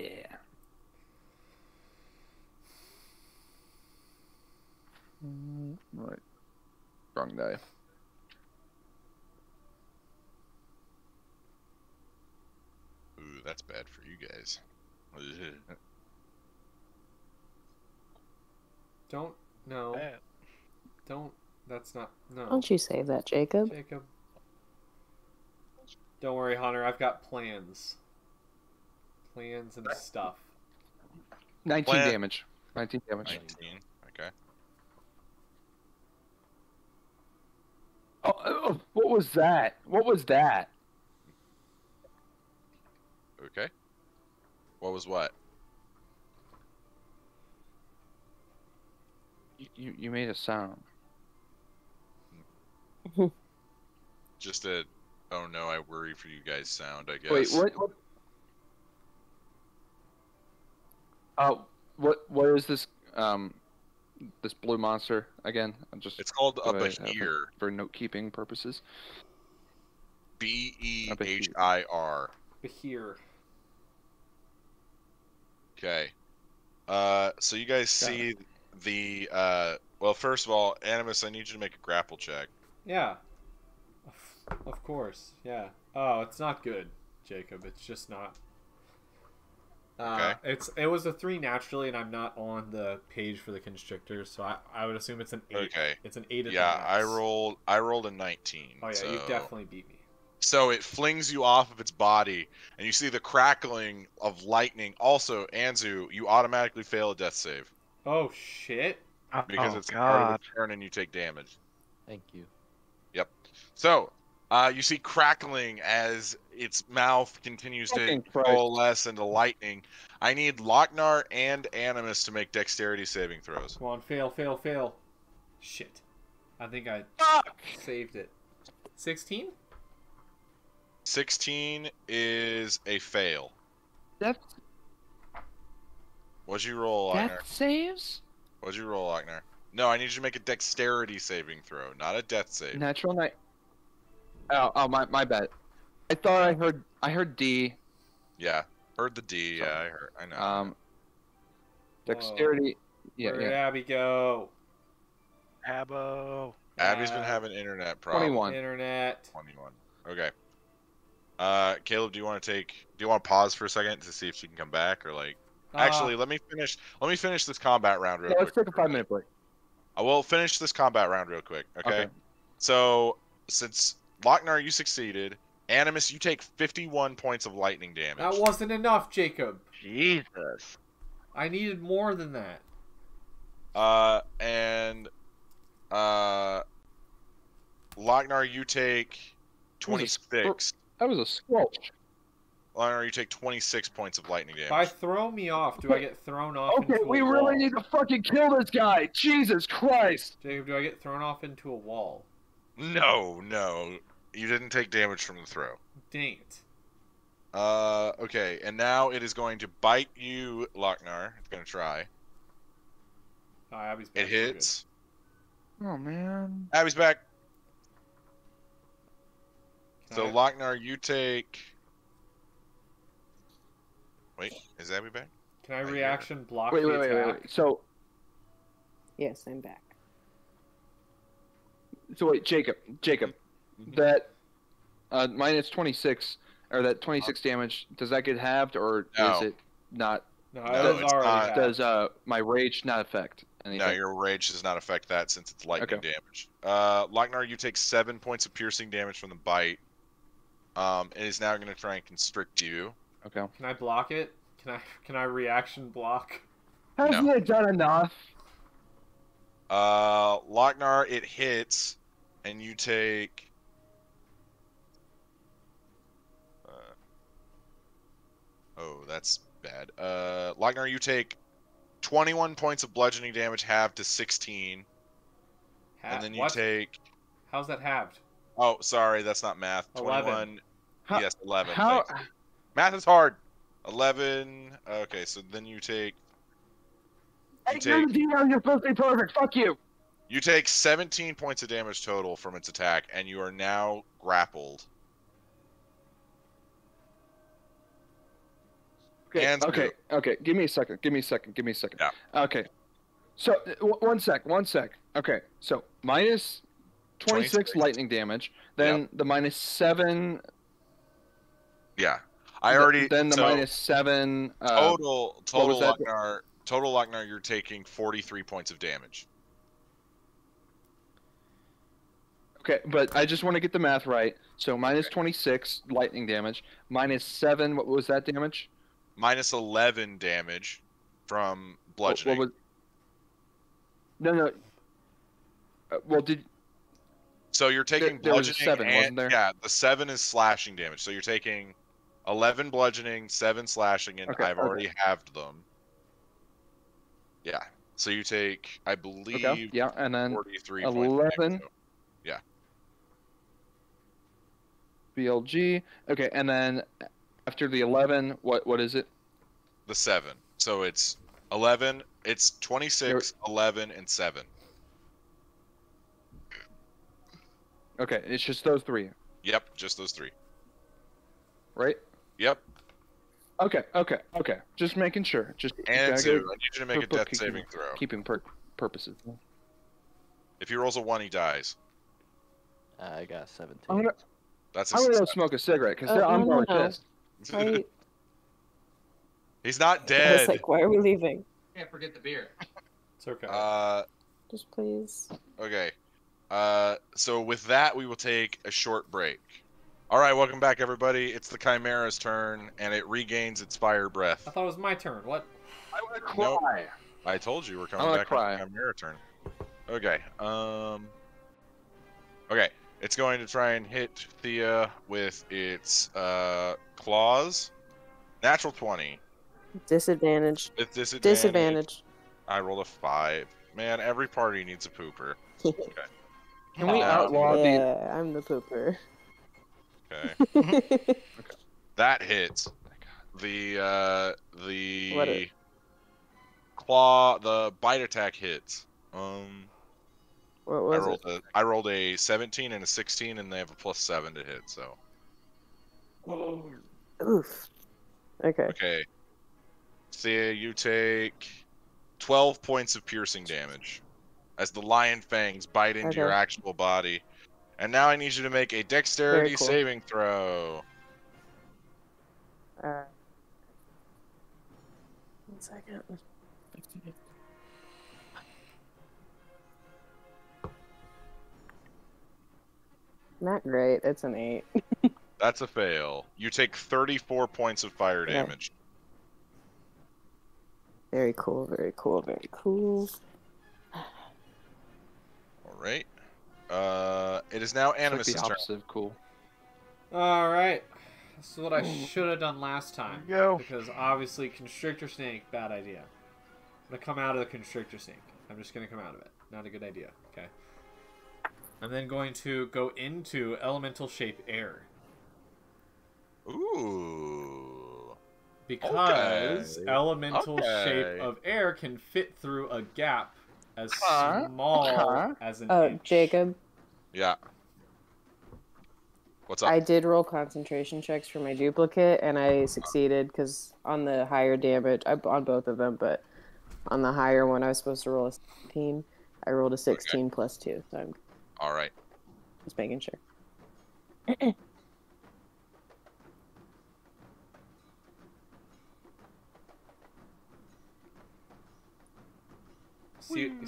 Right. Wrong die. Ooh, that's bad for you guys. Don't. No. Don't. That's not. No. Don't you save that, Jacob? Jacob. Don't worry, Hunter. I've got plans. Plans and stuff. 19 Plan. Damage. 19 damage. 19. Okay. Oh, what was that? What was that? Okay. What was what? You made a sound. Just a oh no, I worry for you guys sound, I guess. Wait, what? Where is this this blue monster again? I'm just it's called a Behir for note keeping purposes. B-E-H-I-R. Behir. Okay. So you guys see the well, first of all, Animus, I need you to make a grapple check. Yeah. Of course, yeah. Oh, it's not good, Jacob. It's just not. Okay. It was a 3 naturally, and I'm not on the page for the constrictors, so I would assume it's an 8. Okay. It's an 8 of yeah, I rolled a 19. Oh yeah, so you definitely beat me. So it flings you off of its body, and you see the crackling of lightning. Also, Anzu, you automatically fail a death save. Oh shit! Because it's part of the turn, and you take damage. Thank you. Yep. So. You see crackling as its mouth continues to coalesce into lightning. I need Locknar and Animus to make dexterity saving throws. Come on, fail, fail, fail. Shit. I think I saved it. 16? 16 is a fail. That's... What'd you roll, Locknar? That saves? What'd you roll, Locknar? No, I need you to make a dexterity saving throw, not a death save. Natural night. Oh my bad. I thought I heard D. Yeah, heard the D. Sorry. Yeah, I know. Dexterity. Whoa. Yeah. Where did Abby go? Abbo. Abby's been having internet problems. 21. Internet. 21. Okay. Caleb, do you want to pause for a second to see if she can come back or like? Actually, let me finish this combat round real quick. Let's take a 5-minute break. I will finish this combat round real quick. Okay. So since. Locknar, you succeeded. Animus, you take 51 points of lightning damage. That wasn't enough, Jacob. Jesus. I needed more than that. Locknar, you take 26. That was a squelch. Locknar, you take 26 points of lightning damage. If I throw me off, do I get thrown off into a wall? Okay, we really need to fucking kill this guy. Jesus Christ. Jacob, do I get thrown off into a wall? No. You didn't take damage from the throw. Dang it. Okay, and now it is going to bite you, Locknar. It's going to try. Oh, Abby's back. It hits. Oh, man. Abby's back. So, Locknar, you take... Wait, is Abby back? Can I reaction block the attack? Wait. So... Yes, I'm back. So wait, Jacob, that minus 26 or that 26 damage, does that get halved or is it not? No, it's not. Does my rage not affect anything? No, your rage does not affect that since it's lightning damage. Locknar, you take 7 points of piercing damage from the bite. It is now going to try and constrict you. Okay. Can I block it? Can I reaction block? Hasn't it done enough? Locknar, it hits. And you take... oh, that's bad. Locknar, you take 21 points of bludgeoning damage, halved to 16. And then you take... How's that halved? Oh, sorry, that's not math. 11. 21. Yes, 11. How... Math is hard. 11. Okay, so then you take... You're supposed to be perfect. Fuck you. You take 17 points of damage total from its attack, and you are now grappled. Okay. Give me a second. Yeah. Okay. So, one sec. Okay, so minus 26 lightning damage, then the minus 7... Yeah. Then the minus 7... total Locknar, you're taking 43 points of damage. Okay, but I just want to get the math right. So minus 26 lightning damage, minus 7. What was that damage? minus 11 damage from bludgeoning. No. So you're taking bludgeoning. There was 7, wasn't there? Yeah, the 7 is slashing damage. So you're taking 11 bludgeoning, 7 slashing, and okay, I've already halved them. Yeah. So you take, I believe, okay, yeah, and then 43 11. So. Yeah. BLG. Okay, and then after the 11, what is it? The 7. So it's 11. It's 26, 11, and 7. Okay, it's just those 3. Yep, just those 3. Right? Yep. Okay. Just making sure. Just and so I need you to make a death saving throw. Keeping purposes. If he rolls a 1, he dies. I got 17. I'm gonna go smoke a cigarette because I'm going pissed. He's not dead. I was like, why are we leaving? Can't forget the beer. It's okay. Just please. Okay. So with that, we will take a short break. All right, welcome back, everybody. It's the Chimera's turn, and it regains its fire breath. I thought it was my turn. What? I want to cry. Nope. I told you we're coming back on the Chimera turn. Okay. Okay. It's going to try and hit Thea with its claws. Natural 20. Disadvantage. With disadvantage. I rolled a 5. Man, every party needs a pooper. Okay. Can we outlaw the? Yeah, I'm the pooper. Okay. Okay. That hits. The claw, the bite attack hits. What was it? I rolled a 17 and a 16, and they have a +7 to hit. So. Whoa. Oof. Okay. Okay. Thea, you take 12 points of piercing damage as the lion fangs bite into your actual body. And now I need you to make a dexterity saving throw. One second. Not great. It's an 8. That's a fail. You take 34 points of fire damage. Very cool. All right. It is now Animus' turn. Cool. All right. This is what I should have done last time. Go. Because obviously Constrictor Snake, bad idea. I'm going to come out of the Constrictor Snake. I'm just going to come out of it. Not a good idea. Okay. I'm then going to go into Elemental Shape Air. Ooh. Because Elemental Shape of Air can fit through a gap as small as an inch. Jacob. Yeah. What's up? I did roll concentration checks for my duplicate, and I succeeded because on the higher damage, on both of them, but on the higher one, I was supposed to roll a 16. I rolled a 16 plus 2. So I'm all right. Just making sure.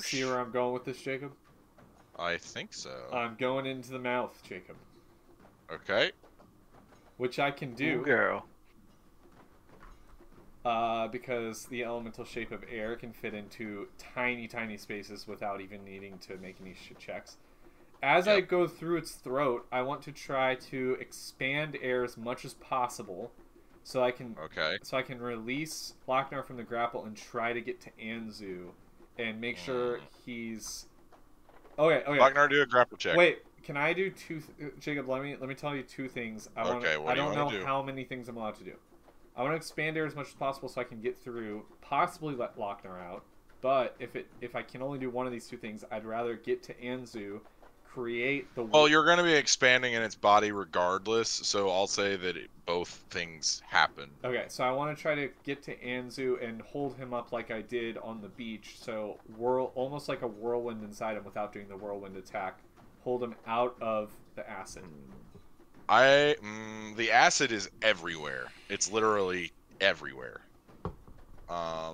See where I'm going with this, Jacob? I think so. I'm going into the mouth, Jacob. Okay. Which I can do. Ooh, girl. Because the elemental shape of air can fit into tiny, tiny spaces without even needing to make any checks. As I go through its throat, I want to try to expand air as much as possible, so I can. Okay. So I can release Locknar from the grapple and try to get to Anzu. And make sure he's okay. Locknar, do a grapple check. Wait, can I do two? Jacob, let me tell you two things. I don't know how many things I'm allowed to do. I want to expand air as much as possible so I can get through, possibly let Locknar out. But if I can only do one of these two things, I'd rather get to Anzu, create the. Well, you're going to be expanding in its body regardless, so I'll say that both things happen. Okay, so I want to try to get to Anzu and hold him up like I did on the beach, so almost like a whirlwind inside him without doing the whirlwind attack. Hold him out of the acid. The acid is everywhere. It's literally everywhere. I'll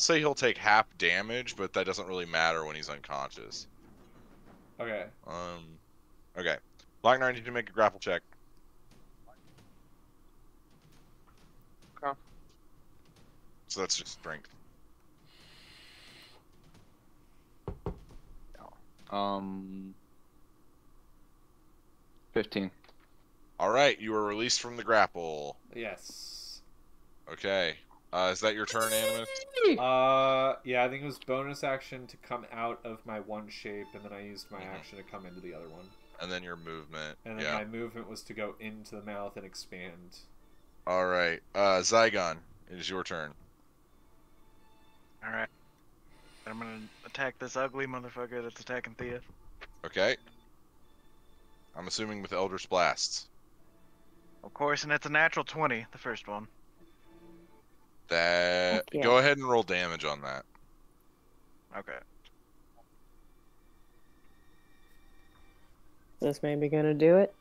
say he'll take half damage, but that doesn't really matter when he's unconscious. Okay. Okay. Locknar, I need you to make a grapple check. So that's just strength. No. 15. All right, you were released from the grapple. Yes. Okay. Is that your turn, Animus? Yeah, I think it was bonus action to come out of my one shape, and then I used my action to come into the other one. And then your movement. And then my movement was to go into the mouth and expand. All right. Zaigon, it is your turn. All right. I'm going to attack this ugly motherfucker that's attacking Thea. Okay. I'm assuming with Elder's Blasts. Of course, and it's a natural 20, the first one. That go ahead and roll damage on that. Okay. Is this maybe gonna do it?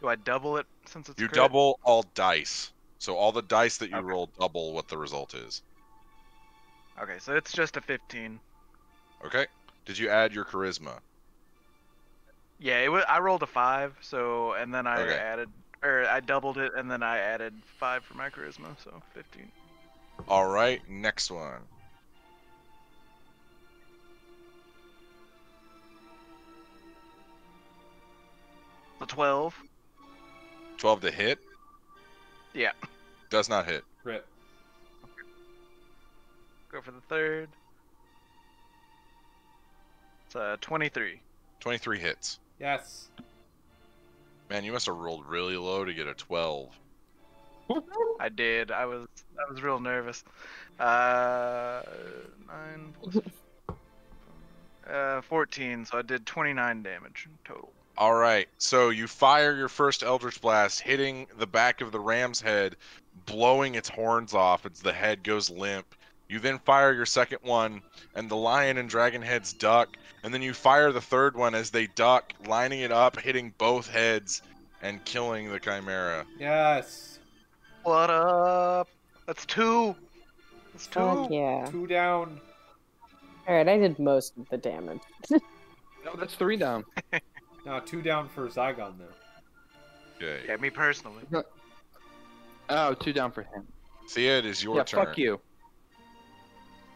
Do I double it since it's? You crit? Double all dice, so all the dice that you roll double what the result is. Okay, so it's just a 15. Okay. Did you add your charisma? Yeah, it was, I rolled a 5, so and then I added, or I doubled it, and then I added 5 for my charisma, so 15. All right, next one. The 12. 12 to hit. Yeah. Does not hit. Rip. Okay. Go for the third. It's 23. 23 hits. Yes. Man, you must have rolled really low to get a 12. I did. I was real nervous. 9 plus 14, so I did 29 damage total. All right. So you fire your first Eldritch Blast, hitting the back of the ram's head, blowing its horns off. It's the head goes limp. You then fire your second one, and the lion and dragon heads duck, and then you fire the third one as they duck, lining it up, hitting both heads, and killing the Chimera. Yes. What up? That's 2. That's 2. Oh, yeah. 2 down. All right, I did most of the damage. No, that's 3 down. No, 2 down for Zaigon though. Okay. Yeah, me personally. Oh, 2 down for him. Thea, it is your turn. Yeah, fuck you.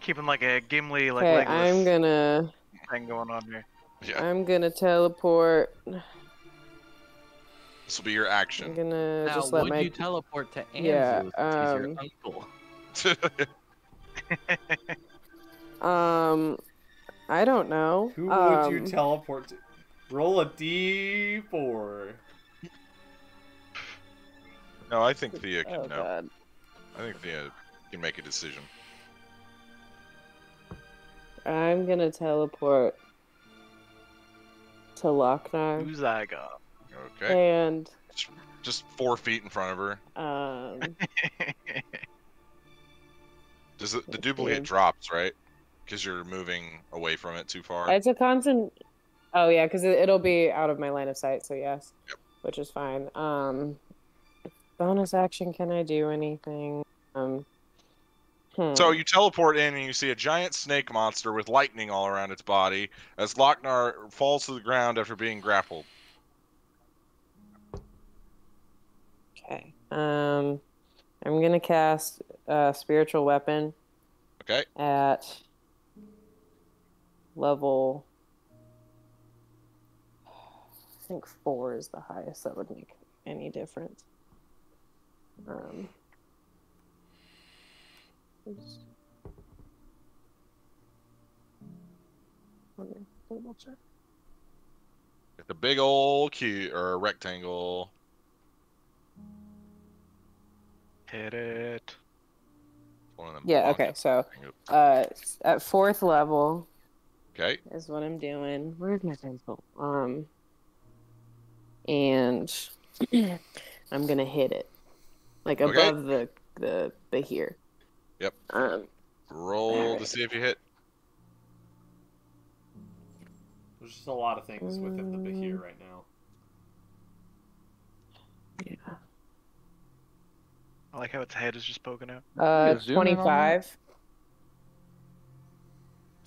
Keeping like a Gimli, like I'm gonna thing going on here. Yeah. I'm gonna teleport. This will be your action. I'm gonna now, just let my... you teleport to Anzu? Yeah. He's your uncle. I don't know. Who would you teleport to? Roll a D4. No, I think Thea can know. God. I think Thea can make a decision. I'm gonna teleport to Locknar. Who's I got? Okay. And just 4 feet in front of her. Does it, the duplicate drops, right? Because you're moving away from it too far. It's a constant. Oh yeah, because it'll be out of my line of sight. So yes, which is fine. Bonus action. Can I do anything? So you teleport in and you see a giant snake monster with lightning all around its body as Locknar falls to the ground after being grappled. Okay. I'm going to cast a spiritual weapon. Okay. At level... I think 4 is the highest. That would make any difference. Just let me double check. It's a big old cube or rectangle. Hit it. One of them okay, so at 4th level. Okay. Is what I'm doing. Where's my pencil? And I'm gonna hit it. Like above the here. Yep. Roll to see if you hit. There's just a lot of things within the Behir right now. Yeah. I like how its head is just poking out. 25.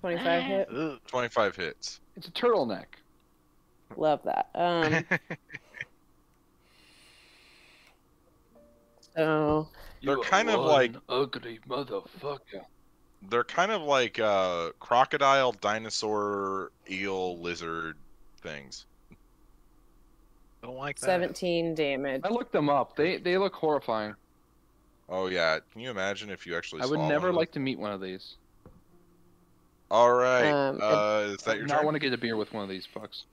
25 hit. 25 hits. It's a turtleneck. Love that. So they're kind of like ugly motherfucker. They're kind of like crocodile, dinosaur, eel, lizard things. Don't like that. 17 damage. I looked them up. They look horrifying. Oh yeah. Can you imagine if you actually saw I would never like to meet one of these. Alright. Is that your turn? I want to get a beer with one of these fucks.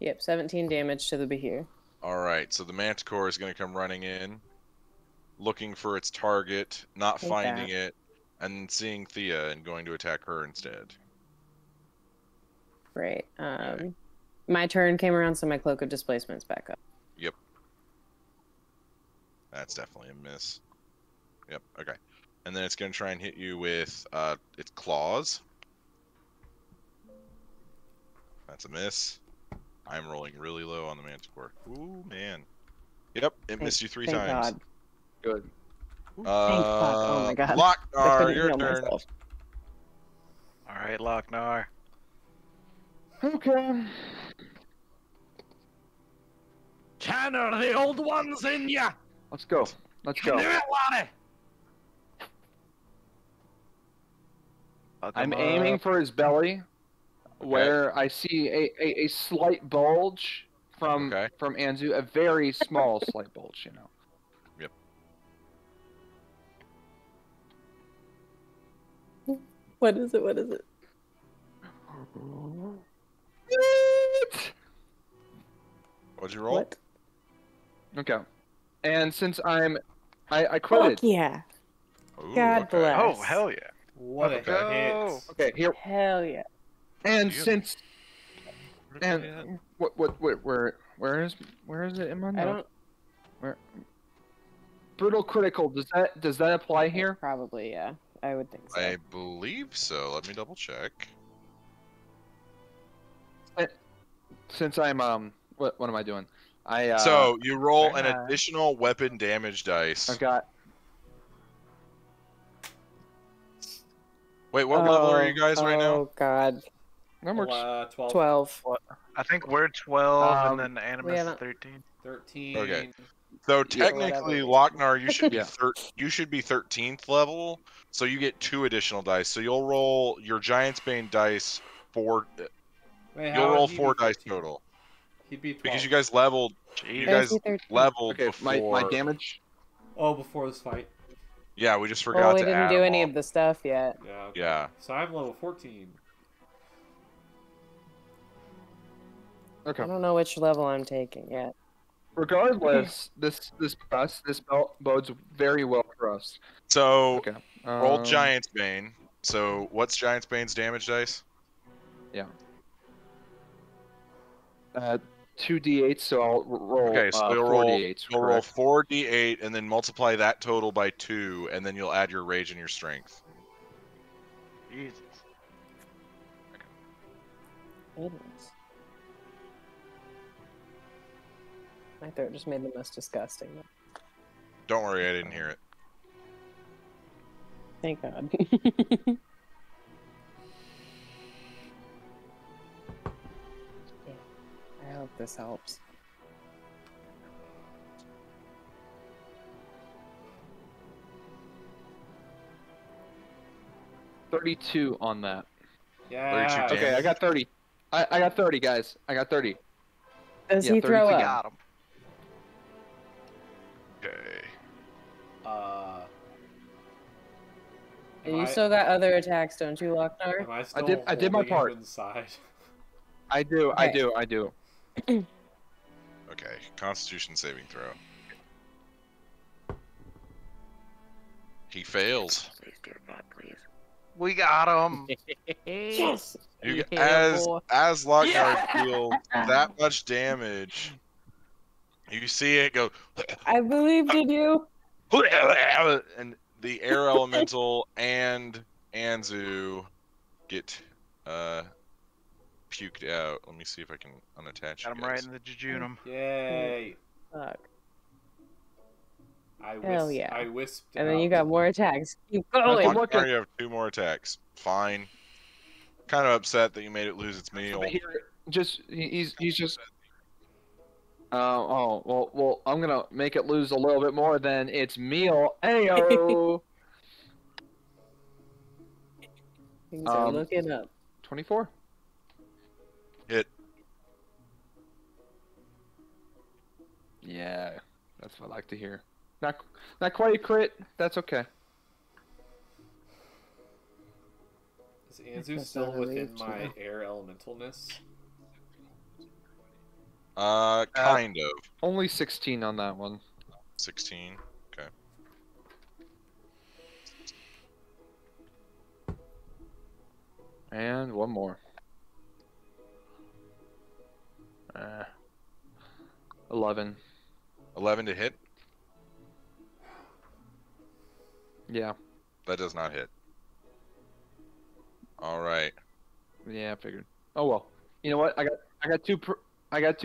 Yep, 17 damage to the Behir. Alright, so the Manticore is going to come running in, looking for its target, not finding it, and seeing Thia and going to attack her instead. Right. Okay. My turn came around, so my Cloak of Displacement's back up. Yep. That's definitely a miss. Yep, okay. And then it's going to try and hit you with its claws. That's a miss. I'm rolling really low on the Manticore. Ooh, man. Yep, it missed you three times. Thank God. Good. Thank God. Oh my God. Locknar, your turn. All right, Locknar. Okay. Channel the old ones in ya. Let's go. Let's go. Do it, Lonnie. I'm aiming for his belly. Okay. Where I see a slight bulge from Anzu, a very small slight bulge, you know. Yep. What is it? What is it? What'd you roll? What? Okay. And since I quit. Yeah. Ooh, God bless. Oh hell yeah! What a hit! Okay, here. Hell yeah. And since, and where is it in my note? Where? Brutal critical. Does that apply here? Probably, yeah. I would think so. I believe so. Let me double check. Since I'm what am I doing? So you roll an additional weapon damage dice. I've got. Wait, what level are you guys right now? Oh God. 12. I think we're 12, and then Animus 13. 13. Okay. So technically, Locknar, you should be you should be 13th level, so you get 2 additional dice. So you'll roll your Giant's Bane dice 4. Wait, you'll roll 4 dice total. He'd be 12. Because you guys leveled. You guys leveled before. My damage. Oh, before this fight. Yeah, we just forgot to add. We didn't do any of the stuff yet. Yeah. Okay. Yeah. So I'm level 14. Okay. I don't know which level I'm taking yet. Regardless, this bodes very well for us. So roll Giant's Bane. So what's Giant's Bane's damage dice? Yeah. 2d8, so I'll roll 4d8. You'll roll 4d8 and then multiply that total by 2, and then you'll add your rage and your strength. Jesus. Okay. My throat just made the most disgusting. Don't worry, I didn't hear it. Thank God. I hope this helps. $32 on that. Yeah. Okay, I got 30. I got 30, guys. I got 30. Does he throw up? Got him. Okay. You still got other attacks, don't you, Locknar? I did my part. Inside? I do. Okay, Constitution saving throw. He fails. Please do that, please. We got him. Yes. As Locknar deals that much damage, you see it go. I believed in you. And the air elemental and Anzu get puked out. Let me see if I can unattach. Got him right in the jejunum. Yay! Fuck. Hell yeah! I wisped. And then you got more attacks. Keep going. You have 2 more attacks. Fine. Kind of upset that you made it lose its meal. He's just Oh, well, I'm going to make it lose a little bit more than its meal. Ayo! Things are looking up. 24? Hit. Yeah, that's what I like to hear. Not quite a crit. That's okay. Is Anzu still within my air elementalness? Kind of. Only 16 on that one. 16, okay. And one more. Ah. 11. 11 to hit? Yeah. That does not hit. Alright. Yeah, I figured. Oh well. You know what? I got two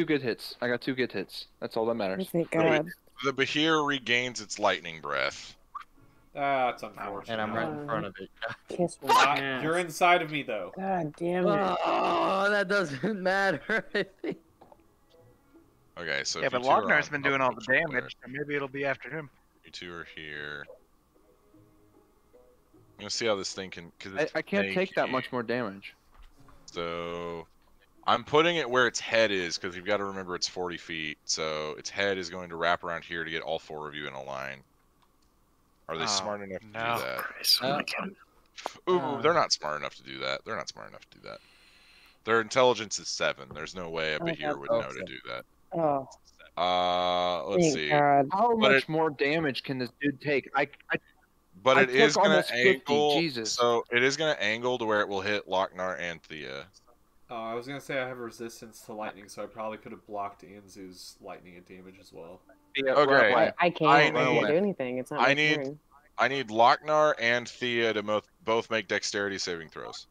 good hits. I got two good hits. That's all that matters. Thank God. The Behir regains its lightning breath. That's unfortunate. And I'm right in front of it. You're inside of me, though. God damn it. Oh, that doesn't matter. Okay, so yeah, but Locknar's been doing all the damage, so maybe it'll be after him. You two are here. I'm gonna see how this thing can. Cause I can't take that much more damage. So. I'm putting it where its head is, because you've got to remember it's 40 feet, so its head is going to wrap around here to get all four of you in a line. Are they smart enough to do that? Christ, ooh, they're not smart enough to do that. They're not smart enough to do that. Their intelligence is 7. There's no way a Behir would know to do that. Oh. Let's see. God. How much more damage can this dude take? But it is going to angle, so it is going to angle to where it will hit Locknar and Thia. Oh, I was going to say I have resistance to lightning, so I probably could have blocked Anzu's lightning and damage as well. Yeah, okay. I can't do anything. It's not I need Locknar and Thia to both make dexterity saving throws.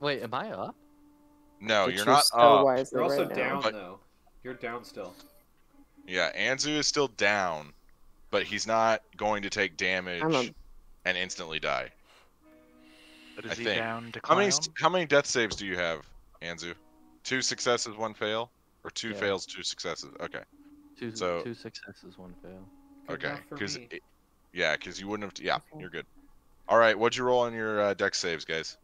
Wait, am I up? No, you're not up. You're also down, though. You're down still. Yeah, Anzu is still down, but he's not going to take damage and instantly die. Is he down to clown? How many death saves do you have, Anzu? 2 successes, 1 fail, or 2 fails, 2 successes. Okay. 2 successes, 1 fail. Okay, because you wouldn't have. Yeah, you're good. All right, what'd you roll on your dex saves, guys?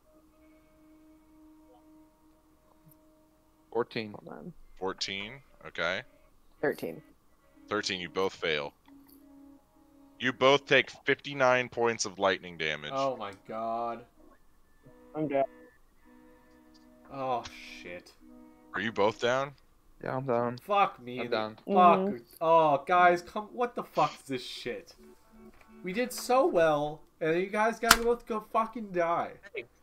14. Hold on. 14. Okay. 13. 13. You both fail. You both take 59 points of lightning damage. Oh my God. I'm down. Oh shit. Are you both down? Yeah, I'm down. Fuck me. I'm down. Fuck. Mm-hmm. Oh guys, come. What the fuck is this shit? We did so well, and you guys gotta both go fucking die.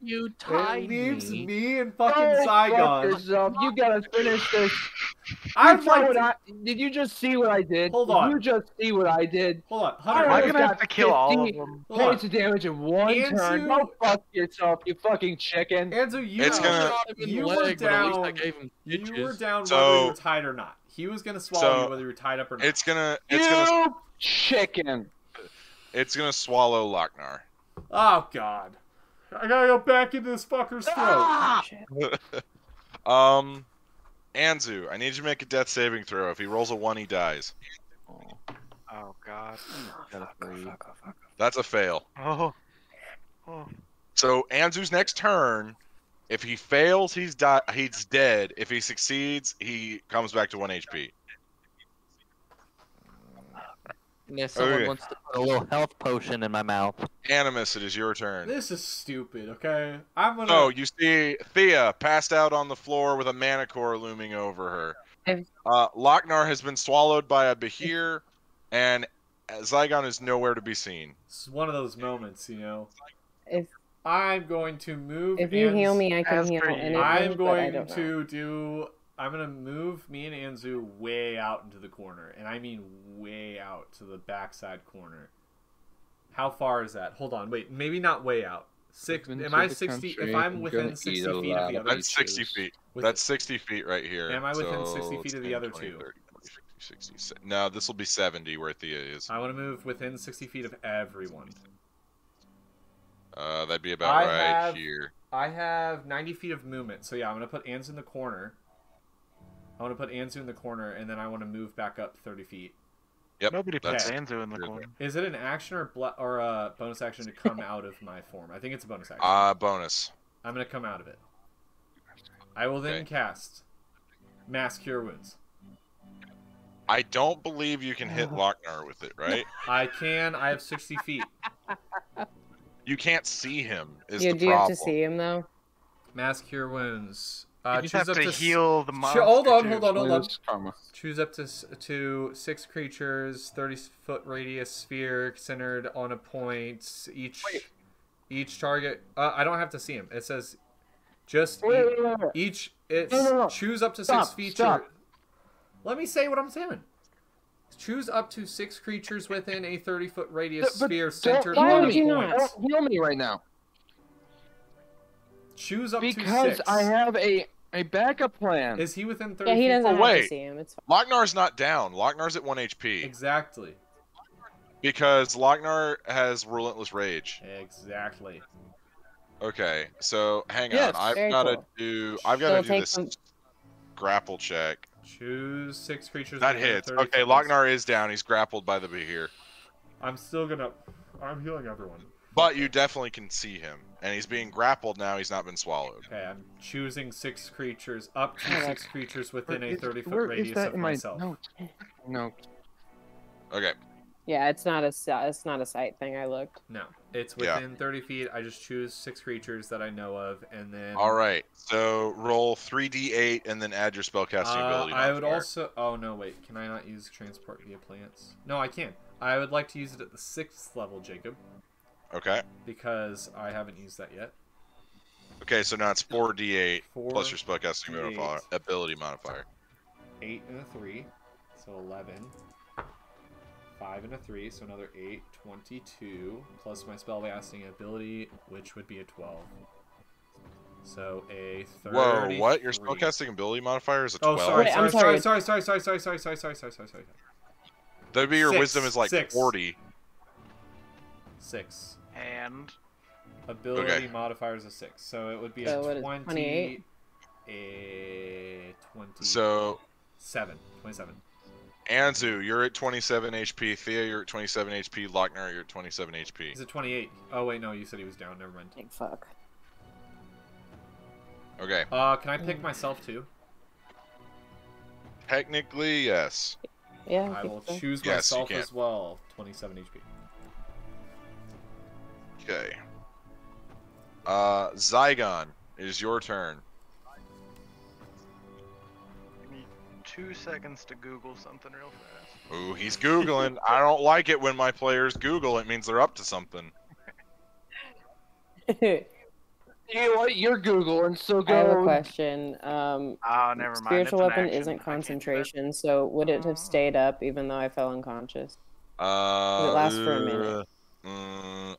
You tied me. It leaves me and fucking Zaigon. You gotta finish this. I'd like to... Did you just see what I did? Hold on. Did you just see what I did? Hold on. I'm going to have to kill all of them. Points of damage in one turn. Go fuck yourself, you fucking chicken. Anzu, you were down. You were down whether you were tied or not. He was going to swallow you whether you were tied up or not. You chicken. It's going to swallow Locknar. Oh, God. I got to go back into this fucker's throat. Ah! Anzu, I need you to make a death saving throw. If he rolls a 1, he dies. Oh God. That's a fail. Oh. So Anzu's next turn, if he fails, he's dead. If he succeeds, he comes back to 1 HP. Yeah, someone wants to put a little health potion in my mouth. Animus, it is your turn. This is stupid, okay? I'm gonna... Oh, you see Thia passed out on the floor with a manticore looming over her. Locknar has been swallowed by a Behir, and Zaigon is nowhere to be seen. It's one of those moments, you know. I'm going to move... If you heal me, I can heal. I'm going to move me and Anzu way out into the corner. And I mean way out to the backside corner. How far is that? Hold on. Wait, maybe not way out. Am I 60? If I'm within 60 feet of the other two. That's 60 feet. That's 60 feet right here. Am I within 60 feet of the other two? No, this will be 70 where Thea is. I want to move within 60 feet of everyone. That'd be about right here. I have 90 feet of movement. So yeah, I'm going to put Anzu in the corner. I want to put Anzu in the corner, and then I want to move back up 30 feet. Yep. Nobody puts Anzu in the corner. Is it an action or a bonus action to come out of my form? I think it's a bonus action. Bonus. I'm going to come out of it. I will then cast Mass Cure Wounds. I don't believe you can hit Locknar with it, right? I can. I have 60 feet. You can't see him, is the problem. You do have to see him, though. Mass Cure Wounds. You choose have up to heal the monster. Hold on. Choose up to 6 creatures, 30-foot radius sphere centered on a point. Each target. I don't have to see him. It says, just choose up to 6 features. Let me say what I'm saying. Choose up to 6 creatures within a 30-foot radius sphere centered on a point. Don't heal me right now. Choose up to 6. Because I have a backup plan. Is he within 30 feet? Yeah, he doesn't have to see him. It's fine. Locknar's not down. Locknar's at 1 HP. Exactly. Because Locknar has Relentless Rage. Exactly. Okay, so hang on. I've got to do this grapple check. Choose 6 creatures. That hits. Okay, Locknar is down. He's grappled by the Behir. I'm still going to... I'm healing everyone. But you definitely can see him. And he's being grappled now. He's not been swallowed. Okay, I'm choosing 6 creatures. Up to 6 creatures within a 30-foot radius of myself. No. Okay. Yeah, it's not a sight thing. I looked. No, it's within 30 feet. I just choose 6 creatures that I know of, and then. All right. So roll 3d8 and then add your spellcasting ability. I would also. Oh no, wait. Can I not use transport via plants? No, I can. I would like to use it at the 6th level, Jacob. Okay. Because I haven't used that yet. Okay, so now it's 4d8 plus your spellcasting ability modifier. 8 and a 3, so 11. 5 and a 3, so another 8, 22, plus my spellcasting ability, which would be a 12. So a 30. Whoa, what? Your spellcasting ability modifier is a 12? Oh, sorry. That'd be your wisdom is like 40. 6. And? Ability modifier is a 6, so it would be a 28. A 27. So... 27. Anzu, you're at 27 HP. Thea, you're at 27 HP. Locknar, you're at 27 HP. He's at 28. Oh, wait, no, you said he was down. Never mind. Fuck. Okay. Can I pick myself, too? Technically, yes. Yeah. I will choose myself as well. 27 HP. Okay. Zaigon, it is your turn. Give me 2 seconds to Google something real fast. Ooh, he's Googling. I don't like it when my players Google. It means they're up to something. You're Googling, so go. I have a question. Never mind. Spiritual weapon isn't concentration, so would it have stayed up even though I fell unconscious? Would it last for a minute?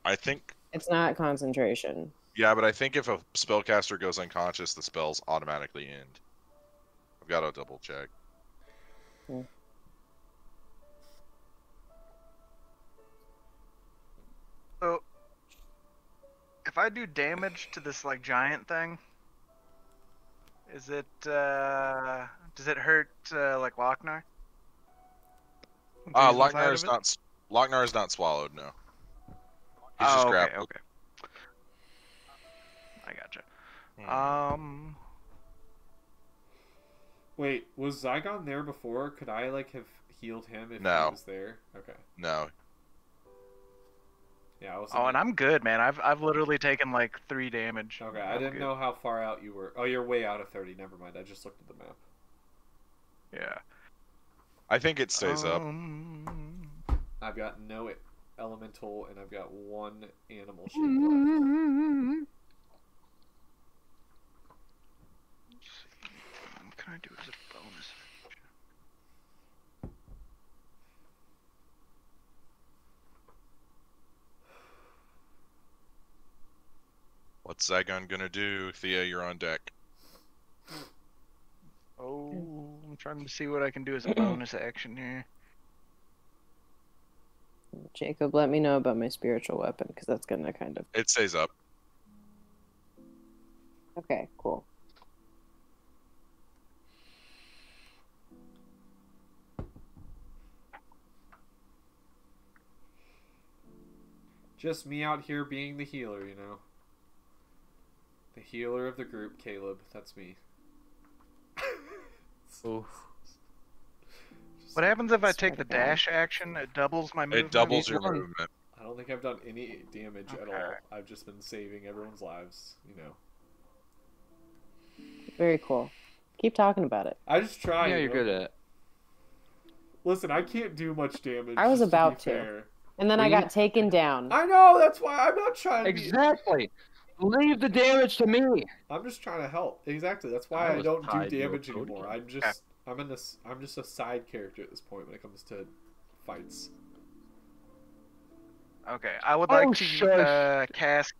I think it's not concentration. Yeah, but I think if a spellcaster goes unconscious, the spells automatically end. I've got to double check. Cool. So, if I do damage to this like giant thing, is it does it hurt like Locknar? Locknar is not swallowed. No. He's just grappled. Okay. I gotcha. Wait, was Zaigon there before? Could I like have healed him if he was there? Okay. No. Yeah. I was and I'm good, man. I've literally taken like 3 damage. Okay, I didn't know how far out you were. Oh, you're way out of 30. Never mind. I just looked at the map. Yeah. I think it stays up. I've got no elemental, and I've got 1 animal shape left. What can I do as a bonus? What's Zaigon gonna do? Thea, you're on deck. Oh, I'm trying to see what I can do as a bonus action here. Jacob, let me know about my spiritual weapon, because that's going to kind of... It stays up. Okay, cool. Just me out here being the healer, you know. The healer of the group, Caleb. That's me. Oof. What happens if I take the dash action? It doubles my movement. It doubles your movement. I don't think I've done any damage at all. I've just been saving everyone's lives, you know. Very cool. Keep talking about it. I just try. Yeah, you're good at it. Listen, I can't do much damage. I was about to. And then I got taken down. I know, that's why I'm not trying to. Exactly. Leave the damage to me. I'm just trying to help. Exactly. That's why I don't do damage anymore. I'm just a side character at this point when it comes to fights. Okay, I would like to cast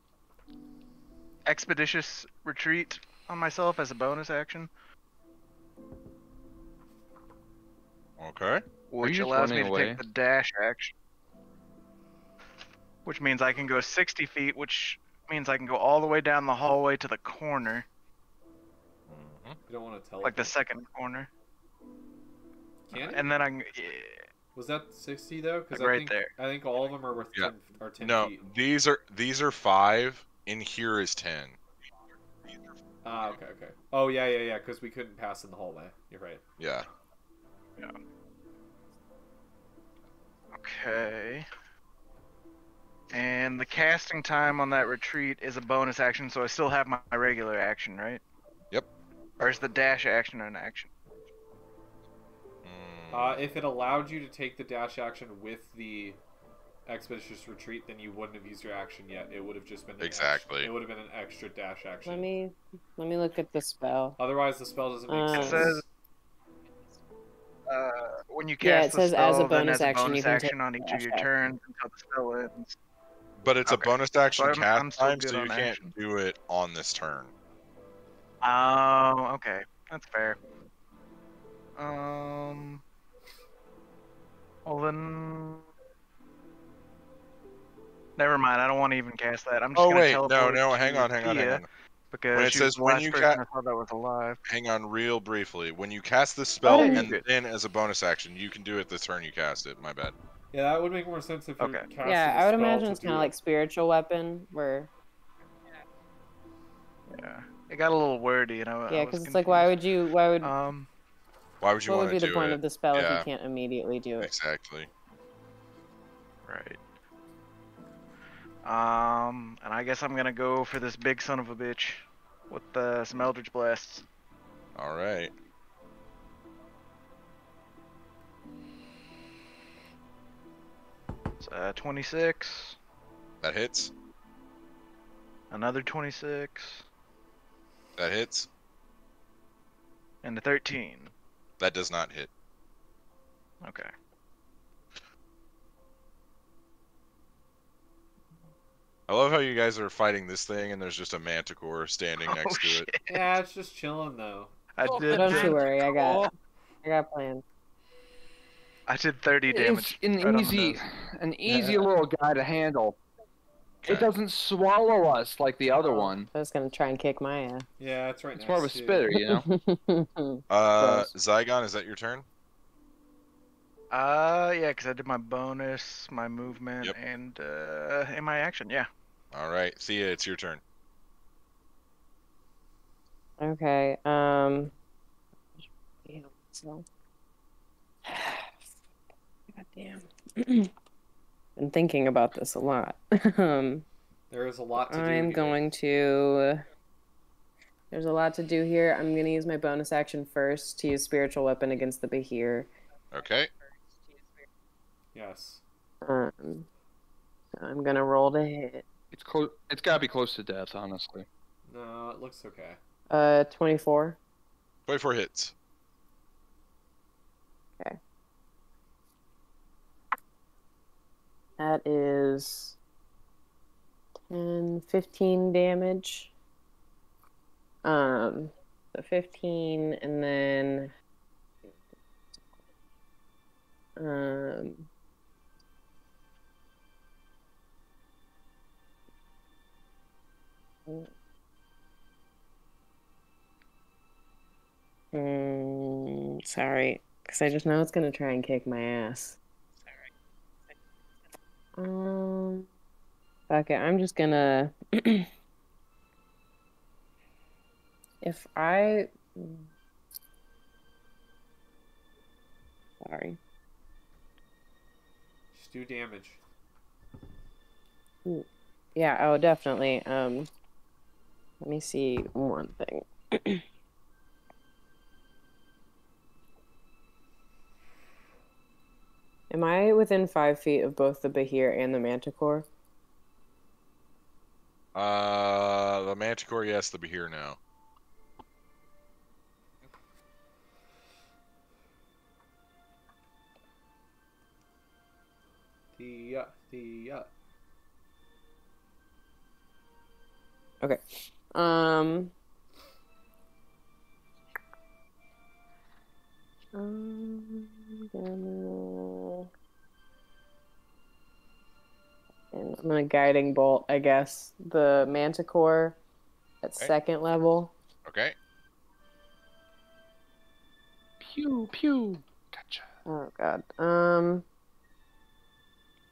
Expeditious Retreat on myself as a bonus action. Okay. Which allows me to take the dash action. Which means I can go 60 feet, which means I can go all the way down the hallway to the corner. Mm-hmm. You don't want to tell. Like the second corner. Can it? And then I can. Yeah. Was that 60 though? Because like I think all of them are worth 10 feet. No, these are 5, and here is 10. Ah, okay, okay. Oh yeah. Because we couldn't pass in the hallway. You're right. Yeah. Yeah. Okay. And the casting time on that retreat is a bonus action, so I still have my regular action, right? Yep. Or is the dash action an action? If it allowed you to take the dash action with the Expeditious Retreat, then you wouldn't have used your action yet. It would have just been an It would have been an extra dash action. Let me look at the spell. Otherwise, the spell doesn't make sense. It says, when you cast it says the spell, as a bonus action, you can take on each of your turns until the spell ends. But it's a bonus action cast time, so you can't do it on this turn. Oh, okay. That's fair. Well then... Never mind, I don't want to even cast that. I'm just going to teleport. Oh wait, no, hang on. Because when it says when you cast... I thought that was alive. Hang on real briefly. When you cast the spell and then as a bonus action, you can do it the turn you cast it. My bad. Yeah, that would make more sense if you cast the spell. I would imagine it's kind of like spiritual weapon, where... Yeah. It got a little wordy, you know. Yeah, because it's like, why would you want to do it? What would be the point of the spell if you can't immediately do it? Exactly. Right. And I guess I'm gonna go for this big son of a bitch with some Eldritch Blasts. All right. It's 26. That hits. Another 26. That hits. And a 13. That does not hit. Okay. I love how you guys are fighting this thing and there's just a manticore standing next to it. Yeah, it's just chilling though. Don't you worry, I got plans. I did 30 damage. An easy little guy to handle. Okay. It doesn't swallow us like the other one. I was gonna try and kick my ass. Yeah, that's right. It's more of a spitter, you know. Zaigon, is that your turn? Yeah, because I did my bonus, my movement, and my action. Yeah. All right, Thea, it's your turn. Okay. God damn. Been thinking about this a lot. There is a lot to do. There's a lot to do here. I'm going to use my bonus action first to use Spiritual Weapon against the Behir. Okay. Yes. I'm going to roll to hit. It's close. It's got to be close to death, honestly. No, it looks okay. 24. 24 hits. Okay. That is 10, 15 damage. So 15, and then 'cause I just know it's gonna try and kick my ass. Okay, I'm just gonna... If I... Sorry. Just do damage. Yeah, oh, definitely. Let me see one thing. Am I within 5 feet of both the Behir and the Manticore? The Manticore, yes, the Behir, no. Thea. Okay. I'm gonna guiding bolt, I guess, the Manticore at second level. Okay. Pew pew. Gotcha. Oh god.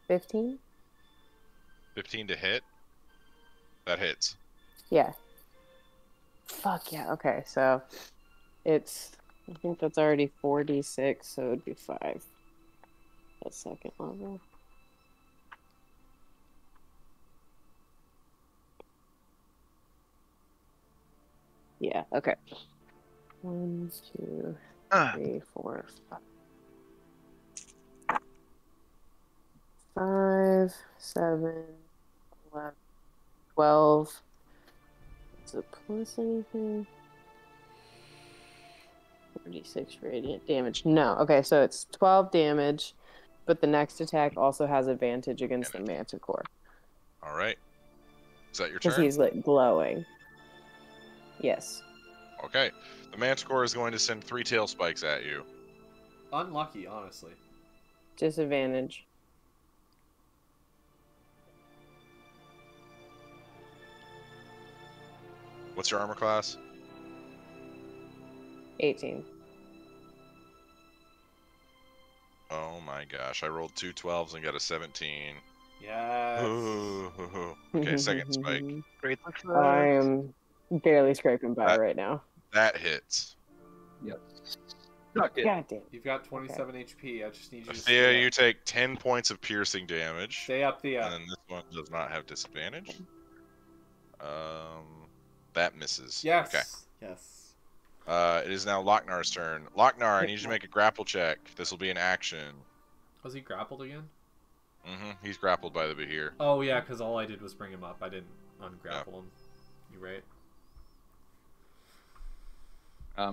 15. 15 to hit. That hits. Yeah. Fuck yeah. Okay, so it's. I think that's already 4d6, so it'd be 5. At second level. Yeah, okay. 1, 2, 3, 4, 5, 7, 11, 12. Is it plus anything? 46 radiant damage. No. Okay, so it's 12 damage, but the next attack also has advantage against the Manticore. All right. Is that your turn? Because he's like glowing. Yes. Okay. The Manticore is going to send 3 tail spikes at you. Unlucky, honestly. Disadvantage. What's your armor class? 18. Oh my gosh. I rolled two 12s and got a 17. Yes. Ooh. Okay, second spike. Great. I am barely scraping by right now. That hits. Yep. God damn. You've got 27 HP. I just need you to Thea, you take 10 points of piercing damage. Stay up, Thea. And then this one does not have disadvantage. That misses. Yes. Okay. Yes. It is now Locknar's turn. Locknar, I need you to make a grapple check. This will be an action. Was he grappled again? Mm-hmm. He's grappled by the Behir. Oh, yeah, because all I did was bring him up. I didn't ungrapple him. You're right. I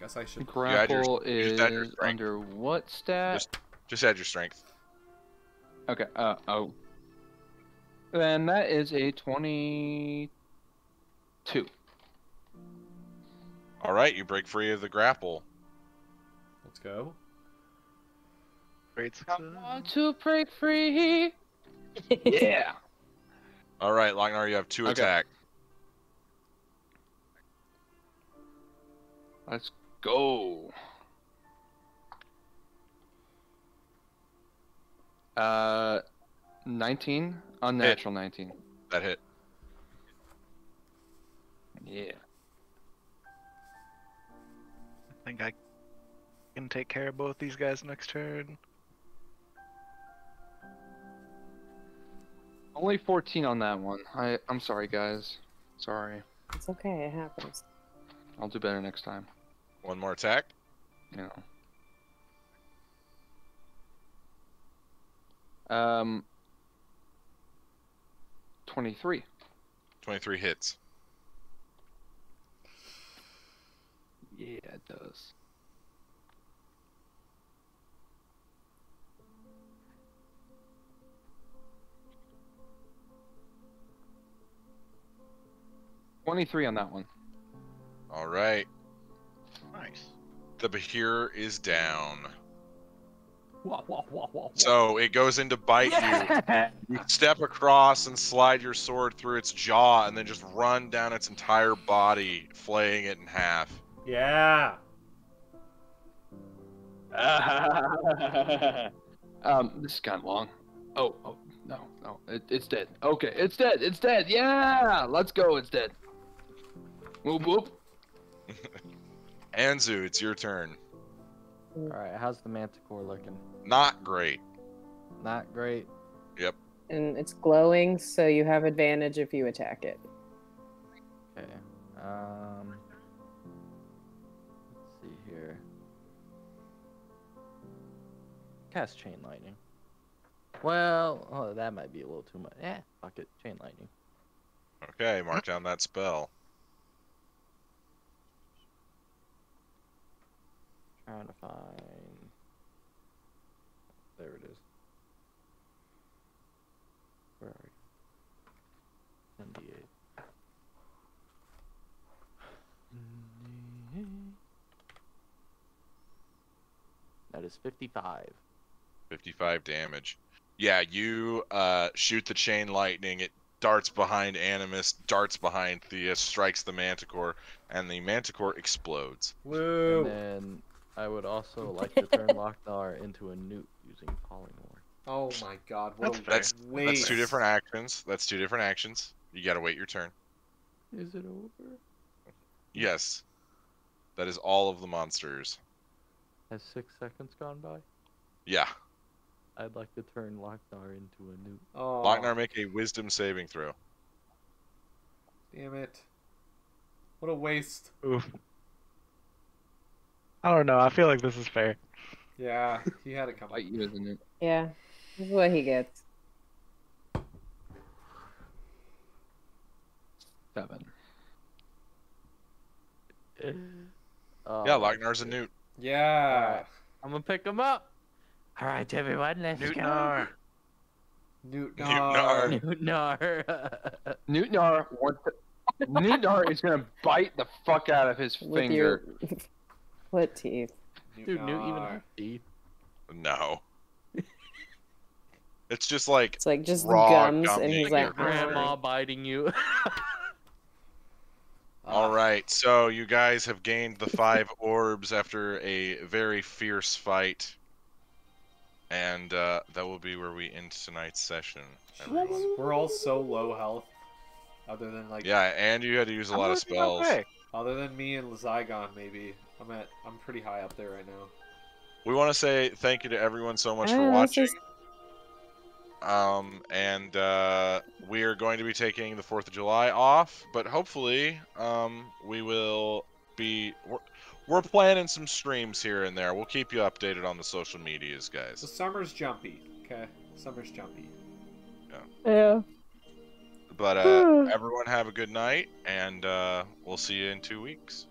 guess I should... Grapple is under what stat? Just add your strength. Okay, oh. Then that is a 22. All right, you break free of the grapple. Let's go. Great success. I want to break free. Yeah. All right, Locknar, you have 2 attack. Let's go. Unnatural 19. That hit. Yeah. I think I can take care of both these guys next turn. Only 14 on that one. I'm sorry, guys. Sorry. It's okay. It happens. I'll do better next time. One more attack? Yeah. No. 23. 23 hits. Yeah, it does. Mm-hmm. 23 on that one. All right. Nice. The Behir is down. Wah, wah, wah, wah, wah. So it goes in to bite you. You step across and slide your sword through its jaw and then just run down its entire body, flaying it in half. Yeah. This is kind of long. Oh, No, it's dead. Okay, it's dead. Yeah, let's go, it's dead. Whoop, whoop. Anzu, it's your turn. Alright, how's the Manticore looking? Not great. Not great. Yep. And it's glowing, so you have advantage if you attack it. Okay. Let's see here. Cast Chain Lightning. Well, oh, that might be a little too much. Eh, fuck it. Chain Lightning. Okay, mark down that spell. Trying to find... There it is. Where are you? 98. That is 55. 55 damage. Yeah, you shoot the chain lightning. It darts behind Animus, darts behind Thea, strikes the Manticore, and the Manticore explodes. Woo! And then I would also like to turn Locknar into a newt using Polymorph. Oh my god, what that's two different actions. That's two different actions. You gotta wait your turn. Is it over? Yes. That is all of the monsters. Has 6 seconds gone by? Yeah. I'd like to turn Locknar into a newt. Oh. Locknar, make a wisdom saving throw. Damn it. What a waste. Oof. I don't know, I feel like this is fair. Yeah, he had a couple of years in it. Yeah, this is what he gets. 7. Yeah, Locknar's a newt. Yeah. Right. I'm gonna pick him up. All right, everyone, let's go. Newtnar wants to... Newtnar is gonna bite the fuck out of his finger. Your... What teeth? Dude, Newt even have teeth? No. It's just like just raw gums, and he's like grandma biting you. All right, so you guys have gained the 5 orbs after a very fierce fight, and that will be where we end tonight's session. We're all so low health, other than like and you had to use a lot of spells. Other than me and Zaigon, maybe. I'm pretty high up there right now. We want to say thank you to everyone so much for watching. And we are going to be taking the 4th of July off, but hopefully we will be... We're planning some streams here and there. We'll keep you updated on the social medias, guys. The summer's jumpy, okay? Summer's jumpy. Yeah. But everyone have a good night, and we'll see you in 2 weeks.